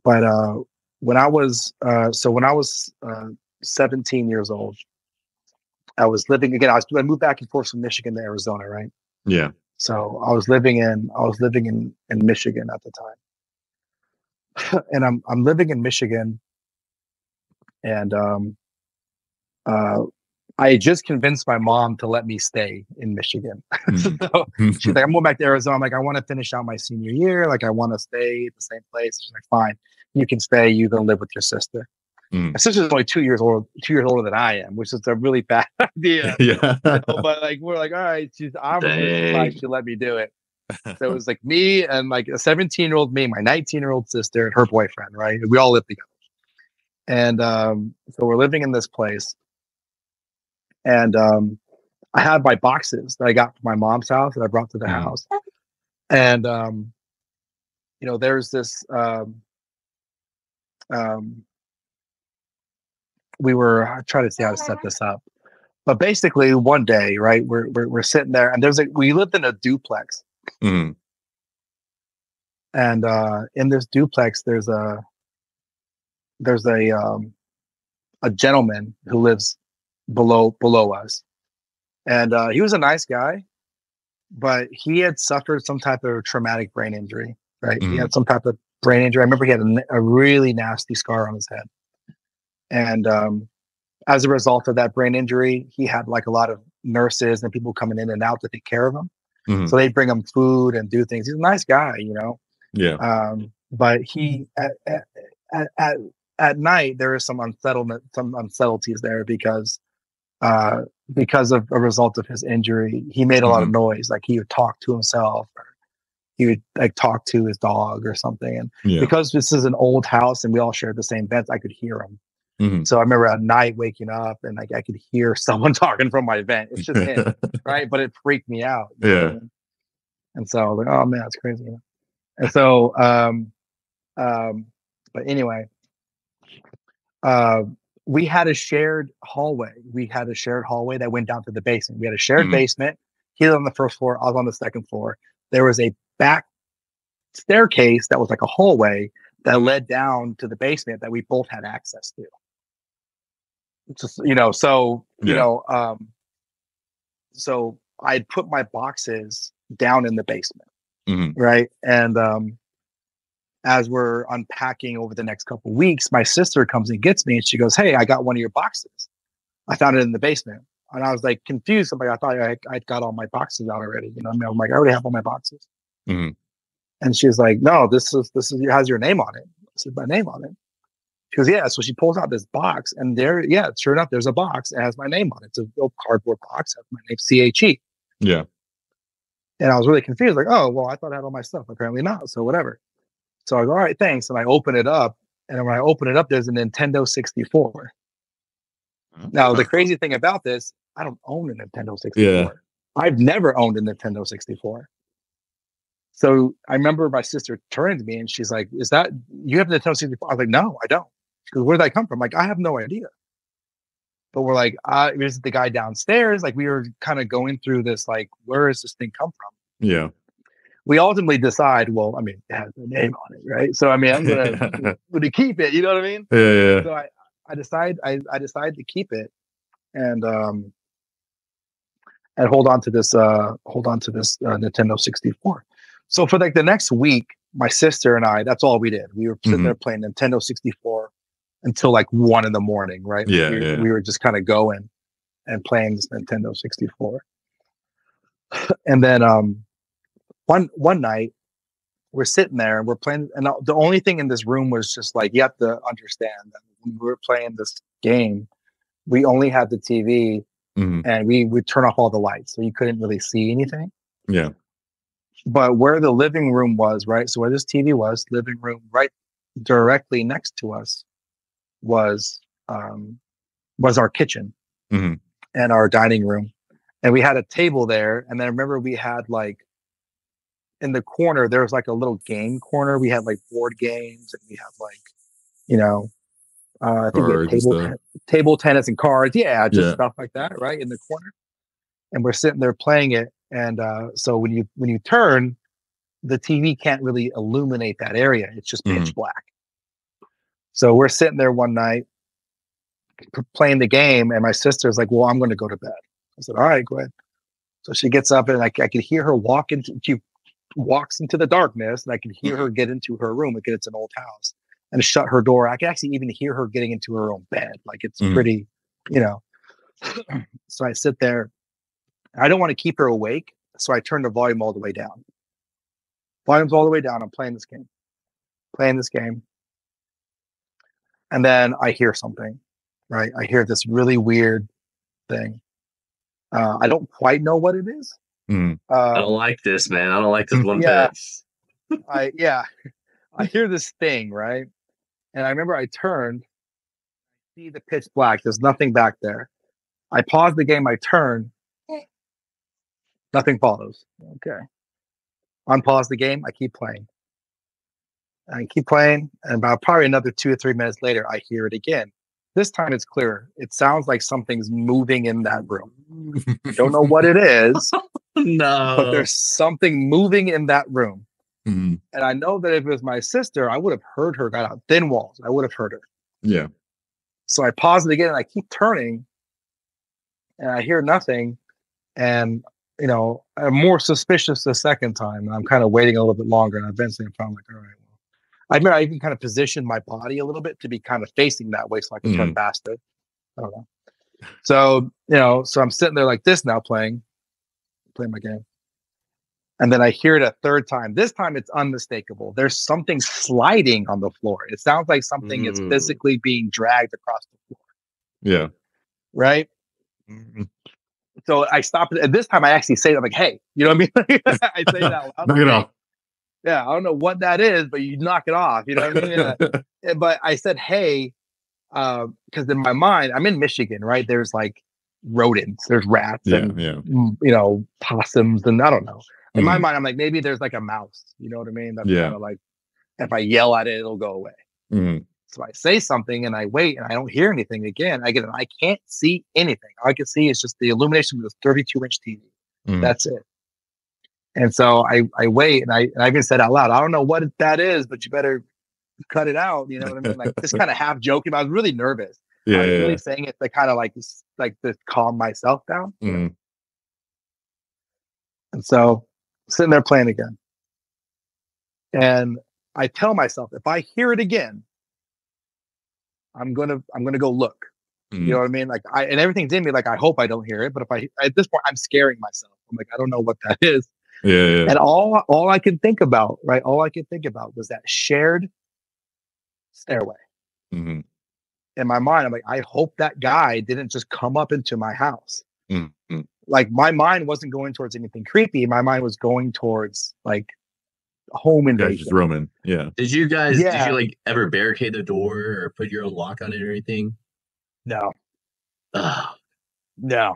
but uh, when I was uh, so when I was uh, seventeen years old, I was living again. I was I moved back and forth from Michigan to Arizona, right? Yeah. So I was living in I was living in, in Michigan at the time, and I'm I'm living in Michigan, and um, uh, I just convinced my mom to let me stay in Michigan. So she's like, I'm going back to Arizona. I'm like, I want to finish out my senior year. Like, I want to stay at the same place. She's like, fine, you can stay. You can live with your sister. Mm. My sister's only two years old, two years older than I am, which is a really bad idea. Yeah. So, but like, we're like, all right, she's obviously like, she let me do it. So it was like me and like a seventeen-year-old me, my nineteen-year-old sister, and her boyfriend, right? We all lived together. And um, so we're living in this place. And um, I had my boxes that I got from my mom's house that I brought to the wow. house. And um, you know, there's this um um we were trying to see how to set this up, but basically one day, right, we're we're, we're sitting there, and there's a we lived in a duplex, mm. and uh, in this duplex there's a there's a um, a gentleman who lives below below us, and uh, he was a nice guy, but he had suffered some type of traumatic brain injury, right? Mm. He had some type of brain injury. I remember he had a, a really nasty scar on his head. And um, as a result of that brain injury, he had like a lot of nurses and people coming in and out to take care of him. Mm-hmm. So they bring him food and do things. He's a nice guy, you know? Yeah. Um, but he, at, at, at, at night, there is some unsettlement, some unsettledities there because, uh, because of a result of his injury, he made a mm-hmm. lot of noise. Like he would talk to himself, or he would like talk to his dog or something. And yeah. because this is an old house and we all shared the same vents, I could hear him. Mm-hmm. So I remember at night waking up and like I could hear someone talking from my vent. It's just him, right? But it freaked me out. Yeah. Know? And so I was like, oh man, that's crazy. And so, um, um, but anyway, uh, we had a shared hallway. We had a shared hallway that went down to the basement. We had a shared mm-hmm. basement. He was on the first floor. I was on the second floor. There was a back staircase that was like a hallway that led down to the basement that we both had access to. Just, you know, so, yeah. you know, um, so I put my boxes down in the basement, mm-hmm. right? And um, as we're unpacking over the next couple of weeks, my sister comes and gets me, and she goes, hey, I got one of your boxes. I found it in the basement. And I was like confused. I'm like, I thought I I'd got all my boxes out already. You know what I mean? I'm like, I already have all my boxes. Mm-hmm. And she's like, no, this is, this is, it has your name on it. I said, my name on it. She goes, yeah. So she pulls out this box, and there, yeah, sure enough, there's a box. It has my name on it. It's a little cardboard box. It has my name, C H E. Yeah. And I was really confused. Like, oh, well, I thought I had all my stuff. Apparently not. So whatever. So I go, all right, thanks. And I open it up. And when I open it up, there's a Nintendo sixty-four. Mm-hmm. Now, the crazy thing about this, I don't own a Nintendo sixty-four. Yeah. I've never owned a Nintendo sixty-four. So I remember my sister turned to me and she's like, is that, you have Nintendo sixty-four? I was like, no, I don't. She goes, where did I come from? Like, I have no idea. But we're like, uh, this is the guy downstairs. Like, we were kind of going through this, like, where does this thing come from? Yeah. We ultimately decide, well, I mean, it has a name on it, right? So, I mean, I'm going to keep it. You know what I mean? Yeah, yeah. So I, I, decide, I, I decided to keep it. And um, and hold on to this, uh, hold on to this uh, Nintendo sixty-four. So for like the next week, my sister and I, that's all we did. We were sitting mm-hmm. there playing Nintendo sixty-four until like one in the morning, right? Yeah, we, yeah. we were just kind of going and playing this Nintendo sixty-four. And then um, one one night, we're sitting there and we're playing. And the only thing in this room was just like, you have to understand that when we were playing this game, we only had the T V mm-hmm. and we would turn off all the lights. So you couldn't really see anything. Yeah. But where the living room was, right? So where this T V was, living room, right directly next to us was um, was our kitchen mm-hmm. and our dining room. And we had a table there. And then I remember we had like, in the corner, there was like a little game corner. We had like board games and we had like, you know, uh, I think we had table, ten- table tennis and cards. Yeah, just yeah. stuff like that, right? In the corner. And we're sitting there playing it. And uh, so when you when you turn, the T V can't really illuminate that area. It's just pitch mm-hmm. black. So we're sitting there one night p- playing the game. And my sister's like, well, I'm going to go to bed. I said, all right, go ahead. So she gets up and I, I could hear her walk into, she walks into the darkness, and I could hear her get into her room. Again, it's an old house, and shut her door. I could actually even hear her getting into her own bed. Like it's mm-hmm. pretty, you know. So I sit there. I don't want to keep her awake, so I turn the volume all the way down. Volume's all the way down. I'm playing this game, playing this game. And then I hear something, right? I hear this really weird thing. Uh, I don't quite know what it is. Mm. Uh, I don't like this, man. I don't like this one yeah, bit. I yeah, I hear this thing, right? And I remember I turned, see the pitch black. There's nothing back there. I pause the game. I turn. Nothing follows. Okay. Unpause the game. I keep playing. I keep playing. And about probably another two or three minutes later, I hear it again. This time it's clearer. It sounds like something's moving in that room. Don't know what it is. No. But there's something moving in that room. Mm-hmm. And I know that if it was my sister, I would have heard her got out thin walls. I would have heard her. Yeah. So I pause it again and I keep turning and I hear nothing. And you know, I'm more suspicious the second time. And I'm kind of waiting a little bit longer. And eventually I'm probably like, all right, well, I remember I even kind of positioned my body a little bit to be kind of facing that way so I can mm. turn faster. I don't know. So, you know, so I'm sitting there like this now playing, playing my game. And then I hear it a third time. This time it's unmistakable. There's something sliding on the floor. It sounds like something mm. is physically being dragged across the floor. Yeah. Right? Mm-hmm. So I stopped it. And this time I actually say, I'm like, hey, you know what I mean? I say that. Knock it off. Yeah. I don't know what that is, but you knock it off. You know what I mean? And, but I said, hey, because uh, in my mind, I'm in Michigan, right? There's like rodents, there's rats yeah, and, yeah. you know, possums. And I don't know. In mm. my mind, I'm like, maybe there's like a mouse. You know what I mean? That's yeah. kind of like, if I yell at it, it'll go away. Mm. So I say something and I wait and I don't hear anything again. I get I can't see anything. All I can see is just the illumination of this thirty-two inch T V. Mm. That's it. And so I, I wait and I and I even said out loud, I don't know what that is, but you better cut it out. You know what I mean? Like just kind of half joking. I was really nervous. Yeah, I was yeah, really yeah. saying it to kind of like like to calm myself down. Mm. You know? And so sitting there playing again. And I tell myself, if I hear it again, I'm gonna, I'm gonna go look. Mm-hmm. You know what I mean? Like, I and everything's in me. Like, I hope I don't hear it. But if I, at this point, I'm scaring myself. I'm like, I don't know what that is. Yeah. yeah. And all, all I could think about, right? All I could think about was that shared stairway. Mm-hmm. In my mind, I'm like, I hope that guy didn't just come up into my house. Mm-hmm. Like, my mind wasn't going towards anything creepy. My mind was going towards like home invasion. Yeah, Roman. Yeah. Did you guys yeah. did you like ever barricade the door or put your own lock on it or anything? No. Ugh. No.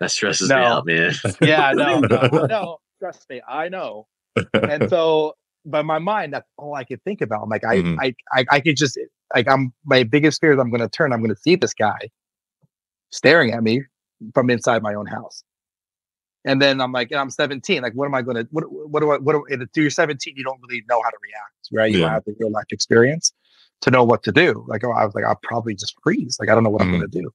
That stresses no. me out, man. Yeah, no, no, no. Trust me, I know. And so, by my mind, that's all I could think about. I'm like, I, mm-hmm. I, I, I could just like I'm. My biggest fear is I'm going to turn. I'm going to see this guy staring at me from inside my own house. And then I'm like, and I'm seventeen. Like, what am I going to, what, what do I, what do I, if you're seventeen, you don't really know how to react, right? You yeah. don't have the real life experience to know what to do. Like, I was like, I'll probably just freeze. Like, I don't know what mm-hmm. I'm going to do.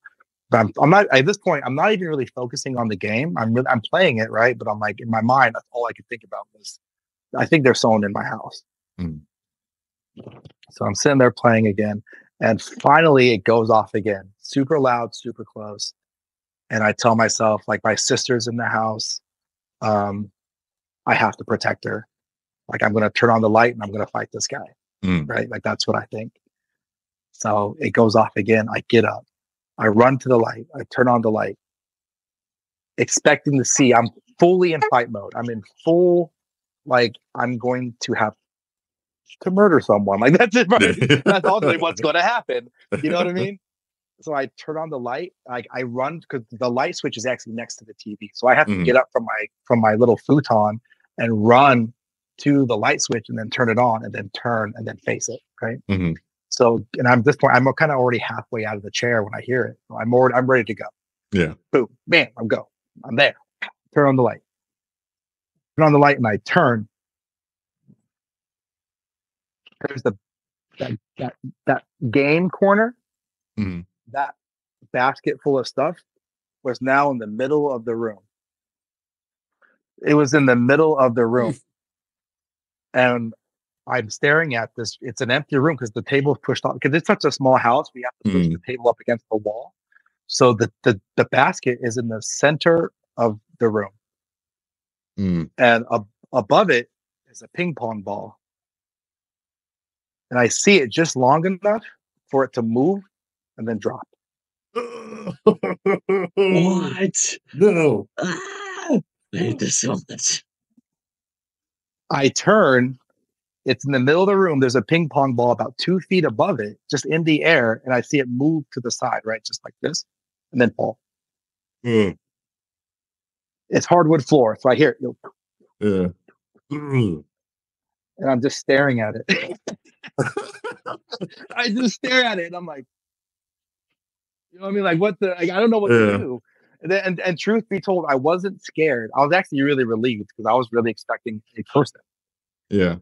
I'm, I'm not at this point. I'm not even really focusing on the game. I'm really, I'm playing it, right? But I'm like, in my mind, that's all I could think about was, I think there's someone in my house. Mm. So I'm sitting there playing again, and finally it goes off again, super loud, super close. And I tell myself, like, my sister's in the house. Um, I have to protect her. Like, I'm going to turn on the light and I'm going to fight this guy. Mm. Right? Like, that's what I think. So it goes off again. I get up. I run to the light. I turn on the light, expecting to see. I'm fully in fight mode. I'm in full, like, I'm going to have to murder someone. Like, that's it. Right? That's ultimately what's going to happen. You know what I mean? So I turn on the light. Like, I run, because the light switch is actually next to the T V. So I have to mm. get up from my from my little futon and run to the light switch, and then turn it on, and then turn, and then face it. Right. Mm-hmm. So, and I'm at this point, I'm kind of already halfway out of the chair when I hear it. So I'm already, I'm ready to go. Yeah. Boom, bam, I'm go. I'm there. Turn on the light. Turn on the light, and I turn. There's the that that, that game corner. Mm-hmm. That basket full of stuff was now in the middle of the room. It was in the middle of the room, and I'm staring at this. It's an empty room because the table pushed off. Because it's such a small house, we have to push mm. the table up against the wall. So the, the, the basket is in the center of the room. Mm. And ab- above it is a ping pong ball. And I see it just long enough for it to move and then drop. What? No. Ah, I hate this so much. I turn. It's in the middle of the room. There's a ping pong ball about two feet above it, just in the air. And I see it move to the side, right? Just like this, and then fall. Mm. It's hardwood floor. So I hear it. Yeah. Mm. And I'm just staring at it. I just stare at it. And I'm like, you know what I mean? Like, what the, like, I don't know what yeah. to do. And, and, and truth be told, I wasn't scared. I was actually really relieved because I was really expecting a person. Yeah.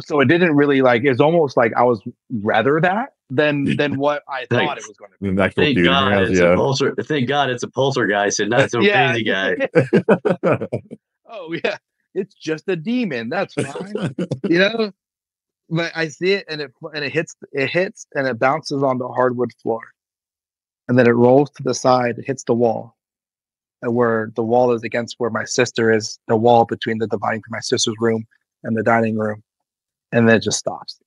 So it didn't really, like, it's almost like I was rather that than than what I thank, thought it was going to be. Thank dude God, has, it's yeah. a polter, thank God it's a poltergeist and not some yeah. crazy guy. Oh, yeah. It's just a demon. That's fine. You know? But I see it, and it and it hits, it hits, and it bounces on the hardwood floor. And then it rolls to the side, it hits the wall. And where the wall is against where my sister is, the wall between the dividing my sister's room and the dining room. And then it just stops.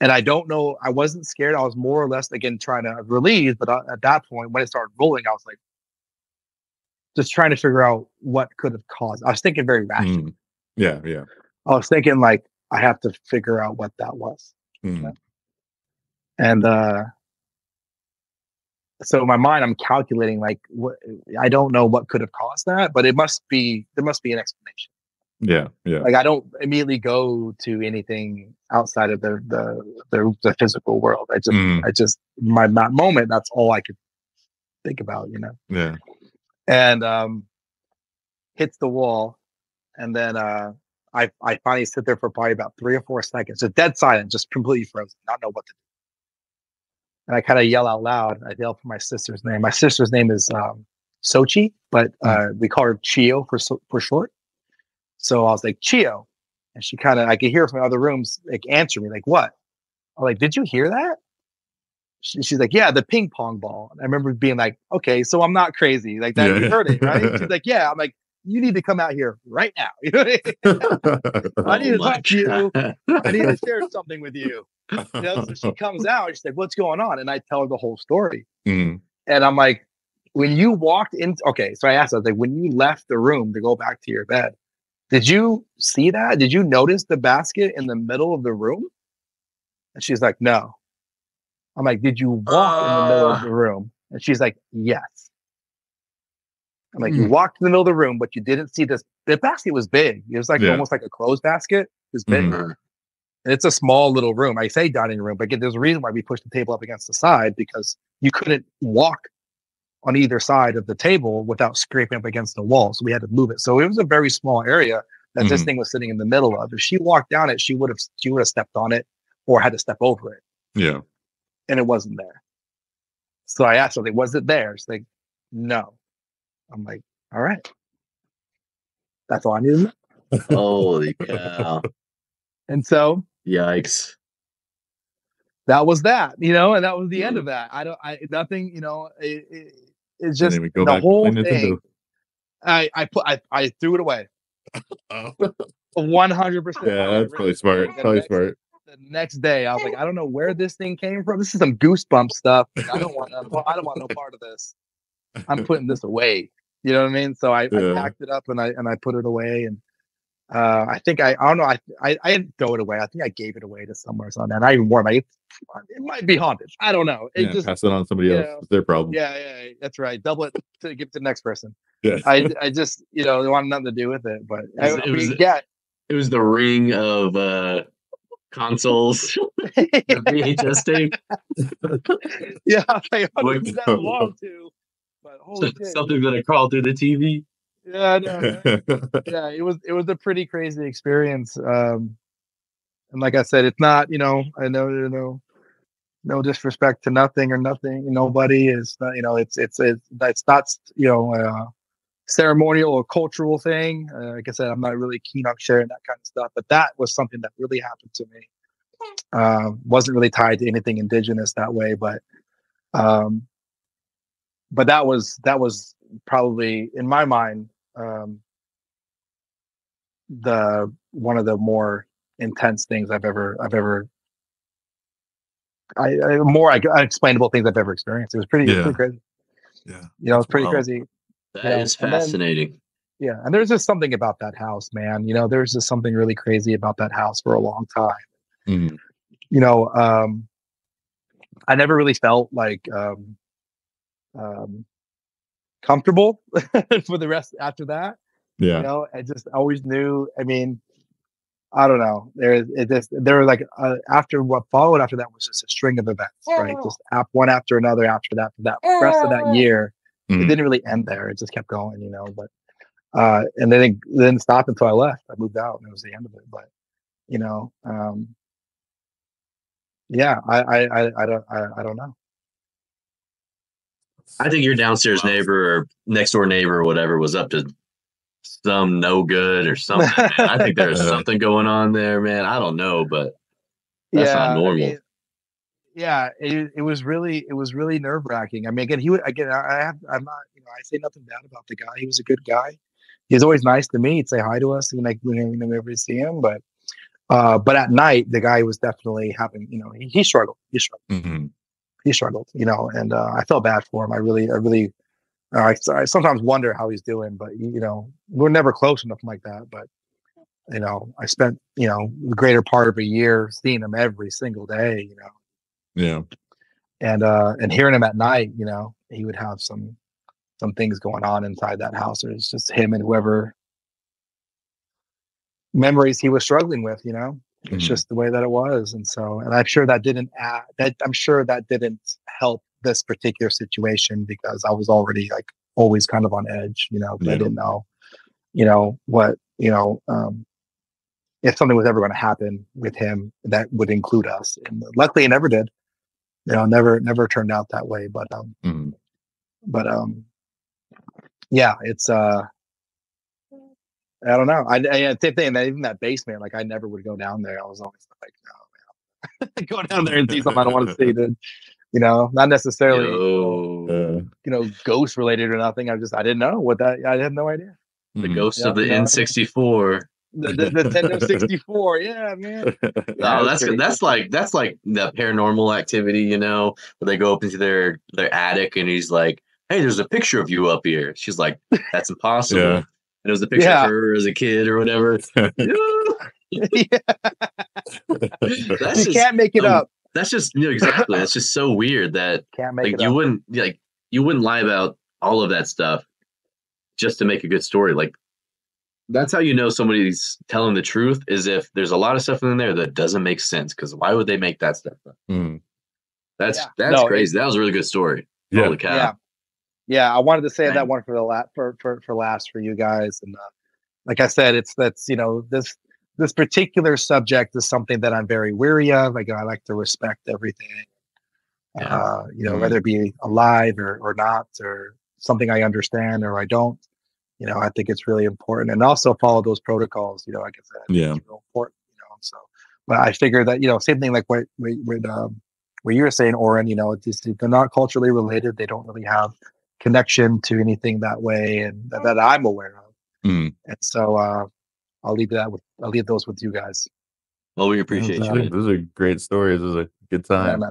And I don't know. I wasn't scared. I was more or less, again, trying to release. But at that point, when it started rolling, I was like, just trying to figure out what could have caused. I was thinking very rationally. Mm. Yeah, yeah. I was thinking, like, I have to figure out what that was. Mm. You know? And uh, so in my mind, I'm calculating, like, what, I don't know what could have caused that, but it must be, there must be an explanation. Yeah, yeah. Like, I don't immediately go to anything outside of the the, the, the physical world. I just, mm. I just, my, my moment. That's all I could think about, you know. Yeah. And um, hits the wall, and then uh, I, I finally sit there for probably about three or four seconds, just dead silent, just completely frozen, not know what to do. And I kind of yell out loud. I yell for my sister's name. My sister's name is um, Sochi, but uh, we call her Chio for for short. So I was like, Chio. And she kind of, I could hear from other rooms, like, answer me, like, what? I'm like, did you hear that? She, she's like, yeah, the ping pong ball. And I remember being like, okay, so I'm not crazy. Like, that, yeah. You heard it, right? She's like, yeah. I'm like, you need to come out here right now. You know what I mean? I need to talk to you. I need to share something with you. You know? So she comes out, she's like, what's going on? And I tell her the whole story. Mm. And I'm like, when you walked in, okay, so I asked her, I was like, when you left the room to go back to your bed, did you see that? Did you notice the basket in the middle of the room? And she's like, no. I'm like, did you walk uh, in the middle of the room? And she's like, yes. I'm like, mm. you walked in the middle of the room, but you didn't see this. The basket was big. It was like yeah. almost like a clothes basket. It was big. Mm. And it's a small little room. I say dining room, but there's a reason why we pushed the table up against the side, because you couldn't walk on either side of the table without scraping up against the wall. So we had to move it. So it was a very small area that mm-hmm. this thing was sitting in the middle of. If she walked down it, she would have, she would have stepped on it or had to step over it. Yeah. And it wasn't there. So I asked them, like, was it theirs? Like, no. I'm like, all right. That's all I need to know. Holy cow. And so yikes. That was that, you know, and that was the end of that. I don't I nothing, you know, it, it, it's just the whole thing. I I, put, I I threw it away. One hundred percent. Yeah, that's probably smart. Probably next, smart. The next day, I was like, I don't know where this thing came from. This is some goosebump stuff. Like, I don't want. No, I don't want no part of this. I'm putting this away. You know what I mean? So I, yeah. I packed it up and I and I put it away. And uh, I think I, I don't know. I, I I didn't throw it away. I think I gave it away to somewhere or something. And I even wore my. It might be haunted. I don't know. It yeah, just pass it on to somebody else. Know, it's their problem. Yeah, yeah, that's right. Double it to give it to the next person. Yeah. I I just you know they wanted nothing to do with it, but it was, I, I mean, it was, yeah. It was the ring of uh, consoles, the V H S tape. Yeah, I wonder who that belonged to. But holy shit, something that I crawled through the T V. Yeah, I know. Yeah, it was it was a pretty crazy experience. Um, and like I said, it's not you know I know you know no disrespect to nothing or nothing nobody is not you know it's it's it's that's not you know. Uh, ceremonial or cultural thing. Uh, like I said, I'm not really keen on sharing that kind of stuff, but that was something that really happened to me. Uh, wasn't really tied to anything indigenous that way, but um, but that was that was probably in my mind um, the one of the more intense things I've ever I've ever I, I more unexplainable things I've ever experienced. It was pretty, yeah. pretty crazy. Yeah, you know, it was pretty wow. crazy. That yeah. is fascinating. Then, yeah. And there's just something about that house, man. You know, there's just something really crazy about that house for a long time. Mm-hmm. You know, um, I never really felt like um, um, comfortable for the rest after that. Yeah. You know, I just always knew. I mean, I don't know. There is, it just, there were like, uh, after what followed after that was just a string of events, yeah. right? Just ap- one after another after that, for that yeah. rest of that year. It didn't really end there. It just kept going, you know, but, uh, and they didn't, they didn't stop until I left. I moved out and it was the end of it. But, you know, um, yeah, I, I, I, I don't, I, I don't know. I think your downstairs neighbor or next door neighbor or whatever was up to some no good or something. Man. I think there's something going on there, man. I don't know, but that's yeah, not normal. I mean, yeah, it, it was really it was really nerve wracking. I mean, again, he would, again, I have I'm not you know I say nothing bad about the guy. He was a good guy. He was always nice to me. He'd say hi to us, and like we never see him. But uh, but at night, the guy was definitely having you know he, he struggled. He struggled. Mm-hmm. He struggled. You know, and uh, I felt bad for him. I really I really uh, I, I sometimes wonder how he's doing. But you know, we're never close enough like that. But you know, I spent you know the greater part of a year seeing him every single day. You know. Yeah, and uh, and hearing him at night, you know, he would have some some things going on inside that house, or it's just him and whoever memories he was struggling with. You know, it's mm-hmm. just the way that it was, and so, and I'm sure that didn't add, that I'm sure that didn't help this particular situation because I was already like always kind of on edge, you know, yeah. I didn't know, you know, what you know. Um, if something was ever going to happen with him, that would include us. And luckily it never did, you know, never, never turned out that way. But, um, mm-hmm. but, um, yeah, it's, uh, I don't know. I, I, same thing. Even that basement, like I never would go down there. I was always like, no, man. Go down there and see something I don't want to see, dude. You know, not necessarily, oh. you know, ghost related or nothing. I just, I didn't know what that, I had no idea. The mm-hmm. ghost yeah, of the you know, N sixty-four. The, the, the Nintendo sixty-four, yeah, man. Yeah, oh, that's that's, that's like that's like the Paranormal Activity, you know, where they go up into their their attic and he's like, "Hey, there's a picture of you up here." She's like, "That's impossible." Yeah. And it was a picture yeah. of her as a kid or whatever. Yeah. That's you just, can't make it um, up. That's just you know, exactly. That's just so weird that can't make like, it you up. wouldn't like you wouldn't lie about all of that stuff just to make a good story, like. That's how you know somebody's telling the truth is if there's a lot of stuff in there that doesn't make sense. Because why would they make that stuff up? Mm. That's yeah. that's no, crazy. That was a really good story. Yeah. Holy cow. Yeah. yeah, I wanted to say Dang. that one for the last for, for for last for you guys. And uh, like I said, it's that's you know this this particular subject is something that I'm very wary of. Like I like to respect everything. yeah. uh, you know, mm-hmm. whether it be alive or, or not, or something I understand or I don't, you know, I think it's really important. And also follow those protocols, you know, like I said, yeah. it's real important, you know, so, but I figure that, you know, same thing like what, with, um, what you were saying, Orin, you know, it's just, they're not culturally related. They don't really have connection to anything that way, and that, that I'm aware of. Mm. And so uh, I'll leave that with, I'll leave those with you guys. Well, we appreciate you. Those, those are great stories. It was a good time.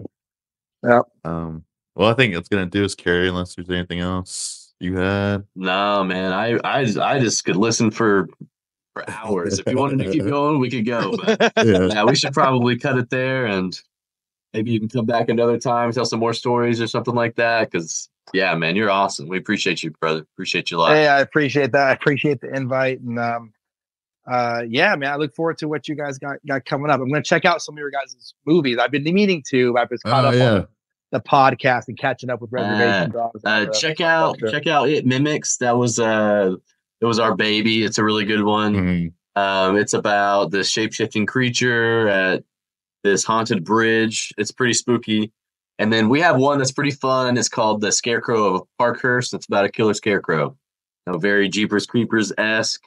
Yeah, yep. Um, well, I think that's going to do us, Carrie, unless there's anything else you had. No, man. I, I, I just could listen for, for hours. If you wanted to keep going, we could go. But yeah. Yeah, we should probably cut it there, and maybe you can come back another time, tell some more stories or something like that. Because, yeah, man, you're awesome. We appreciate you, brother. Appreciate you a lot. Hey, I appreciate that. I appreciate the invite. And, um, Uh, yeah, man, I look forward to what you guys got, got coming up. I'm going to check out some of your guys' movies. I've been meaning to. I've been caught oh, up yeah. on the podcast and catching up with Reservation Dogs. Uh, uh, check out, culture. check out It Mimics. That was uh, it was our baby. It's a really good one. Mm-hmm. Um, it's about this shape-shifting creature at this haunted bridge. It's pretty spooky. And then we have one that's pretty fun. It's called The Scarecrow of Parkhurst. It's about a killer scarecrow. You know, very Jeepers Creepers-esque.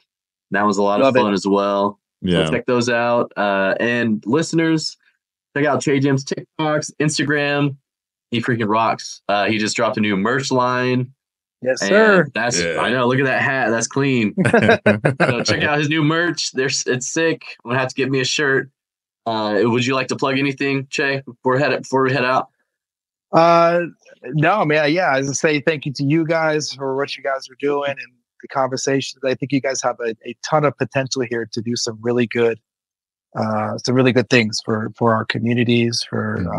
That was a lot Love of fun it. as well. Yeah. So check those out. Uh, and listeners, check out Che Jim's TikToks, Instagram. He freaking rocks. Uh, he just dropped a new merch line. Yes, sir. That's yeah. I know. Look at that hat. That's clean. So check out his new merch. There's it's sick. I'm gonna have to get me a shirt. Uh, would you like to plug anything, Che, before we head before we head out? Uh, no, man. Yeah, I was gonna say thank you to you guys for what you guys are doing, and the conversations. I think you guys have a, a ton of potential here to do some really good, uh, some really good things for, for our communities, for, mm-hmm.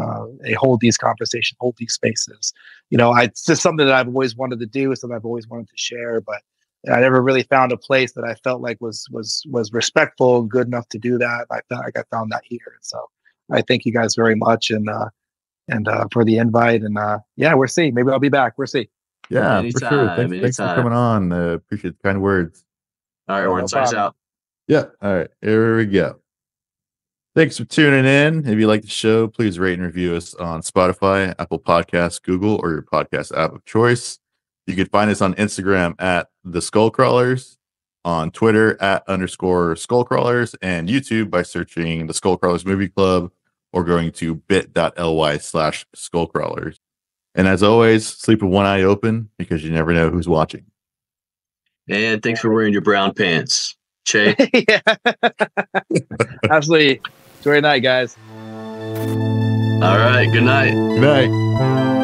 uh, a hold these conversations, hold these spaces. You know, I, it's just something that I've always wanted to do, something I've always wanted to share, but I never really found a place that I felt like was, was, was respectful and good enough to do that. I felt like I found that here. So I thank you guys very much. And, uh, and, uh, for the invite, and, uh, yeah, we'll see, maybe I'll be back. We'll see. Yeah, anytime, for sure. Thanks, thanks for coming on. Uh, appreciate the kind words. All right, Orin, sign us out. Yeah, all right. Here we go. Thanks for tuning in. If you like the show, please rate and review us on Spotify, Apple Podcasts, Google, or your podcast app of choice. You can find us on Instagram at The Skullcrawlers, on Twitter at underscore Skullcrawlers, and YouTube by searching The Skullcrawlers Movie Club or going to bit.ly slash Skullcrawlers. And as always, sleep with one eye open, because you never know who's watching. And thanks for wearing your brown pants, Che. Yeah. Absolutely. Enjoy your night, guys. All right. Good night. Good night.